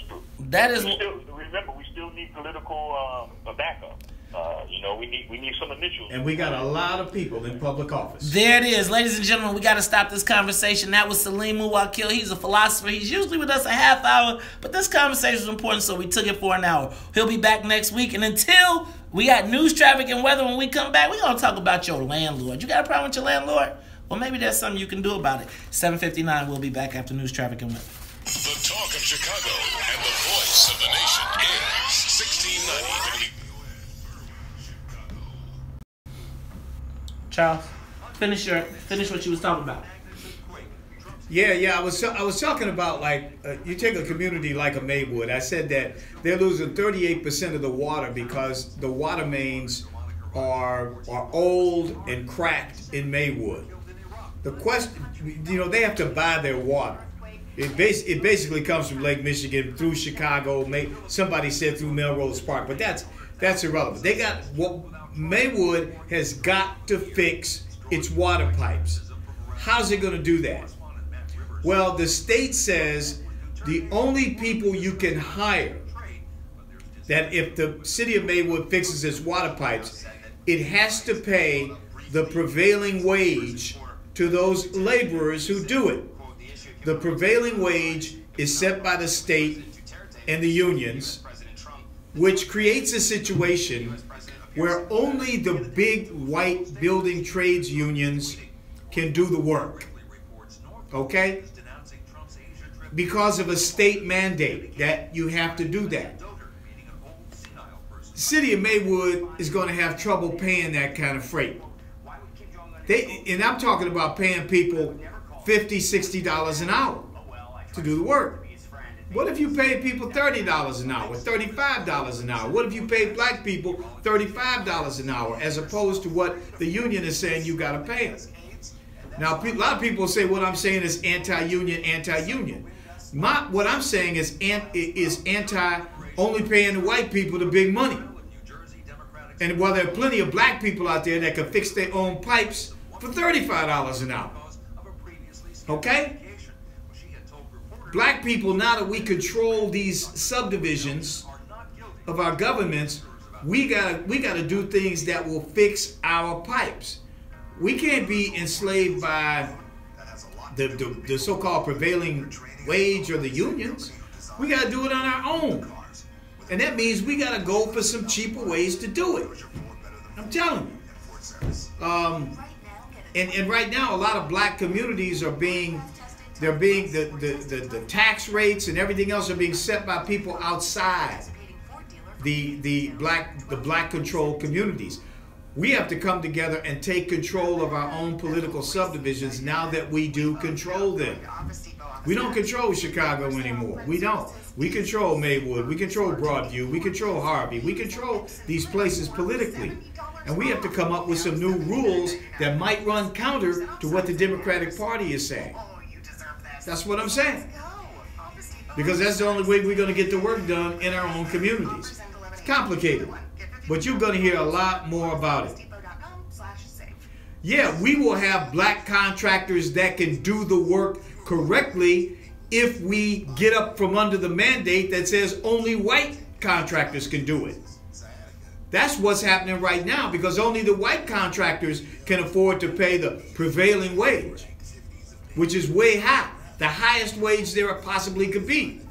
that is... Still, remember, we still need political um, backup. Uh, you know, we need, we need some initials. And we got a lot of people in public office. There it is. Ladies and gentlemen, we got to stop this conversation. That was Salim Muwakkil. He's a philosopher. He's usually with us a half hour, but this conversation was important, so we took it for an hour. He'll be back next week. And until we got news, traffic, and weather when we come back, we're going to talk about your landlord. You got a problem with your landlord? Well, maybe there's something you can do about it. seven fifty-nine, we'll be back after news, traffic, and weather. The talk of Chicago and the voice of the nation is sixteen ninety. Charles, finish your finish what you was talking about. Yeah, yeah, I was I was talking about like uh, you take a community like a Maywood. I said that they're losing thirty-eight percent of the water because the water mains are are old and cracked in Maywood. The question, you know, they have to buy their water. It bas it basically comes from Lake Michigan through Chicago. May somebody said through Melrose Park, but that's that's irrelevant. They got what Maywood has got to fix its water pipes. How's it going to do that? Well, the state says the only people you can hire, that if the city of Maywood fixes its water pipes, it has to pay the prevailing wage to those laborers who do it. The prevailing wage is set by the state and the unions, which creates a situation where only the big white building trades unions can do the work, okay? Because of a state mandate that you have to do that. The city of Maywood is going to have trouble paying that kind of freight. They, and I'm talking about paying people fifty, sixty dollars an hour to do the work. What if you pay people thirty dollars an hour, thirty-five dollars an hour? What if you pay black people thirty-five dollars an hour as opposed to what the union is saying you got to pay them? Now, a lot of people say what I'm saying is anti-union, anti-union. My, what I'm saying is, is anti-only paying the white people the big money. And while there are plenty of black people out there that can fix their own pipes for thirty-five dollars an hour, okay? Black people, now that we control these subdivisions of our governments, we gotta, we gotta do things that will fix our pipes. We can't be enslaved by the, the, the so-called prevailing wage or the unions. We gotta do it on our own. And that means we gotta go for some cheaper ways to do it. I'm telling you. Um, and, and right now, a lot of black communities are being They're being, the, the, the, the tax rates and everything else are being set by people outside the, the, black, the black controlled communities. We have to come together and take control of our own political subdivisions now that we do control them. We don't control Chicago anymore. We don't. We control Maywood. We control Broadview. We control Harvey. We control these places politically. And we have to come up with some new rules that might run counter to what the Democratic Party is saying. That's what I'm saying. Because that's the only way we're going to get the work done in our own communities. It's complicated. But you're going to hear a lot more about it. Yeah, we will have black contractors that can do the work correctly if we get up from under the mandate that says only white contractors can do it. That's what's happening right now because only the white contractors can afford to pay the prevailing wage, which is way high. The highest wage there possibly could be.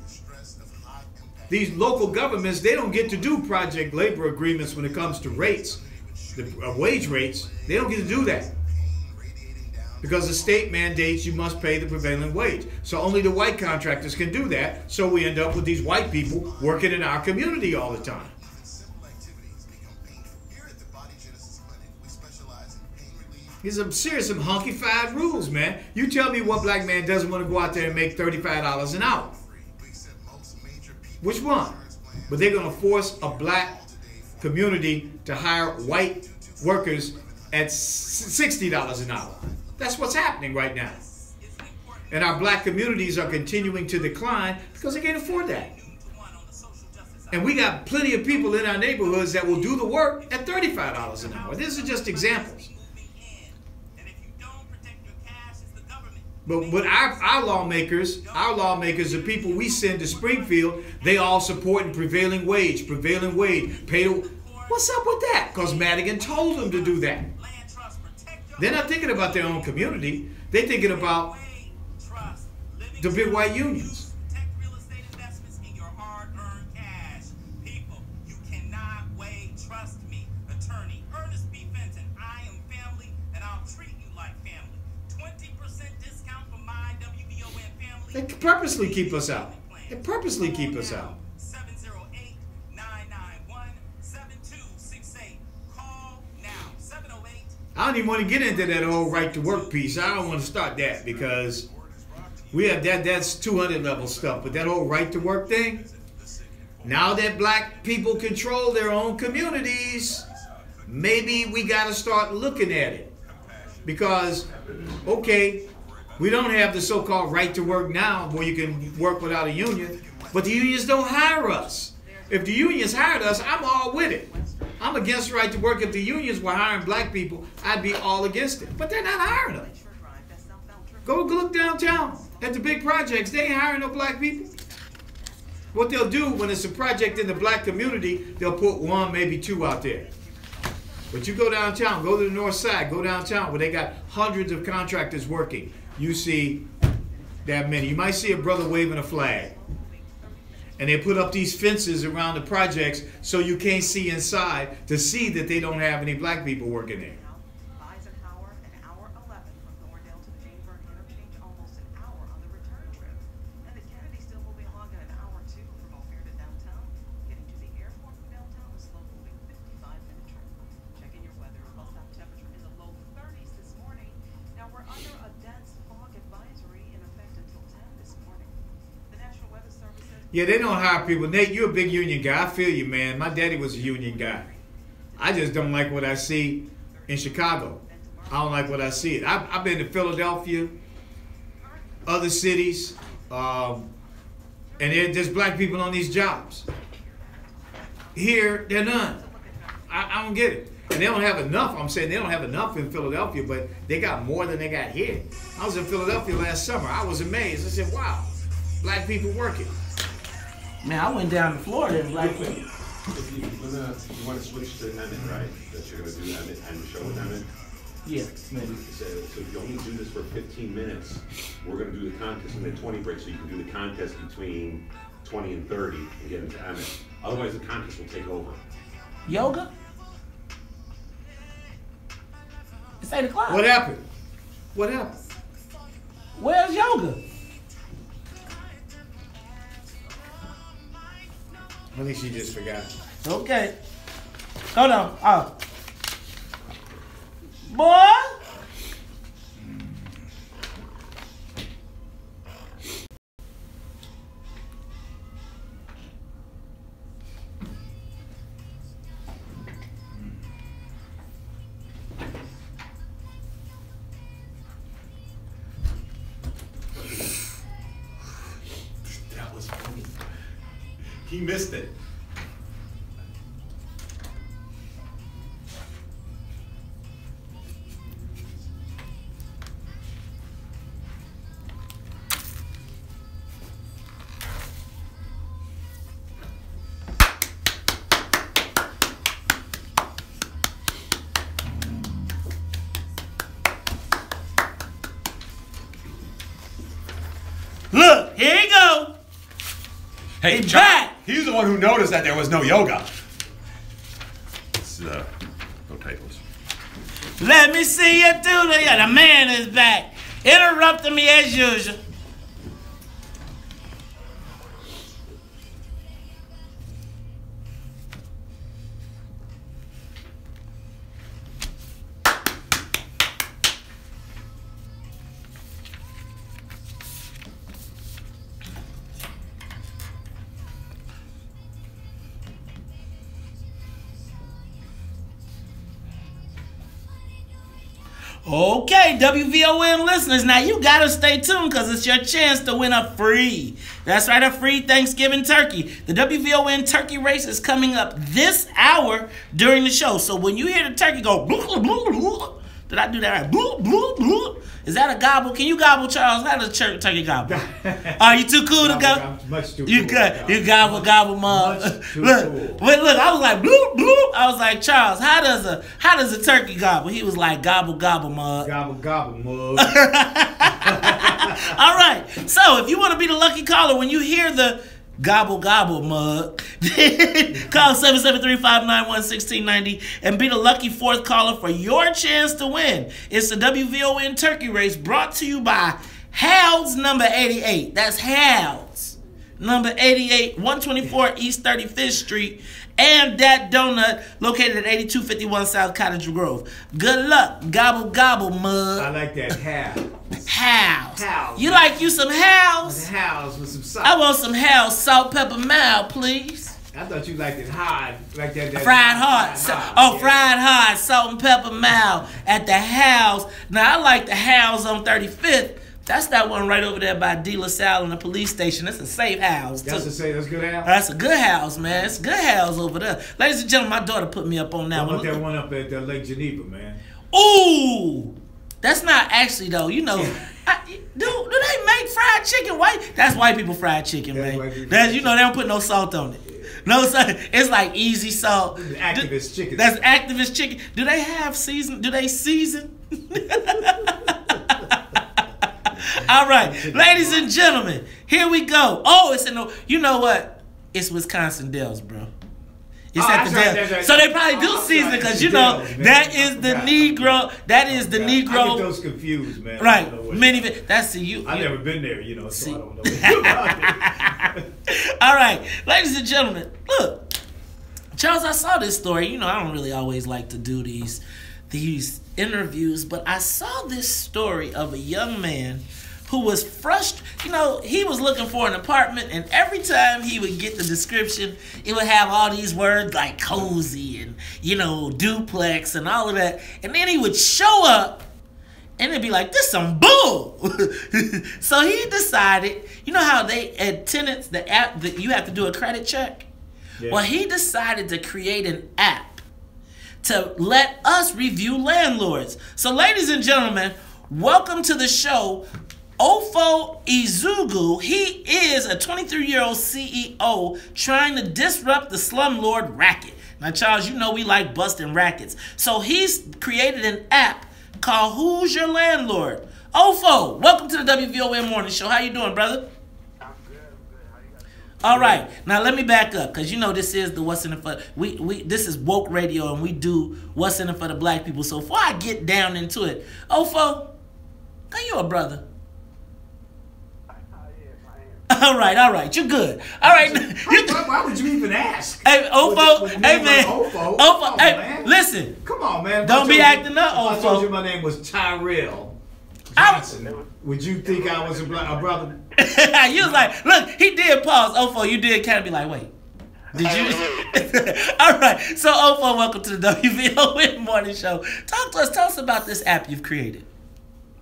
These local governments, they don't get to do project labor agreements when it comes to rates, the, uh, wage rates. They don't get to do that because the state mandates you must pay the prevailing wage. So only the white contractors can do that. So we end up with these white people working in our community all the time. These are serious, some hunky-fied rules, man. You tell me what black man doesn't want to go out there and make thirty-five dollars an hour. Which one? But they're going to force a black community to hire white workers at sixty dollars an hour. That's what's happening right now. And our black communities are continuing to decline because they can't afford that. And we got plenty of people in our neighborhoods that will do the work at thirty-five dollars an hour. These are just examples. But, but our, our lawmakers, our lawmakers, the people we send to Springfield, they all supporting prevailing wage, prevailing wage. Pay to, what's up with that? Because Madigan told them to do that. They're not thinking about their own community. They're thinking about the big white unions. They purposely keep us out. They purposely keep us out. I don't even want to get into that whole right to work piece. I don't want to start that because we have that, that's two hundred level stuff. But that whole right to work thing, now that black people control their own communities, maybe we got to start looking at it. Because, okay, we don't have the so-called right to work now where you can work without a union, but the unions don't hire us. If the unions hired us, I'm all with it. I'm against right to work. If the unions were hiring black people, I'd be all against it. But they're not hiring them. Go look downtown at the big projects. They ain't hiring no black people. What they'll do when it's a project in the black community, they'll put one, maybe two out there. But you go downtown, go to the north side, go downtown where they got hundreds of contractors working. You see that many. You might see a brother waving a flag. And they put up these fences around the projects so you can't see inside to see that they don't have any black people working there. Yeah, they don't hire people. Nate, you're a big union guy. I feel you, man. My daddy was a union guy. I just don't like what I see in Chicago. I don't like what I see. I've, I've been to Philadelphia, other cities, um, and there's black people on these jobs. Here, there are none. I, I don't get it. And they don't have enough. I'm saying they don't have enough in Philadelphia, but they got more than they got here. I was in Philadelphia last summer. I was amazed. I said, wow, black people working. Man, I went down to Florida and black people. If you, you want to switch to Emmett, right? That you're going to do Emmett and show with Emmett? Yeah, maybe. So, so if you only do this for fifteen minutes, we're going to do the contest and then twenty breaks, so you can do the contest between twenty and thirty and get into Emmett. Otherwise, the contest will take over. Yoga? It's eight o'clock. What happened? What happened? Where's yoga? I think she just forgot. Okay. Hold on. Oh. Boy. That was funny. He missed it. Look, here you go. Hey, John. Back. He's the one who noticed that there was no yoga. It's, uh, no typos. Let me see you do the yoga. The man is back, interrupting me as usual. Okay, W V O N listeners, now you gotta stay tuned because it's your chance to win a free, that's right, a free Thanksgiving turkey. The W V O N turkey race is coming up this hour during the show. So when you hear the turkey go, bloop, bloop, bloop, did I do that right? Bloop, bloop, bloop. Is that a gobble? Can you gobble, Charles? That is a turkey gobble. Are you too cool to gobble? Much too cool. You got you gobble gobble mug. Look, look, look, I was like bloop bloop. I was like, Charles, how does a how does a turkey gobble? He was like gobble gobble mug. Gobble gobble mug. All right. So if you want to be the lucky caller when you hear the gobble gobble mug, call seven seven three, five nine one, one six nine zero and be the lucky fourth caller for your chance to win. It's the W V O N turkey race brought to you by Hal's number eighty-eight. That's Hal's number eighty-eight, one twenty-four East thirty-fifth Street, and that donut located at eighty-two fifty-one South Cottage Grove. Good luck. Gobble, gobble, mug. I like that house. House. House. You like you some house? House with some salt. I want some house, salt, pepper, mild, please. I thought you liked it hard, like that. that fried hard. So, oh, yeah. Fried hard, salt and pepper mild at the house. Now, I like the house on thirty-fifth. That's that one right over there by De La Salle and the police station. That's a safe house. Too. That's a safe. That's a good house. That's a good house, man. It's a good house over there. Ladies and gentlemen, my daughter put me up on that one. I want that one up at uh, Lake Geneva, man. Ooh, that's not actually though. You know, I, do do they make fried chicken white? That's white people fried chicken, that's man. That's you know they don't put no salt on it. No, it's like easy salt. Activist do, chicken. That's activist chicken. Do they have season? Do they season? All right, ladies and gentlemen, here we go. Oh, it's in the. You know what? It's Wisconsin Dells, bro. It's oh, at the Dells. Right, right. So they probably do oh, season because you know Dells, that is the Negro. That is the Negro. I get those confused, man. Right, many. That's the you. I've you, never been there, you know, so see. I don't know. All right, ladies and gentlemen, look, Charles, I saw this story. You know, I don't really always like to do these, these interviews, but I saw this story of a young man who was frustrated. You know, he was looking for an apartment, and every time he would get the description, it would have all these words like cozy and, you know, duplex and all of that. And then he would show up, and it'd be like, this some bull. So he decided, you know how they, at tenants, the app, that you have to do a credit check? Yeah. Well, he decided to create an app to let us review landlords. So ladies and gentlemen, welcome to the show, Ofo Izugu. He is a twenty-three-year-old C E O trying to disrupt the slumlord racket. Now, Charles, you know we like busting rackets. So he's created an app called Who's Your Landlord? Ofo, welcome to the W V O N Morning Show. How you doing, brother? I'm good. I'm good. How you guys doing? All right. Now, let me back up because, you know, this is the What's in It For... We, we, this is woke radio, and we do What's in It For the Black people. So before I get down into it, Ofo, are you a brother? I am. I am. All right. All right. You're good. All right. Why, why, why would you even ask? Hey, Ofo. With, with hey, man. Ofo. Ofo. Oh, hey, man. Listen. Come on, man. Don't be acting up, Ofo. I told you my name was Tyrell Johnson. I, would you think I was a, a brother? You was like, look, he did pause. Ofo, you did kind of be like, wait. Did you? All right. So, Ofo, welcome to the W V O N Morning Show. Talk to us. Tell us about this app you've created.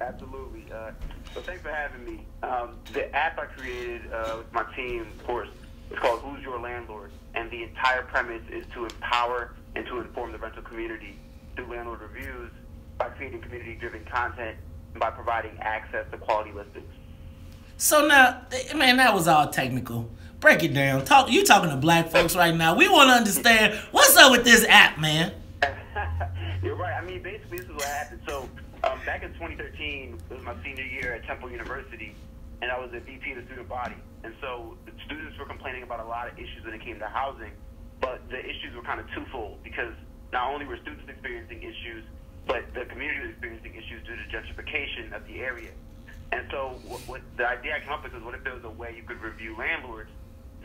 Absolutely. Uh, so thanks for having me. Um, the app I created uh, with my team, of course, is called Who's Your Landlord? And the entire premise is to empower and to inform the rental community through landlord reviews by creating community-driven content and by providing access to quality listings. So now, man, that was all technical. Break it down. Talk. You talking to black folks right now. We want to understand what's up with this app, man. You're right. I mean, basically, this is what happened. So... Um, back in twenty thirteen, it was my senior year at Temple University, and I was a V P of the student body. And so the students were complaining about a lot of issues when it came to housing, but the issues were kind of twofold because not only were students experiencing issues, but the community was experiencing issues due to gentrification of the area. And so what, what the idea I came up with was, what if there was a way you could review landlords?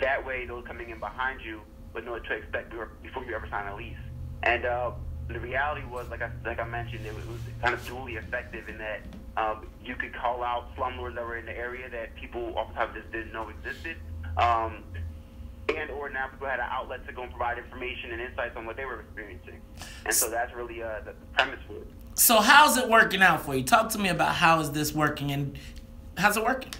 That way, those coming in behind you would know what to expect before you ever sign a lease. And uh, the reality was, like I, like I mentioned, it was, it was kind of dually effective in that um, you could call out slumlords that were in the area that people oftentimes just didn't know existed, um, and or now people had an outlet to go and provide information and insights on what they were experiencing. And so that's really uh, the premise for it. So how's it working out for you? Talk to me about how is this working and how's it working?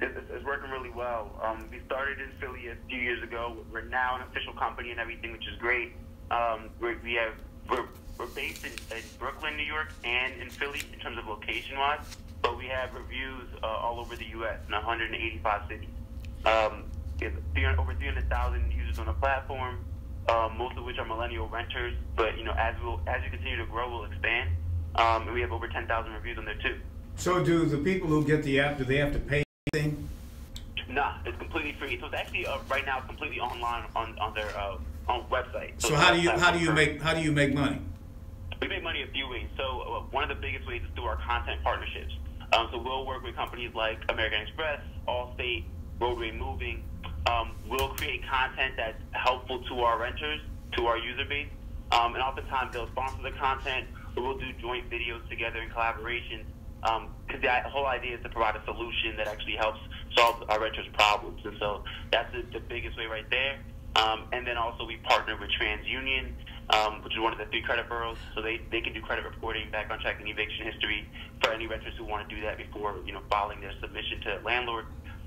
It's, it's working really well. Um, we started in Philly a few years ago. We're now an official company and everything, which is great. Um, we're, we have We're, we're based in, in Brooklyn, New York, and in Philly in terms of location-wise, but we have reviews uh, all over the U S in one hundred eighty-five cities. Um, we have three hundred, over three hundred thousand users on the platform, um, most of which are millennial renters, but you know, as, we'll, as we continue to grow, we'll expand, um, and we have over ten thousand reviews on there too. So do the people who get the app, do they have to pay anything? Nah, it's completely free. So it's actually uh, right now completely online on, on their uh, on website. So, so how do you how do you make how do you make money? We make money a few ways. So uh, one of the biggest ways is through our content partnerships. Um, so we'll work with companies like American Express, Allstate, we're removing, um, we'll create content that's helpful to our renters, to our user base, um, and oftentimes they'll sponsor the content, or we'll do joint videos together in collaboration, because um, the whole idea is to provide a solution that actually helps solve our renters' problems. And so that's the, the biggest way right there. Um, and then also we partner with TransUnion, um, which is one of the three credit bureaus, so they, they can do credit reporting, background check, and eviction history for any renters who want to do that before, you know, filing their submission to landlord.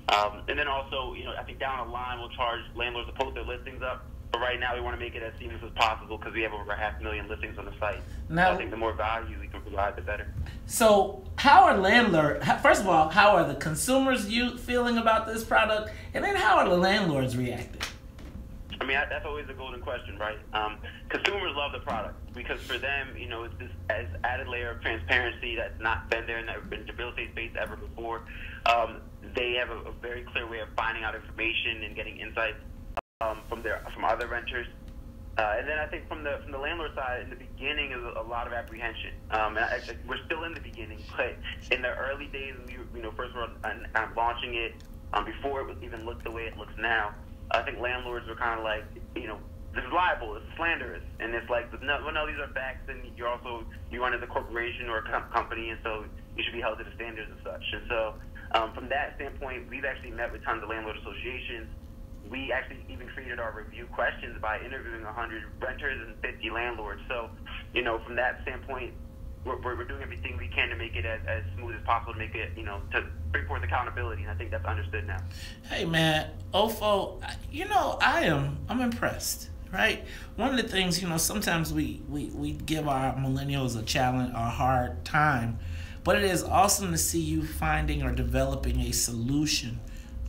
Um, and then also, you know, I think down the line we'll charge landlords to post their listings up. But right now we want to make it as seamless as possible because we have over a half million listings on the site. Now, so I think the more value we can provide, the better. So how are landlords, first of all, how are the consumers you feeling about this product? And then how are the landlords reacting? I mean, that's always a golden question, right? Um, consumers love the product because for them, you know, it's this added layer of transparency that's not been there in the real estate space ever before. Um, they have a, a very clear way of finding out information and getting insights um, from their from other renters. Uh, and then I think from the from the landlord side, in the beginning is a, a lot of apprehension. Um, and I, I, we're still in the beginning, but in the early days, we, you know, first of all, I'm, I'm launching it um, before it even looked the way it looks now. I think landlords were kind of like, you know, this is libel, it's slanderous, and it's like, no, well, no, these are facts, and you're also, you run as a corporation or a com company, and so you should be held to the standards and such. And so um, from that standpoint, we've actually met with tons of landlord associations. We actually even created our review questions by interviewing one hundred renters and fifty landlords. So, you know, from that standpoint, we're, we're doing everything we can to make it as, as smooth as possible, to make it, you know, to bring forth accountability, and I think that's understood now. Hey, man, Ofo, you know, I am, I'm impressed, right? One of the things, you know, sometimes we, we, we give our millennials a challenge, a hard time, but it is awesome to see you finding or developing a solution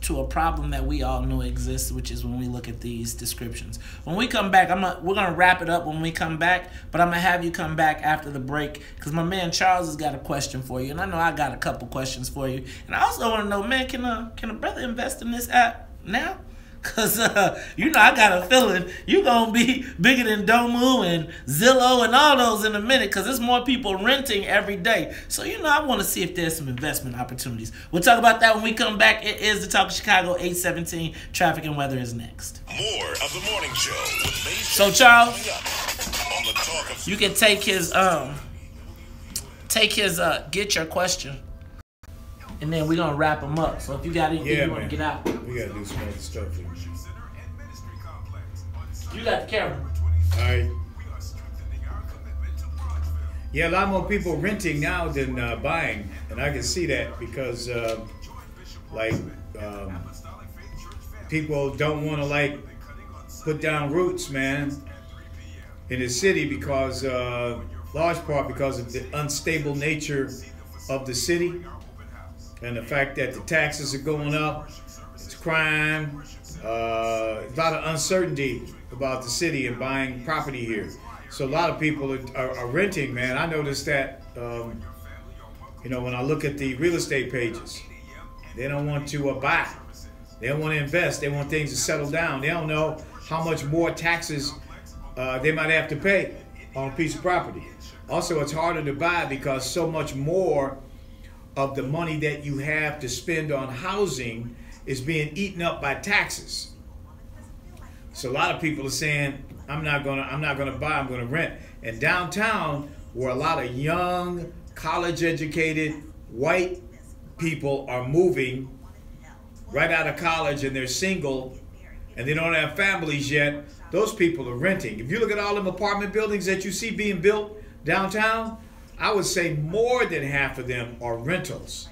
to a problem that we all know exists, which is when we look at these descriptions. When we come back, I'm gonna, we're going to wrap it up when we come back, but I'm going to have you come back after the break because my man Charles has got a question for you, and I know I got a couple questions for you. And I also want to know, man, can a, can a brother invest in this app now? Because, uh, you know, I got a feeling you're going to be bigger than Domu and Zillow and all those in a minute because there's more people renting every day. So, you know, I want to see if there's some investment opportunities. We'll talk about that when we come back. It is the Talk of Chicago eight seventeen. Traffic and weather is next. More of the morning show with Maze. So, Charles, on the Talk of you can take his, um, take his, uh, get your question. And then we're going to wrap them up. So if you got anything yeah, you want to get out. We got to do some other stuff. You got the camera. All right. Yeah, a lot more people renting now than uh, buying. And I can see that because, uh, like, um, people don't want to, like, put down roots, man, in the city because, uh, large part because of the unstable nature of the city. And the fact that the taxes are going up, it's crime, uh, a lot of uncertainty about the city and buying property here. So a lot of people are, are, are renting, man. I noticed that, um, you know, when I look at the real estate pages, they don't want to uh, buy. They don't want to invest. They want things to settle down. They don't know how much more taxes uh, they might have to pay on a piece of property. Also, it's harder to buy because so much more of the money that you have to spend on housing is being eaten up by taxes. So a lot of people are saying, I'm not gonna, I'm not gonna buy, I'm gonna rent. And downtown, where a lot of young, college-educated white people are moving right out of college and they're single and they don't have families yet, those people are renting. If you look at all them apartment buildings that you see being built downtown, I would say more than half of them are rentals.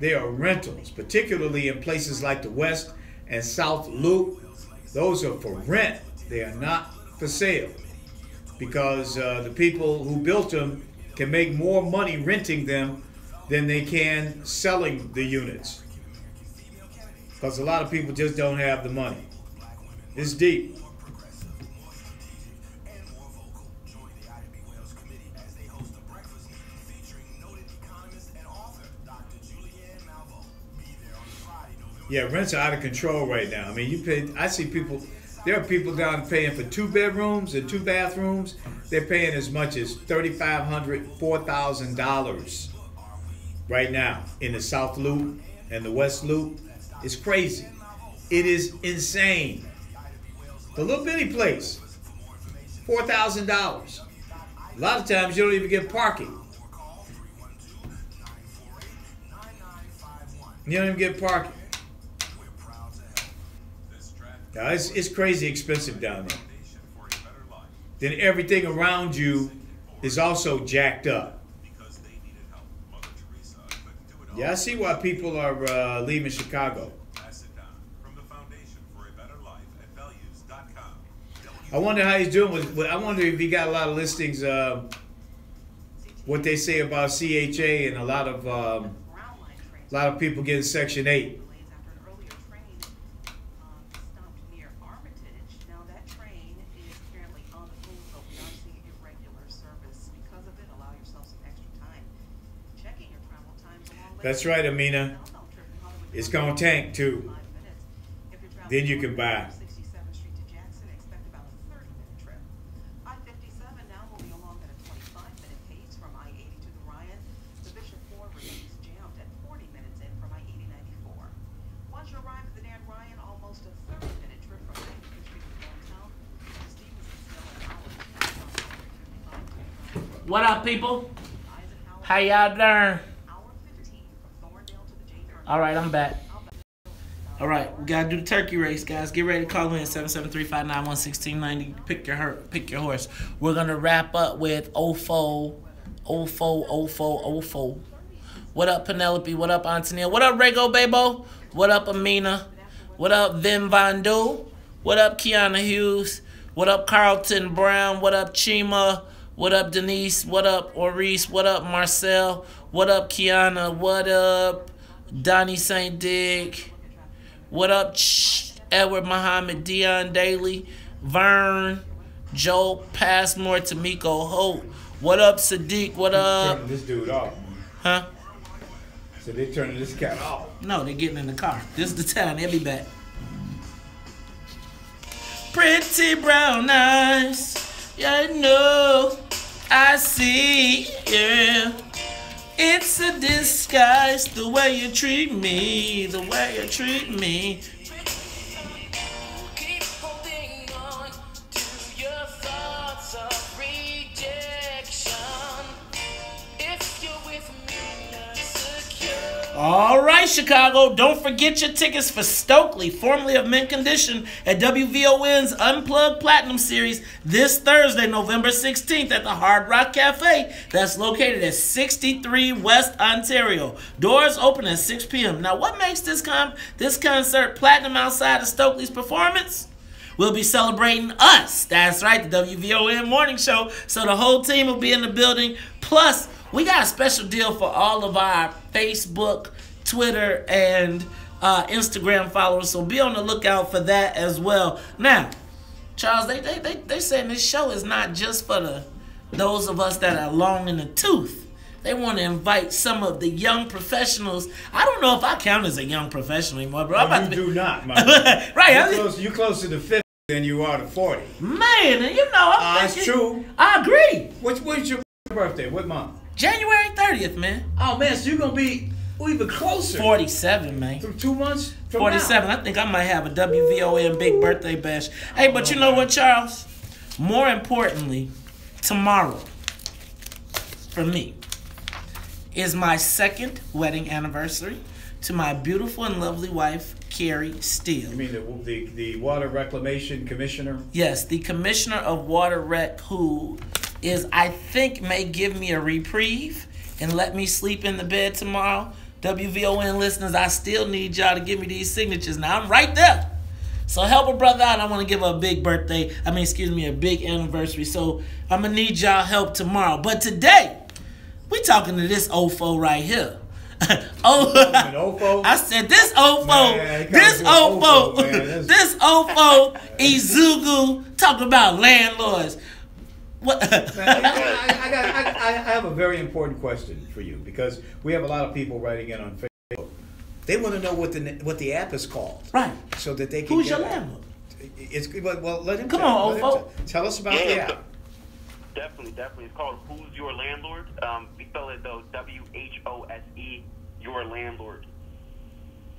They are rentals, particularly in places like the West and South Loop. Those are for rent. They are not for sale because uh, the people who built them can make more money renting them than they can selling the units because a lot of people just don't have the money. It's deep. Yeah, rents are out of control right now. I mean, you pay. I see people. There are people down paying for two bedrooms and two bathrooms. They're paying as much as thirty-five hundred, four thousand dollars right now in the South Loop and the West Loop It's crazy. It is insane. The little bitty place, four thousand dollars. A lot of times you don't even get parking. You don't even get parking. Now, it's, it's crazy expensive down there. Then everything around you is also jacked up. Yeah, I see why people are uh, leaving Chicago. I wonder how he's doing with, I wonder if he got a lot of listings, uh, what they say about C H A and a lot of um, a lot of people getting Section eight. That's right, Amina. It's going to tank, too. Then you can buy. What up, people? How y'all doing? All right, I'm back. All right, we gotta do the turkey race, guys. Get ready to call in seven seven three, five nine one, one six nine zero. Pick your pick your horse. We're gonna wrap up with Ofo, Ofo, Ofo, Ofo. What up, Penelope? What up, Antonia? What up, Rego Babo? What up, Amina? What up, Vin Vondu? What up, Kiana Hughes? What up, Carlton Brown? What up, Chima? What up, Denise? What up, Oris? What up, Marcel? What up, Kiana? What up, Donnie Saint Dick? What up, Ch Edward Muhammad, Dion Daly, Vern, Joe Passmore, Tamiko Holt. What up, Sadiq? What up? Turning this dude off. Huh? So they turning this cat off? No, they getting in the car. This is the time. They'll be back. Pretty brown eyes, yeah, I know, I see, yeah. It's a disguise, the way you treat me, the way you treat me. Keep holding on to your thoughts of rejection. If you're with me, secure. All right, Chicago, don't forget your tickets for Stokely, formerly of Mint Condition, at W V O N's Unplugged Platinum Series this Thursday, November sixteenth, at the Hard Rock Cafe. That's located at sixty-three West Ontario. Doors open at six p m Now, what makes this con this concert platinum outside of Stokely's performance? We'll be celebrating us. That's right, the W V O N Morning Show. So the whole team will be in the building. Plus, we got a special deal for all of our Facebook, Twitter, and uh, Instagram followers, so be on the lookout for that as well. Now, Charles, they they they they saying this show is not just for the those of us that are long in the tooth. They want to invite some of the young professionals. I don't know if I count as a young professional anymore, bro. No, I'm about you to be... do not, my brother. Right? You're, I mean... close, you're closer to fifty than you are to forty. Man, and you know, I'm uh, thinking, that's true. I agree. What's what's your birthday? What month? January thirtieth, man. Oh man, so you're gonna be. We're even closer. forty-seven, man. Through two months? From forty-seven. Now. I think I might have a W V O N big birthday bash. Hey, but oh, you know man. What, Charles? More importantly, tomorrow, for me, is my second wedding anniversary to my beautiful and lovely wife, Carrie Steele. You mean the, the, the Water Reclamation Commissioner? Yes, the Commissioner of Water Rec, who is, I think, may give me a reprieve and let me sleep in the bed tomorrow. W V O N listeners, I still need y'all to give me these signatures. Now, I'm right there. So help a brother out. I want to give her a big birthday. I mean, excuse me, a big anniversary. So I'm going to need y'all help tomorrow. But today, we talking to this Ofo right here. Oh, Ofo? I said this Ofo. Man, this Ofo. Ofo man, this Ofo Izugu talking about landlords. What? Man, I, I, got, I, I have a very important question for you because we have a lot of people writing in on Facebook. They want to know what the what the app is called, right? So that they can. Who's your landlord? It's well. Let him come tell, on, Ofo. Tell, tell us about yeah, the app. Definitely, definitely. It's called "Who's Your Landlord." Um, we spell it though W H O S E, your landlord.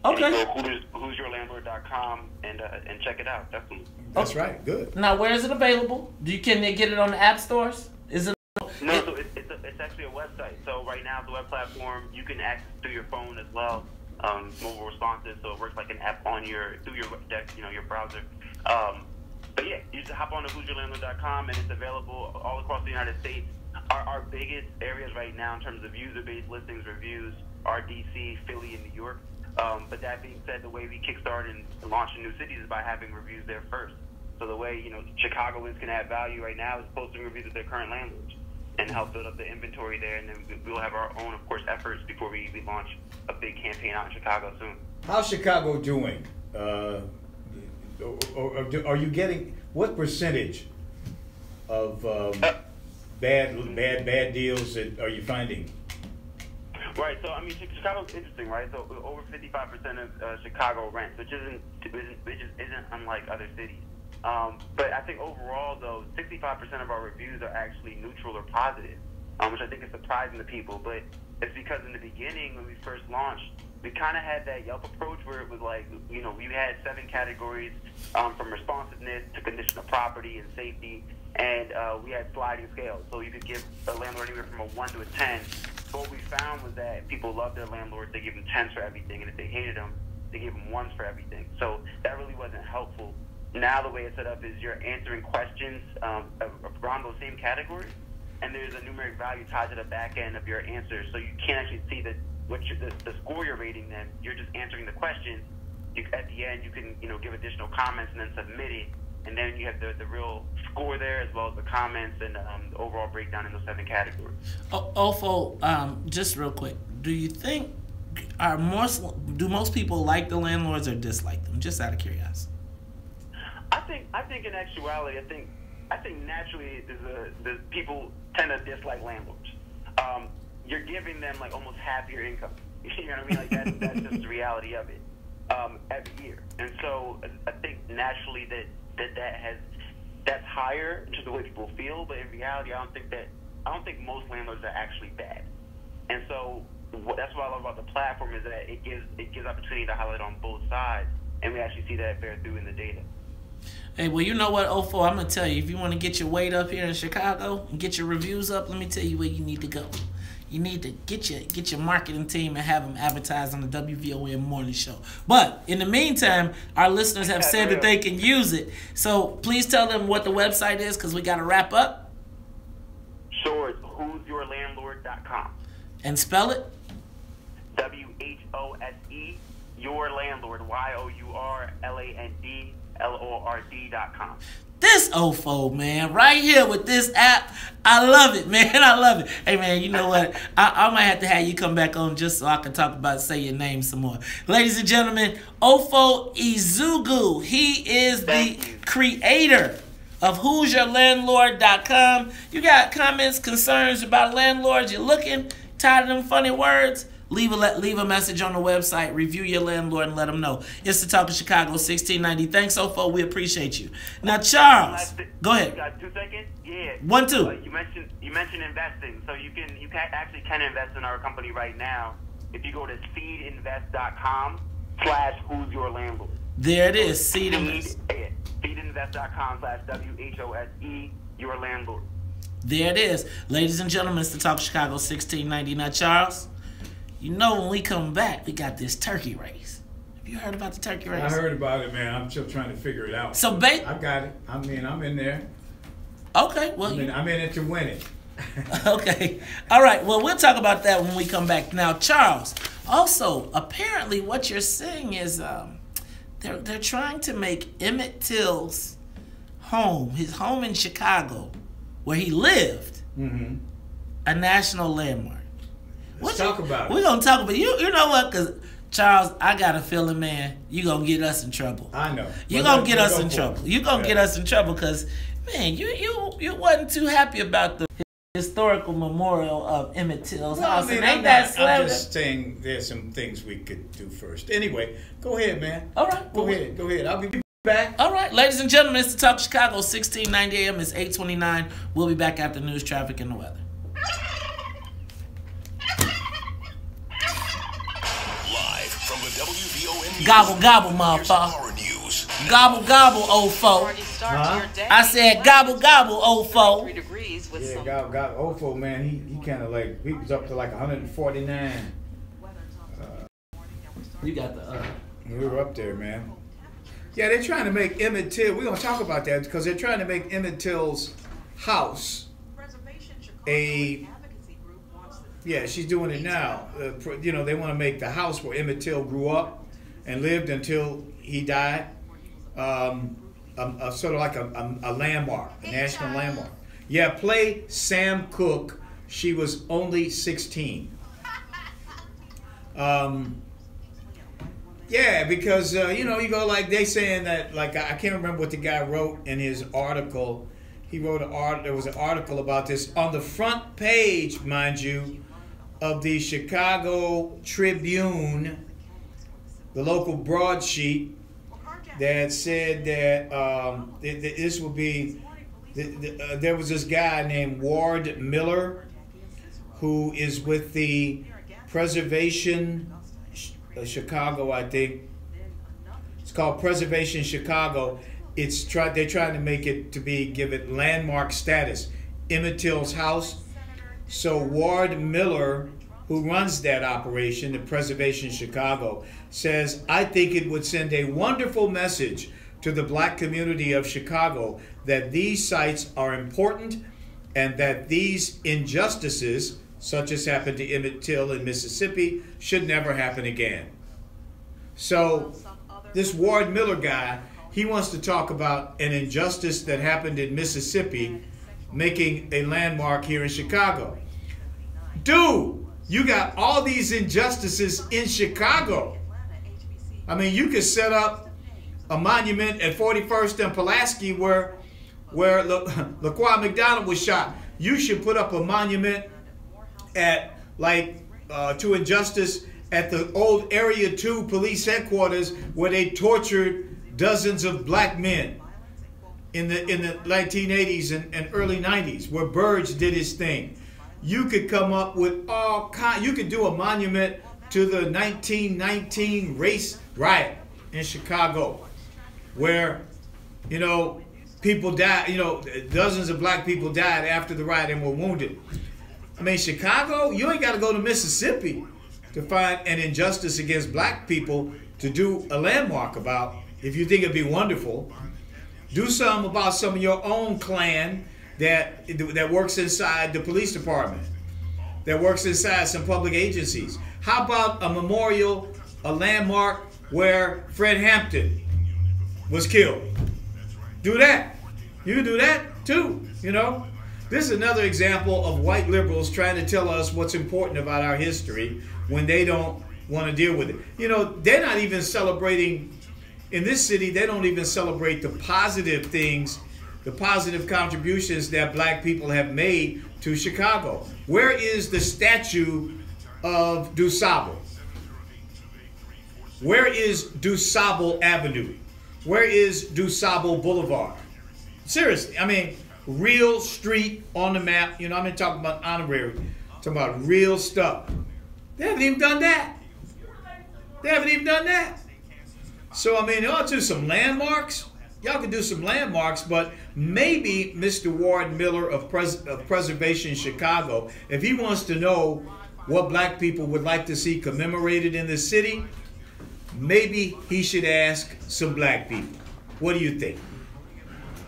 Okay. And go who's, who's your landlord dot com and uh, and check it out. That's, that's right. Good. Now, where is it available? Do you can they get it on the app stores? Is it? No, it, so it, it's a, it's actually a website. So right now, the web platform you can access through your phone as well. Um, mobile responses, so it works like an app on your through your deck, you know, your browser. Um, but yeah, you just hop on to who's your landlord dot com and it's available all across the United States. Our, our biggest areas right now in terms of user-based listings, reviews, are D C, Philly, and New York. Um, but that being said, the way we kickstart and launch in new cities is by having reviews there first. So the way, you know, Chicagoans can add value right now is posting reviews of their current landlords and help build up the inventory there. And then we'll have our own, of course, efforts before we, we launch a big campaign out in Chicago soon. How's Chicago doing? Uh, or, or, or are you getting, what percentage of um, uh, bad, bad, bad deals that are you finding? Right, so I mean, Chicago's interesting, right? So over fifty-five percent of uh, Chicago rents, which isn't, which isn't unlike other cities. Um, but I think overall, though, sixty-five percent of our reviews are actually neutral or positive, um, which I think is surprising to people. But it's because in the beginning, when we first launched, we kind of had that Yelp approach where it was like, you know, we had seven categories um, from responsiveness to condition of property and safety, and uh, we had sliding scales. So you could give a landlord anywhere from a one to a ten. So what we found was that people loved their landlords. They gave them tens for everything, and if they hated them, they gave them ones for everything. So that really wasn't helpful. Now the way it's set up is you're answering questions um, around those same categories, and there's a numeric value tied to the back end of your answer, so you can't actually see the, what you're, the, the score you're rating them. You're just answering the question. You, at the end, you can you know give additional comments and then submit it, and then you have the, the real score there as well as the comments and um, the overall breakdown in those seven categories. Oh, Ofo, um, just real quick, do you think are most do most people like the landlords or dislike them? Just out of curiosity. I think I think in actuality, I think I think naturally, there's a, there's people tend to dislike landlords. Um, you're giving them like almost half your income. You know what I mean? Like that's that's just the reality of it um, every year. And so I think naturally that that that has that's higher to the way people feel. But in reality, I don't think that I don't think most landlords are actually bad. And so what, that's what I love about the platform is that it gives it gives opportunity to highlight on both sides, and we actually see that bear through in the data. Hey, well, you know what, Ofo, I'm going to tell you, if you want to get your weight up here in Chicago and get your reviews up, let me tell you where you need to go. You need to get your, get your marketing team and have them advertise on the W V O N morning show. But in the meantime, our listeners have said that they can use it. So please tell them what the website is because we got to wrap up. Sure, it's who's your landlord dot com. And spell it? W H O S E, your landlord, Y O U R L A N D. L O R D dot com. This Ofo, man, right here with this app. I love it, man. I love it. Hey, man, you know what? I, I might have to have you come back on just so I can talk about, say your name some more. Ladies and gentlemen, Ofo Izugu. He is the creator of who's your landlord dot com. You got comments, concerns about landlords? You're looking tired of them funny words? Leave a, leave a message on the website, review your landlord, and let them know. It's the Talk of Chicago, sixteen ninety. Thanks, Ofo. We appreciate you. Now, Charles, go ahead. You got two seconds? Yeah. One, two. Uh, you, mentioned, you mentioned investing. So you can you can actually can invest in our company right now if you go to seedinvest.com slash who's your landlord. There it is, seedinvest. Seedinvest.com slash W H O S E, your landlord. There it is. Ladies and gentlemen, it's the Talk of Chicago, sixteen ninety. Now, Charles. You know when we come back, we got this turkey race. Have you heard about the turkey race? I heard about it, man. I'm still trying to figure it out. So, babe, I got it. I mean, I'm in there. Okay, well, I'm in, I'm in it to win it. Okay, all right. Well, we'll talk about that when we come back. Now, Charles. Also, apparently, what you're saying is um, they're they're trying to make Emmett Till's home, his home in Chicago, where he lived, mm-hmm. a national landmark. Let's talk about it. We're going to talk about it. You, you know what? Because, Charles, I got a feeling, man, you're going to get us in trouble. I know. You're going to get us in trouble. You're going to get us in trouble because, man, you you you wasn't too happy about the historical memorial of Emmett Till's house. And ain't that slander? I'm just saying there's some things we could do first. Anyway, go ahead, man. All right. Go ahead. Go ahead. I'll be back. All right. Ladies and gentlemen, it's the Talk Chicago, sixteen ninety A M. It's eight twenty-nine. We'll be back after news, traffic, and the weather. From the W V O N Gobble, gobble, motherfucker. Gobble, gobble, Ofo. Huh? I said gobble, gobble, Ofo. Yeah, gobble, gobble, Ofo, man. He, he kind of like, he was up to like one forty-nine. Uh, you got the uh, we were up there, man. Yeah, they're trying to make Emmett Till, we're going to talk about that, because they're trying to make Emmett Till's house a, yeah, she's doing it now. Uh, you know, they want to make the house where Emmett Till grew up and lived until he died, um, a, a, sort of like a, a, a landmark, a national landmark. Yeah, play Sam Cooke. She was only sixteen. Um... Yeah, because, uh, you know, you go like, they saying that, like, I can't remember what the guy wrote in his article. He wrote an art, there was an article about this on the front page, mind you, of the Chicago Tribune, the local broadsheet, that said that um, th th this would be, th th uh, there was this guy named Ward Miller, who is with the Preservation Chicago, I think. It's called Preservation Chicago. It's try, they're trying to make it to be, give it landmark status. Emmett Till's house. So Ward Miller, who runs that operation, the Preservation Chicago, says, I think it would send a wonderful message to the black community of Chicago that these sites are important and that these injustices, such as happened to Emmett Till in Mississippi, should never happen again. So this Ward Miller guy, he wants to talk about an injustice that happened in Mississippi making a landmark here in Chicago. Dude, you got all these injustices in Chicago. I mean, you could set up a monument at forty-first and Pulaski where, where La Laquan McDonald was shot. You should put up a monument at like uh, to injustice at the old Area two police headquarters where they tortured dozens of black men in the in the nineteen eighties and, and early nineties, where Burge did his thing. You could come up with all kind. You could do a monument to the nineteen nineteen race riot in Chicago, where you know people died. You know, dozens of black people died after the riot and were wounded. I mean, Chicago, you ain't got to go to Mississippi to find an injustice against black people to do a landmark about, if you think it'd be wonderful. Do something about some of your own clan that, that works inside the police department, that works inside some public agencies. How about a memorial, a landmark where Fred Hampton was killed? Do that. You do that too, you know? This is another example of white liberals trying to tell us what's important about our history when they don't want to deal with it. You know, they're not even celebrating, in this city, they don't even celebrate the positive things, the positive contributions that black people have made to Chicago. Where is the statue of DuSable? Where is DuSable Avenue? Where is DuSable Boulevard? Seriously, I mean, real street on the map. You know, I've been talking about honorary, talking about real stuff. They haven't even done that. They haven't even done that. So, I mean, y'all do some landmarks. Y'all can do some landmarks, but maybe Mister Ward Miller of, Pres of Preservation Chicago, if he wants to know what black people would like to see commemorated in the city, maybe he should ask some black people. What do you think?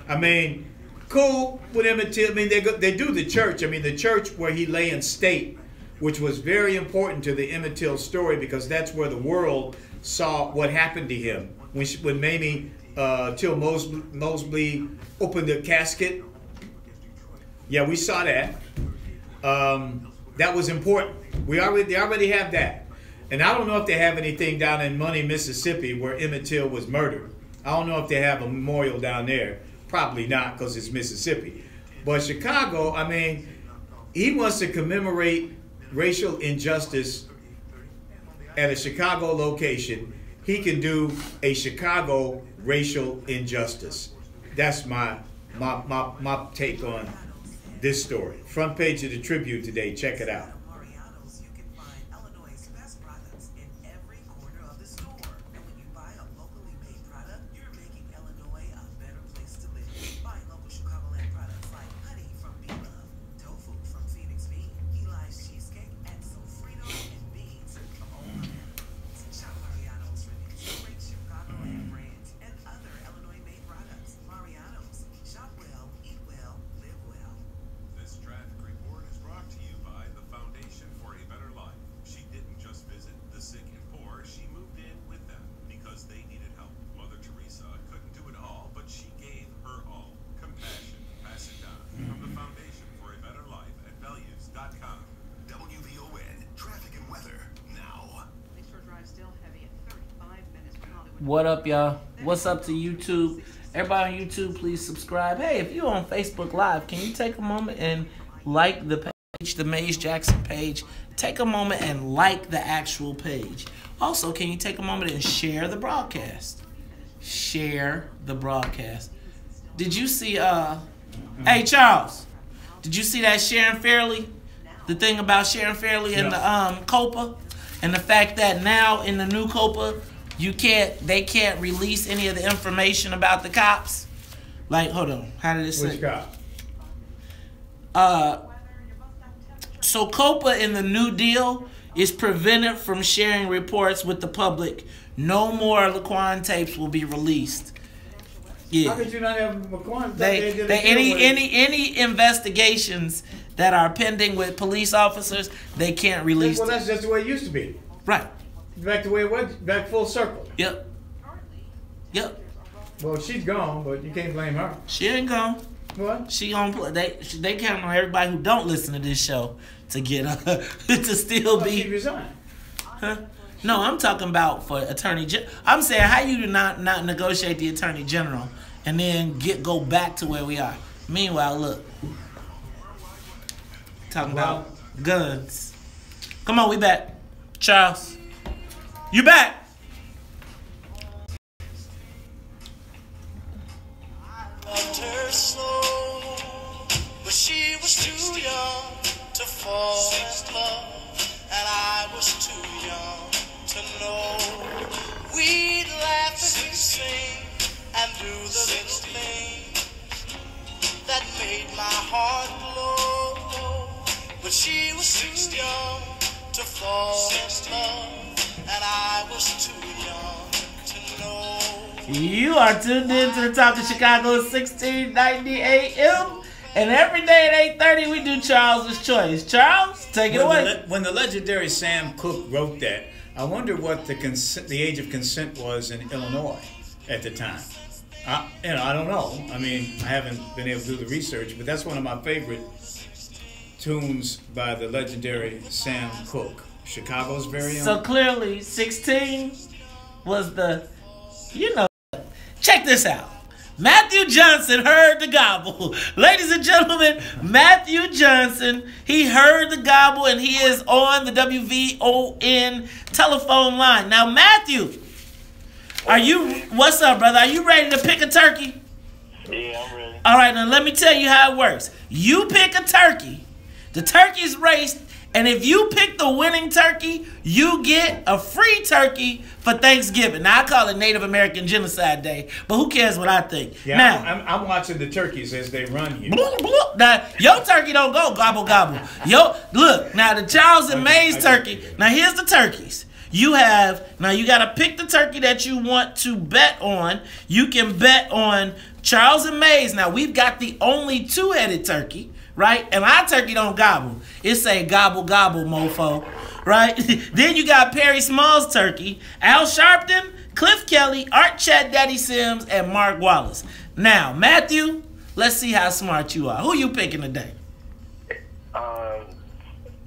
I mean, cool with Emmett Till. I mean, they, go, they do the church. I mean, the church where he lay in state, which was very important to the Emmett Till story, because that's where the world saw what happened to him when, she, when Mamie uh, Till Mos Mosby opened the casket. Yeah, we saw that. Um, that was important. We already, they already have that. And I don't know if they have anything down in Money, Mississippi, where Emmett Till was murdered. I don't know if they have a memorial down there. Probably not, because it's Mississippi. But Chicago, I mean, he wants to commemorate racial injustice at a Chicago location. He can do a Chicago racial injustice. That's my, my, my, my take on this story. Front page of the Tribune today. Check it out. What up, y'all? What's up to YouTube? Everybody on YouTube, please subscribe. Hey, if you're on Facebook Live, can you take a moment and like the page, the Maze Jackson page? Take a moment and like the actual page. Also, can you take a moment and share the broadcast? Share the broadcast. Did you see, uh, hey, Charles, did you see that Sharon Fairley? The thing about Sharon Fairley and yeah. the um, COPA? And the fact that now in the new COPA, you can't, they can't release any of the information about the cops. Like, hold on, how did it say? Which cop? Uh, so COPA in the New Deal is prevented from sharing reports with the public. No more Laquan tapes will be released. Yeah. How could you not have Laquan? They, they, they any any any investigations that are pending with police officers, they can't release. Well, that's just the way it used to be. Right. Back the way it was, back full circle. Yep. Yep. Well, she's gone, but you can't blame her. She ain't gone. What? She on play. They they count on everybody who don't listen to this show to get uh, to still well, be. She resigned. Huh? No, I'm talking about for attorney. Gen I'm saying how you do not not negotiate the attorney general and then get go back to where we are. Meanwhile, look, talking wow. about guns. Come on, we back, Charles. You back. Loved her slow, but she was too young to fall in love, and I was too young to know. We'd laugh and we'd sing and do the little thing that made my heart glow. But she was too young to fall in love. And I was too young to know. You are tuned in to the Talk of Chicago sixteen ninety A M. And every day at eight thirty, we do Charles's Choice. Charles, take it when away. The when the legendary Sam Cooke wrote that, I wonder what the consent, the age of consent was in Illinois at the time. I, you know, I don't know. I mean, I haven't been able to do the research, but that's one of my favorite tunes by the legendary Sam Cooke. Chicago's very own. So clearly, sixteen was the, you know. Check this out. Matthew Johnson heard the gobble. Ladies and gentlemen, Matthew Johnson, he heard the gobble and he is on the W V O N telephone line. Now, Matthew, are you, what's up, brother? Are you ready to pick a turkey? Yeah, I'm ready. All right, now let me tell you how it works. You pick a turkey. The turkey's raced. And if you pick the winning turkey, you get a free turkey for Thanksgiving. Now, I call it Native American Genocide Day, but who cares what I think? Yeah, now, I'm, I'm watching the turkeys as they run here. Bloop, bloop. Now, your turkey don't go gobble, gobble. Yo, look, now the Charles and Mays turkey. Now, here's the turkeys. You have, now you got to pick the turkey that you want to bet on. You can bet on Charles and Mays. Now, we've got the only two-headed turkey. Right? And our turkey don't gobble. It say gobble, gobble, mofo. Right? Then you got Perry Small's turkey, Al Sharpton, Cliff Kelly, Art Chat Daddy Sims, and Mark Wallace. Now, Matthew, let's see how smart you are. Who you picking today? Um,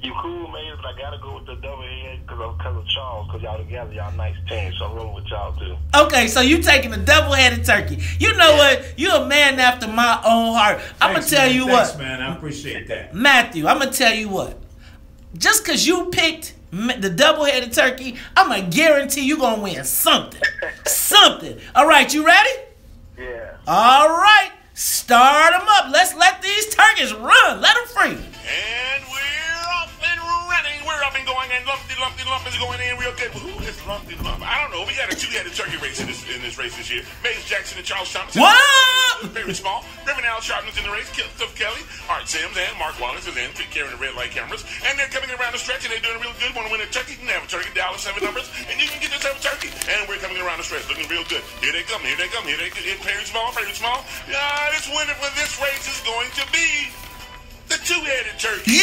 you cool, man, but I got to go with the double head because of Charles, because y'all together, y'all nice team, so I'm rolling with y'all, too. Okay, so you taking a double-headed turkey. You know yeah. what? You're a man after my own heart. I'm going to tell man. you Thanks, what. man. I appreciate that. Matthew, I'm going to tell you what. Just because you picked the double-headed turkey, I'm going to guarantee you're going to win something. something. All right, you ready? Yeah. All right. Start them up. Let's let these turkeys run. Let them free. And we're off and running. We're up and going, and lumpy, lumpy, lump is going in real good. But who is lumpy, lump? I don't know. We got a two-headed turkey race in this in this race this year. Maze Jackson and Charles Thomas. What? Very small. Reverend Al Sharpton's in the race. Cliff Kelly, Art Sims, and Mark Wallace is in, carrying the red light cameras. And they're coming around the stretch, and they're doing real good. Want to win a turkey? You can have a turkey. Dial seven numbers, and you can get yourself a turkey. And we're coming around the stretch, looking real good. Here they come. Here they come. Here they come. Very small. Very small. Yeah. This winner for this race is going to be the two-headed turkey. Yeah!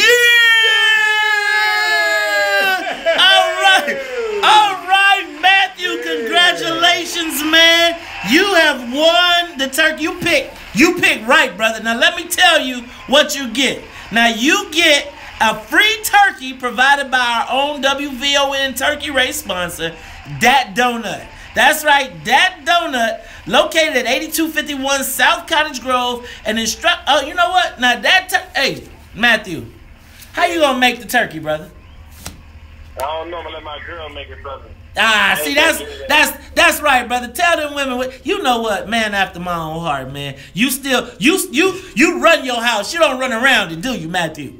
All right. All right, Matthew. Congratulations, man. You have won the turkey. You pick. You pick right, brother. Now, let me tell you what you get. Now, you get a free turkey provided by our own W V O N turkey race sponsor, Dat Donut. That's right, that donut located at eighty-two fifty-one South Cottage Grove and instruct. Oh, you know what? Now that hey Matthew, how you gonna make the turkey, brother? I don't know, but let my girl make it, brother. Ah, see, that's that's that's right, brother. Tell them women, what, you know what, man after my own heart, man. You still you you you run your house. You don't run around it, do you, Matthew?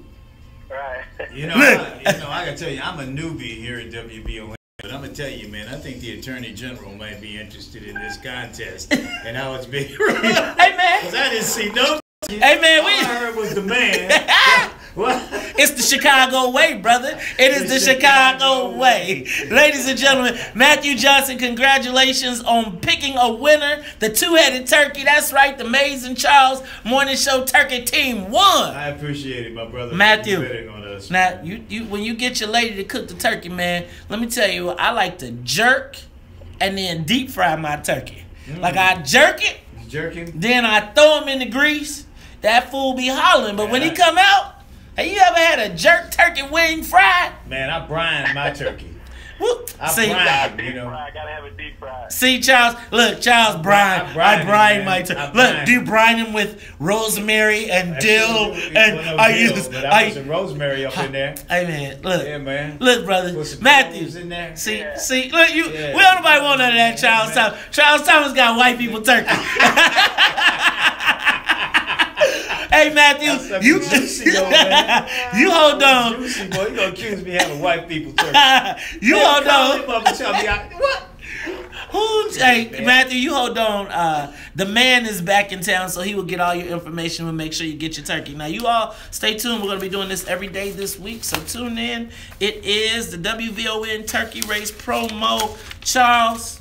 Right. You know, I, you know, I can tell you, I'm a newbie here at W V O N, but I'm gonna tell you, man, I think the Attorney General might be interested in this contest and how it's being run. Hey man, because I didn't see no. Hey man, all we I heard was the man. What? It's the Chicago way, brother. It is the, the Chicago, Chicago way. way. Ladies and gentlemen, Matthew Johnson, congratulations on picking a winner, the two-headed turkey. That's right, the Maze and Charles Morning Show Turkey Team won. I appreciate it, my brother. Matthew, you on us. Now, you, you, when you get your lady to cook the turkey, man, let me tell you, I like to jerk and then deep fry my turkey. Mm. Like I jerk it, jerking. Then I throw him in the grease. That fool be hollering, but yeah, when he come out, have you ever had a jerk turkey wing fried? Man, I brine my turkey. I see, brine, you know. I gotta have a deep fry. See, Charles, look, Charles brine. I brine, I brine him, my turkey. Look, do you brine him with rosemary and dill? And no I deal, use but I put some rosemary up in there. Hey man, look, yeah, man, look, brother, Matthews in there. See, yeah. see, look, you. Yeah. We don't nobody want none of that, Charles yeah, Thomas. Charles Thomas got white people turkey. Hey Matthew, you juicy, old man. you hold on. Juicy boy, you gonna accuse me of having white people turkey? you man, hold on. What? Who? Hey man. Matthew, you hold on. Uh, the man is back in town, so he will get all your information. We'll make sure you get your turkey. Now you all stay tuned. We're gonna be doing this every day this week, so tune in. It is the W V O N Turkey Race promo, Charles.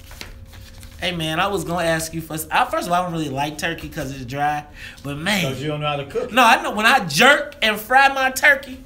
Hey man, I was gonna ask you first. I, first of all, I don't really like turkey because it's dry. But man, because you don't know how to cook. No, I know when I jerk and fry my turkey,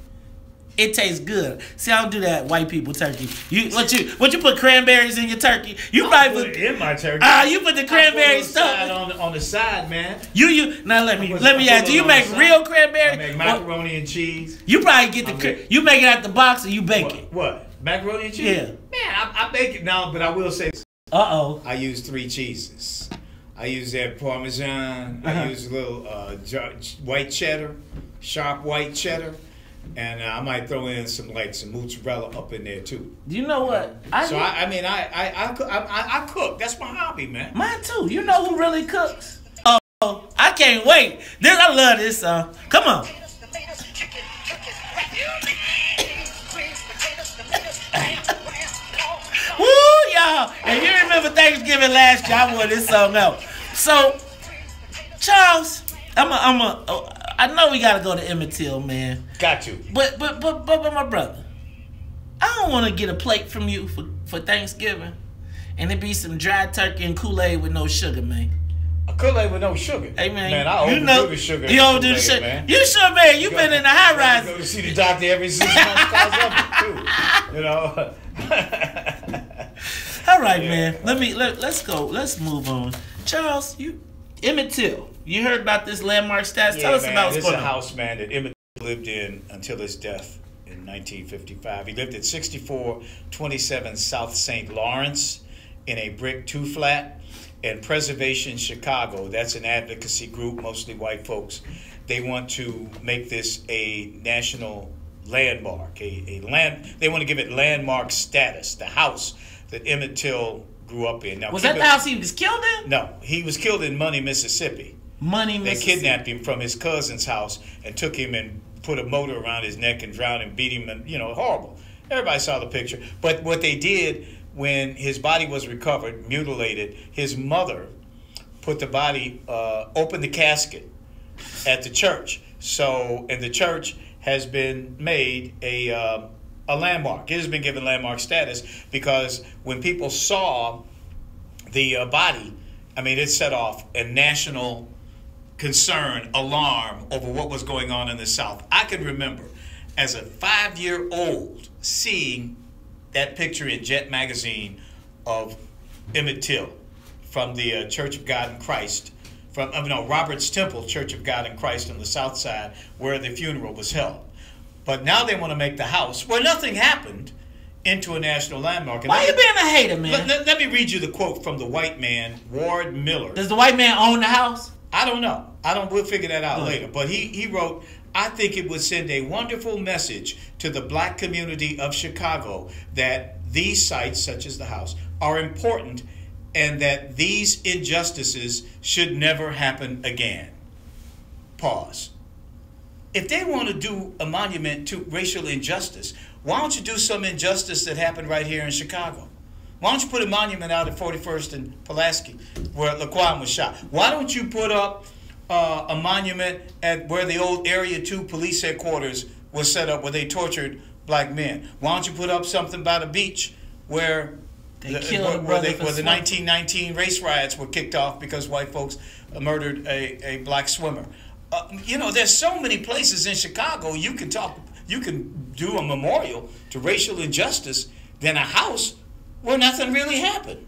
it tastes good. See, I don't do that white people turkey. You what you what you put cranberries in your turkey? You I probably put it in my turkey. Ah, uh, you put the cranberry stuff on the, on the side, man. You you now let me put, let me ask you. You make real cranberry? I make macaroni well, and cheese. You probably get the make, you make it out the box and you bake what, it. What macaroni and cheese? Yeah, man, I, I bake it now, but I will say. Uh-oh. I use three cheeses. I use that Parmesan. Uh-huh. I use a little uh, white cheddar, sharp white cheddar. And uh, I might throw in some like some mozzarella up in there too. You know what? I so I, I mean, I I I cook, I I cook. That's my hobby, man. Mine too. You know who really cooks? Oh, I can't wait. This I love this song. Come on. Potatoes, potatoes, chicken, chicken, woo, y'all. And you remember Thanksgiving last year, I wore this song out. So, Charles, I'm a, I'm a, oh, I know we got to go to Emmett Till, man. Got you. But, but, but, but, but my brother, I don't want to get a plate from you for, for Thanksgiving, and it be some dry turkey and Kool-Aid with no sugar, man. Kool-Aid with no sugar. Hey, man. Man, I you know, the sugar. You overdo the sugar. Man. You sure, man. You've you been in the high rise. You go to see the doctor every six months. You know. All right, yeah, man. Let me let let's go. Let's move on. Charles, you Emmett Till. You heard about this landmark stats? Yeah, Tell us man, about this. This is a house, man, that Emmett Till lived in until his death in nineteen fifty-five. He lived at sixty-four twenty-seven South Saint Lawrence in a brick two flat. And Preservation Chicago, that's an advocacy group, mostly white folks. They want to make this a national landmark. A, a land. They want to give it landmark status, the house that Emmett Till grew up in. Now, was that the house he was killed in? No, he was killed in Money, Mississippi. Money, Mississippi. They kidnapped him from his cousin's house and took him and put a motor around his neck and drowned him, beat him, and, you know, horrible. Everybody saw the picture. But what they did... When his body was recovered, mutilated, his mother put the body, uh, opened the casket at the church. So, and the church has been made a, uh, a landmark. It has been given landmark status because when people saw the uh, body, I mean, it set off a national concern, alarm over what was going on in the South. I can remember as a five-year-old seeing that picture in Jet magazine of Emmett Till from the uh, Church of God in Christ, from I mean, no, Robert's Temple Church of God in Christ on the south side where the funeral was held. But now they want to make the house where nothing happened into a national landmark. And why you being a hater, man? Let, let, let me read you the quote from the white man, Ward Miller. Does the white man own the house? I don't know. I don't. We'll figure that out later. But he, he wrote, I think it would send a wonderful message to the black community of Chicago that these sites, such as the house, are important and that these injustices should never happen again. Pause. If they want to do a monument to racial injustice, why don't you do some injustice that happened right here in Chicago? Why don't you put a monument out at forty-first and Pulaski, where Laquan was shot? Why don't you put up uh, a monument at where the old Area two police headquarters was set up, where they tortured black men? Why don't you put up something by the beach where they the, where, where, they, where the nineteen nineteen race riots were kicked off because white folks murdered a, a black swimmer? Uh, you know, there's so many places in Chicago you can talk, you can do a memorial to racial injustice than a house where nothing really happened.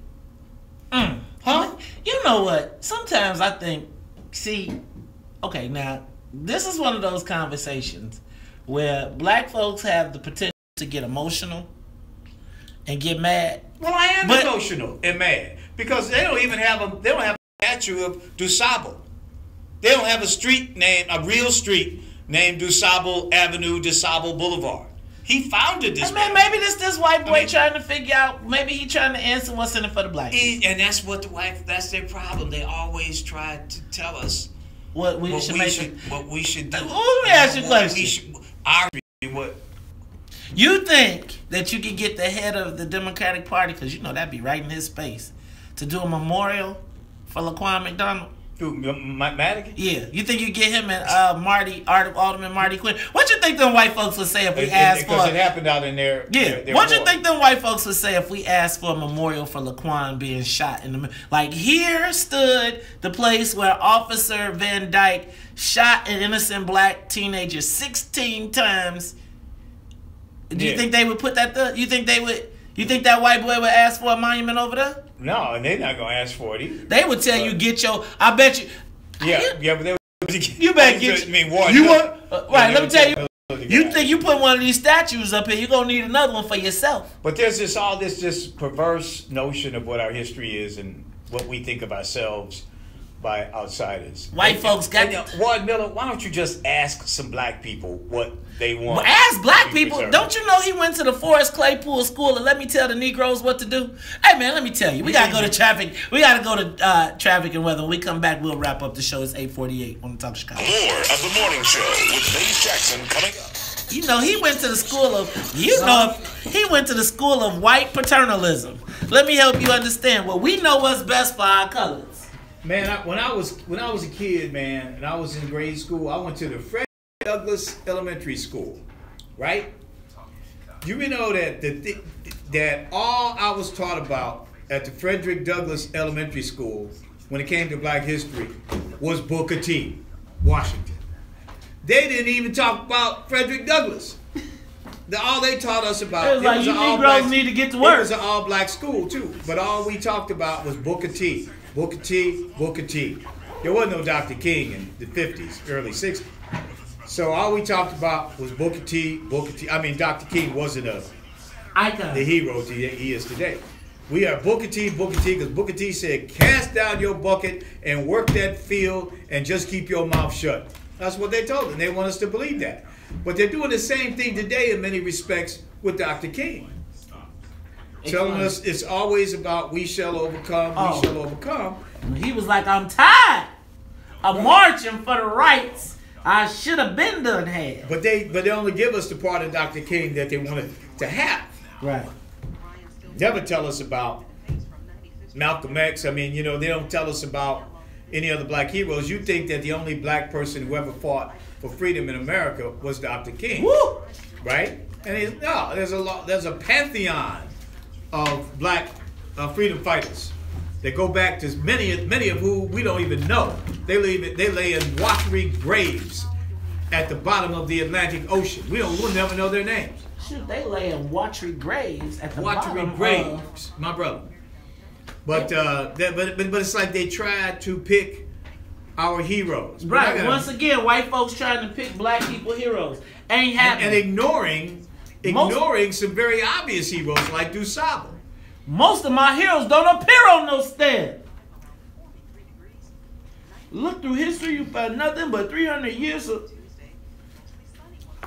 Mm. Huh? You know what? Sometimes I think, see, okay, now, this is one of those conversations where black folks have the potential to get emotional and get mad. Well, I am but, emotional and mad because they don't even have a, they don't have a statue of DuSable. They don't have a street name, a real street named DuSable Avenue, DuSable Boulevard. He founded this. I mean, maybe this this white boy I mean, trying to figure out. Maybe he trying to answer what's in it for the black. He, and that's what the white. That's their problem. They always try to tell us what we what should we make. Should, what we should do. Let me ask you a question. I what? You think that you can get the head of the Democratic Party, because you know that'd be right in his space, to do a memorial for Laquan McDonald? Madigan? Yeah. You think you get him and uh, Marty, Alderman Marty Quinn? What you think them white folks would say if we it, asked it, for... Because it happened out in there. Yeah. Their, their what you think them white folks would say if we asked for a memorial for Laquan being shot in the... Like, here stood the place where Officer Van Dyke shot an innocent black teenager sixteen times. Do yeah. you think they would put that... Th you think they would... You think that white boy would ask for a monument over there? No, and they're not going to ask for it either. They would tell but, you, get your, I bet you. Yeah, you, yeah, but they would. You better get your. I mean, Ward, you want, uh, right, let me tell you. You think you put one of these statues up here, you're going to need another one for yourself. But there's this, all this, this perverse notion of what our history is and what we think of ourselves by outsiders. White and, folks got it. Ward Miller, why don't you just ask some black people what they want? Well, ask black people. Preserved. Don't you know he went to the Forest Claypool School and let me tell the Negroes what to do? Hey, man, let me tell you. We got to go to traffic. We got to go to uh, traffic and weather. When we come back, we'll wrap up the show. It's eight forty-eight on the Talk Chicago. More of the morning show with Maze Jackson coming up. You know, he went to the school of, you know, he went to the school of white paternalism. Let me help you understand. Well, we know what's best for our colors. Man, I, when I was when I was a kid, man, and I was in grade school, I went to the Frederick Douglass Elementary School, right? You know that the, the, that all I was taught about at the Frederick Douglass Elementary School when it came to black history was Booker T. Washington. They didn't even talk about Frederick Douglass. The, all they taught us about it was, it like, was you all black, need to get to work. It was an all black school too, but all we talked about was Booker T. Booker T, Booker T. There wasn't no Doctor King in the fifties, early sixties. So all we talked about was Booker T, Booker T. I mean, Doctor King wasn't a icon, the hero he is today. We are Booker T, Booker T, because Booker T said, cast down your bucket and work that field and just keep your mouth shut. That's what they told us, and they want us to believe that. But they're doing the same thing today in many respects with Doctor King. Telling us it's always about we shall overcome, oh. we shall overcome. He was like, I'm tired of right. marching for the rights I should have been done had. But they but they only give us the part of Doctor King that they wanted to have. Right. Never tell us about Malcolm X. I mean, you know, they don't tell us about any other black heroes. You think that the only black person who ever fought for freedom in America was Doctor King. Woo! Right? And it's, no, there's a lot, there's a pantheon of black uh, freedom fighters that go back to many, many of who we don't even know. They leave, they lay in watery graves at the bottom of the Atlantic Ocean. We don't, we'll never know their names. Shoot, they lay in watery graves at the watery bottom graves, of... my brother. But uh, they, but but but it's like they try to pick our heroes. Right. Gonna... Once again, white folks trying to pick black people heroes ain't happening. And, and ignoring ignoring most, some very obvious heroes like DuSable. Most of my heroes don't appear on no stand. Look through history, you find nothing but three hundred years of...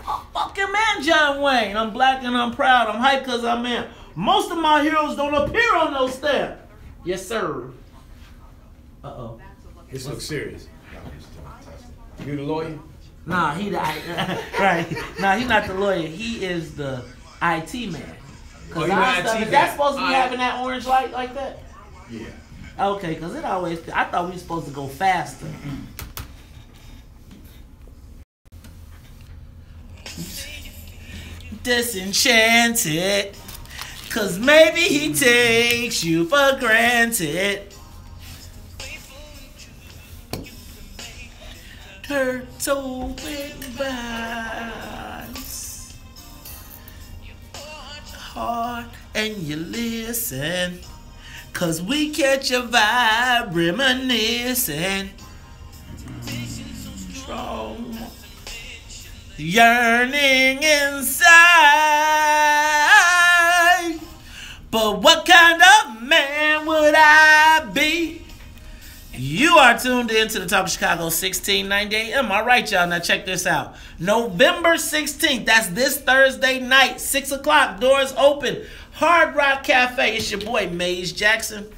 Oh, fucking man, John Wayne. I'm black and I'm proud. I'm hyped because I'm in. Most of my heroes don't appear on those steps. Yes, sir. Uh-oh. This looks serious. You the lawyer? Nah, he the right. Nah, he's not the lawyer. He is the I T man. Cause oh, I stuff, is that supposed to be I... having that orange light like that? Yeah. Okay, because it always... I thought we were supposed to go faster. Disenchanted, cause maybe he takes you for granted. Turtle with vibes, heart, and you listen, cause we catch a vibe reminiscing. Strong yearning inside, but what kind of man would I be? You are tuned in to the Talk of Chicago sixteen ninety A M. All right, y'all. Now check this out. November sixteenth. That's this Thursday night, six o'clock. Doors open. Hard Rock Cafe. It's your boy Maze Jackson.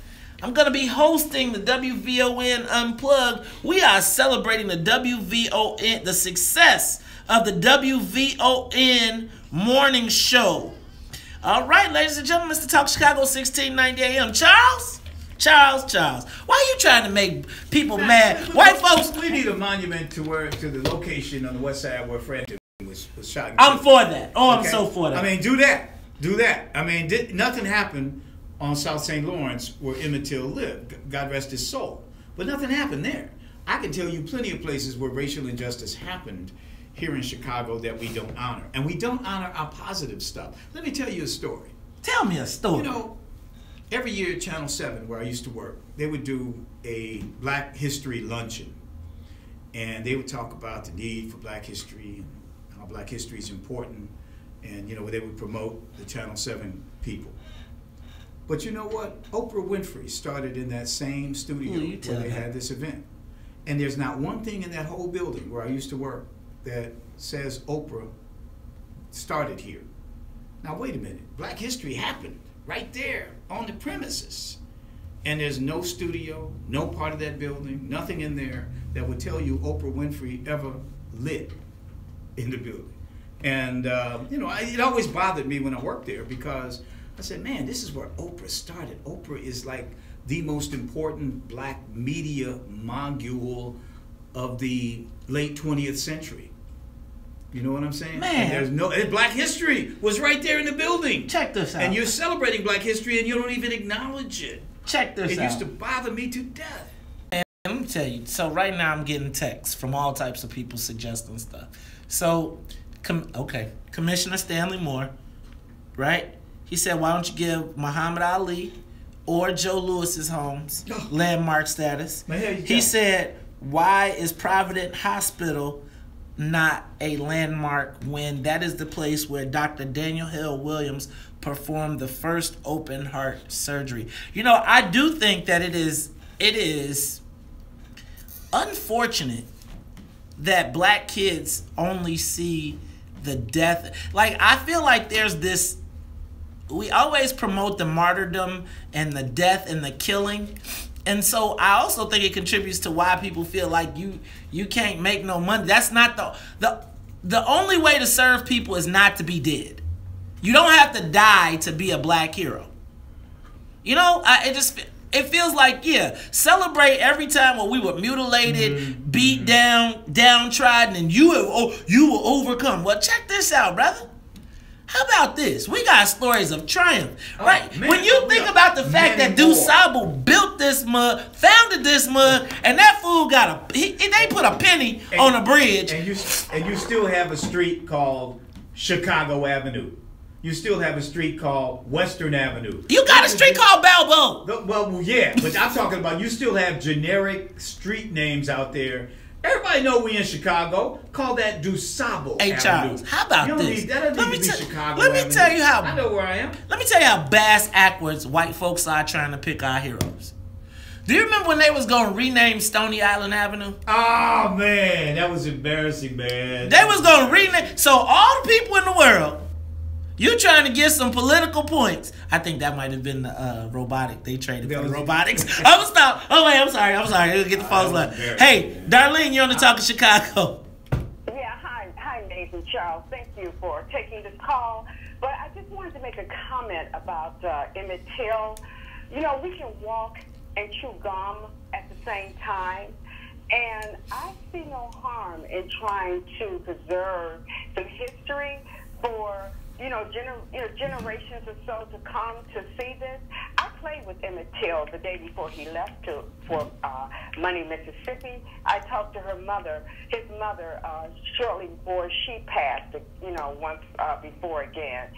I'm going to be hosting the W V O N Unplugged. We are celebrating the W V O N, the success of the W V O N morning show. All right, ladies and gentlemen, it's the Talk Chicago sixteen ninety A M. Charles? Charles, Charles. Why are you trying to make people nah, mad? We, White we, folks. We need a monument to where to the location on the west side where Fred was, was shot. I'm for that. Oh, okay. I'm so for that. I mean, do that. Do that. I mean, did, nothing happened on South Saint Lawrence where Emmett Till lived. God rest his soul. But nothing happened there. I can tell you plenty of places where racial injustice happened here in Chicago that we don't honor. And we don't honor our positive stuff. Let me tell you a story. Tell me a story. You know, every year at Channel seven, where I used to work, they would do a Black History luncheon. And they would talk about the need for Black history and how Black history is important. And, you know, they would promote the Channel seven people. But you know what? Oprah Winfrey started in that same studio Ooh, where they me. had this event. And there's not one thing in that whole building where I used to work that says Oprah started here. Now, wait a minute. Black history happened right there on the premises. And there's no studio, no part of that building, nothing in there that would tell you Oprah Winfrey ever lit in the building. And, uh, you know, I, it always bothered me when I worked there because I said, man, this is where Oprah started. Oprah is like the most important Black media mogul of the late twentieth century. You know what I'm saying? Man. And there's no, and Black history was right there in the building. Check this out. And you're celebrating Black history and you don't even acknowledge it. Check this out. It used to bother me to death. And let me tell you, so right now I'm getting texts from all types of people suggesting stuff. So, com okay, Commissioner Stanley Moore, right? He said, why don't you give Muhammad Ali or Joe Lewis's homes landmark status? Man, he said, why is Provident Hospital not a landmark when that is the place where Doctor Daniel Hill Williams performed the first open heart surgery? You know, I do think that it is it is unfortunate that Black kids only see the death. Like, I feel like there's this, we always promote the martyrdom and the death and the killing. And so I also think it contributes to why people feel like you you can't make no money. That's not the the the only way to serve people is not to be dead. You don't have to die to be a Black hero. You know, I, it just it feels like yeah, celebrate every time when we were mutilated, mm-hmm. beat mm-hmm. down, downtrodden, and you have, oh you will overcome. Well, check this out, brother. How about this? We got stories of triumph, right? Oh, man, when you think about the fact that DuSable built this mug, founded this mug, and that fool got a, he, they put a penny and, on a bridge. And you, and you still have a street called Chicago Avenue. You still have a street called Western Avenue. You got a street called Balboa. Well, yeah, but I'm talking about you still have generic street names out there. Everybody know we in Chicago. Call that DuSable. Hey, Charles, how about you this? Need, that let me, be Chicago let me tell you how. I know where I am. Let me tell you how bass-ackwards white folks are trying to pick our heroes. Do you remember when they was going to rename Stony Island Avenue? Oh, man. That was embarrassing, man. They was going to rename. So all the people in the world, you trying to get some political points. I think that might have been the uh, robotic. They traded for the robotics. I'm gonna stop. Oh, wait, I'm sorry. I'm sorry. It'll get the false line. Hey, Darlene, you're on the Talk of Chicago. Yeah, hi, hi, Maze and Charles. Thank you for taking this call. But I just wanted to make a comment about uh, Emmett Till. You know, we can walk and chew gum at the same time. And I see no harm in trying to preserve some history for you know, gener you know, generations or so to come to see this. I played with Emmett Till the day before he left to, for uh, Money, Mississippi. I talked to her mother, his mother, uh, shortly before she passed, you know, once uh, before again.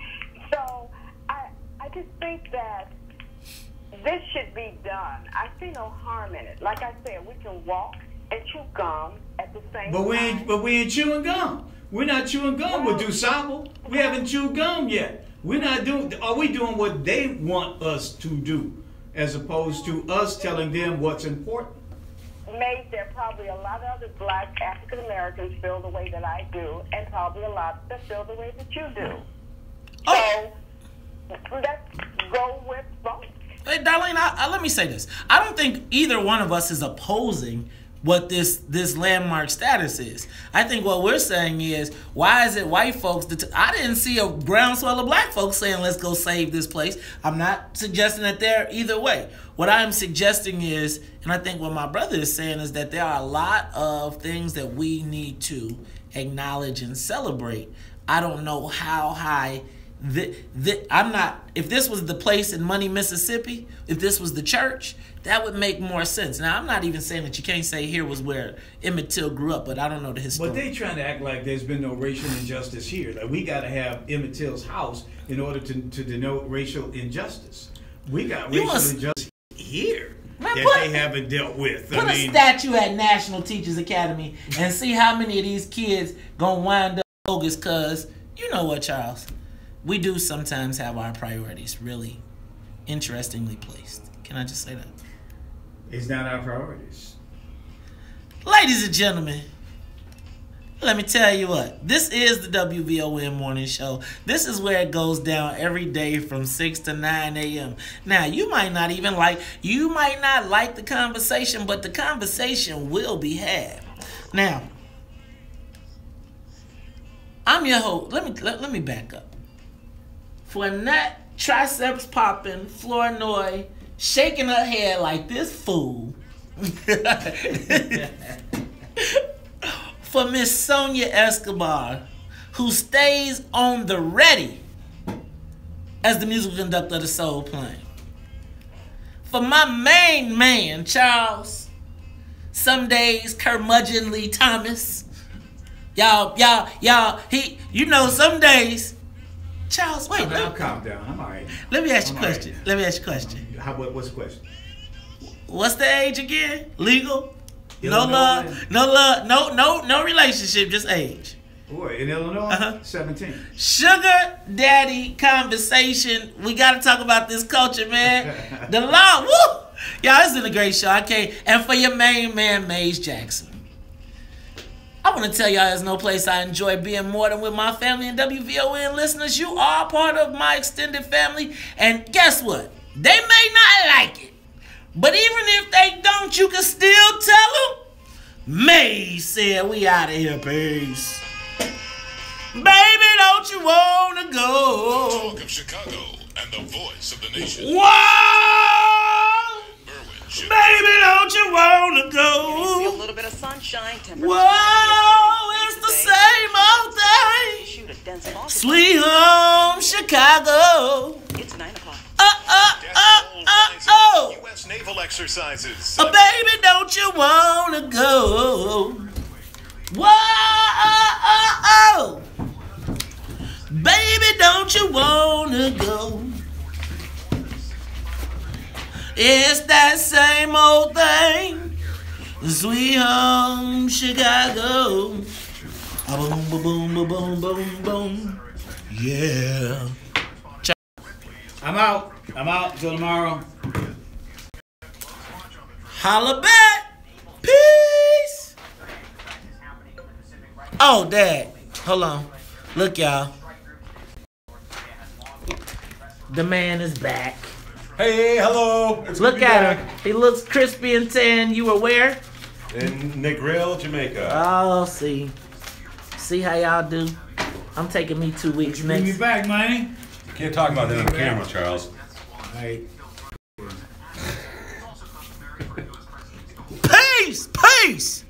So I, I just think that this should be done. I see no harm in it. Like I said, we can walk and chew gum at the same but time. We ain't, but we ain't chewing gum. We're not chewing gum with DuSable. We haven't chewed gum yet. We're not doing, are we doing what they want us to do as opposed to us telling them what's important? Mate, there are probably a lot of other black African Americans feel the way that I do, and probably a lot that feel the way that you do. Oh. So let's go with both. Hey, Darlene, I, I, let me say this. I don't think either one of us is opposing what this this landmark status is. I think what we're saying is, why is it white folks? That I didn't see a groundswell of black folks saying, let's go save this place. I'm not suggesting that they're either way. What I'm suggesting is, and I think what my brother is saying is that there are a lot of things that we need to acknowledge and celebrate. I don't know how high the, the, I'm not, if this was the place in Money, Mississippi, if this was the church, that would make more sense. Now, I'm not even saying that you can't say here was where Emmett Till grew up, but I don't know the history. But they trying to act like there's been no racial injustice here. Like, we got to have Emmett Till's house in order to, to denote racial injustice. We got you racial injustice here man, that put, they haven't dealt with. Put I mean, a statue at National Teachers Academy and see how many of these kids going to wind up bogus because, you know what, Charles, we do sometimes have our priorities really interestingly placed. Can I just say that? It's not our priorities. Ladies and gentlemen, let me tell you what. This is the W V O N Morning Show. This is where it goes down every day from six to nine A M Now, you might not even like, you might not like the conversation, but the conversation will be had. Now, I'm your host. Let me, let, let me back up. For Annette, triceps popping, floor noy, shaking her head like this fool. For Miss Sonia Escobar, who stays on the ready as the musical conductor of the soul plane. For my main man, Charles, some days curmudgeonly Thomas. Y'all, y'all, y'all, he, you know, some days. Charles, wait. I'll calm down. I'm all right. Let me ask you a question. Right. Let me ask you a question. How, what, what's the question? What's the age again? Legal? Illinois. No love? No love? No, no, no relationship, just age. Boy, in Illinois, uh-huh. seventeen. Sugar daddy conversation. We got to talk about this culture, man. The law. Woo! Y'all, this is a great show. I can't. And for your main man, Maze Jackson. I want to tell y'all there's no place I enjoy being more than with my family and W V O N listeners. You are part of my extended family. And guess what? They may not like it. But even if they don't, you can still tell them. Maze said, we out of here. Peace. Baby, don't you want to go? The Talk of Chicago and the voice of the nation. Whoa! Baby, don't you want to go? You see a little bit of sunshine. Whoa, it's the same old thing. Sweet home, Chicago. It's nine o'clock. Uh, uh, uh, uh, oh. U S naval exercises. Oh, baby, don't you want to go? Whoa, oh, oh, oh. Baby, don't you want to go? It's that same old thing. Sweet Home Chicago. Boom, boom, boom, boom, boom, boom. Yeah. I'm out. I'm out till tomorrow. Holla back. Peace. Oh, Dad. Hold on. Look, y'all. The man is back. Hey, hello. It's Look at back. him. He looks crispy and tan. You were where? In Negril, Jamaica. Oh, see. See how y'all do? I'm taking me two weeks next. Bring me back, Manny. You can't talk about that on camera, Charles. All right. Peace! Peace!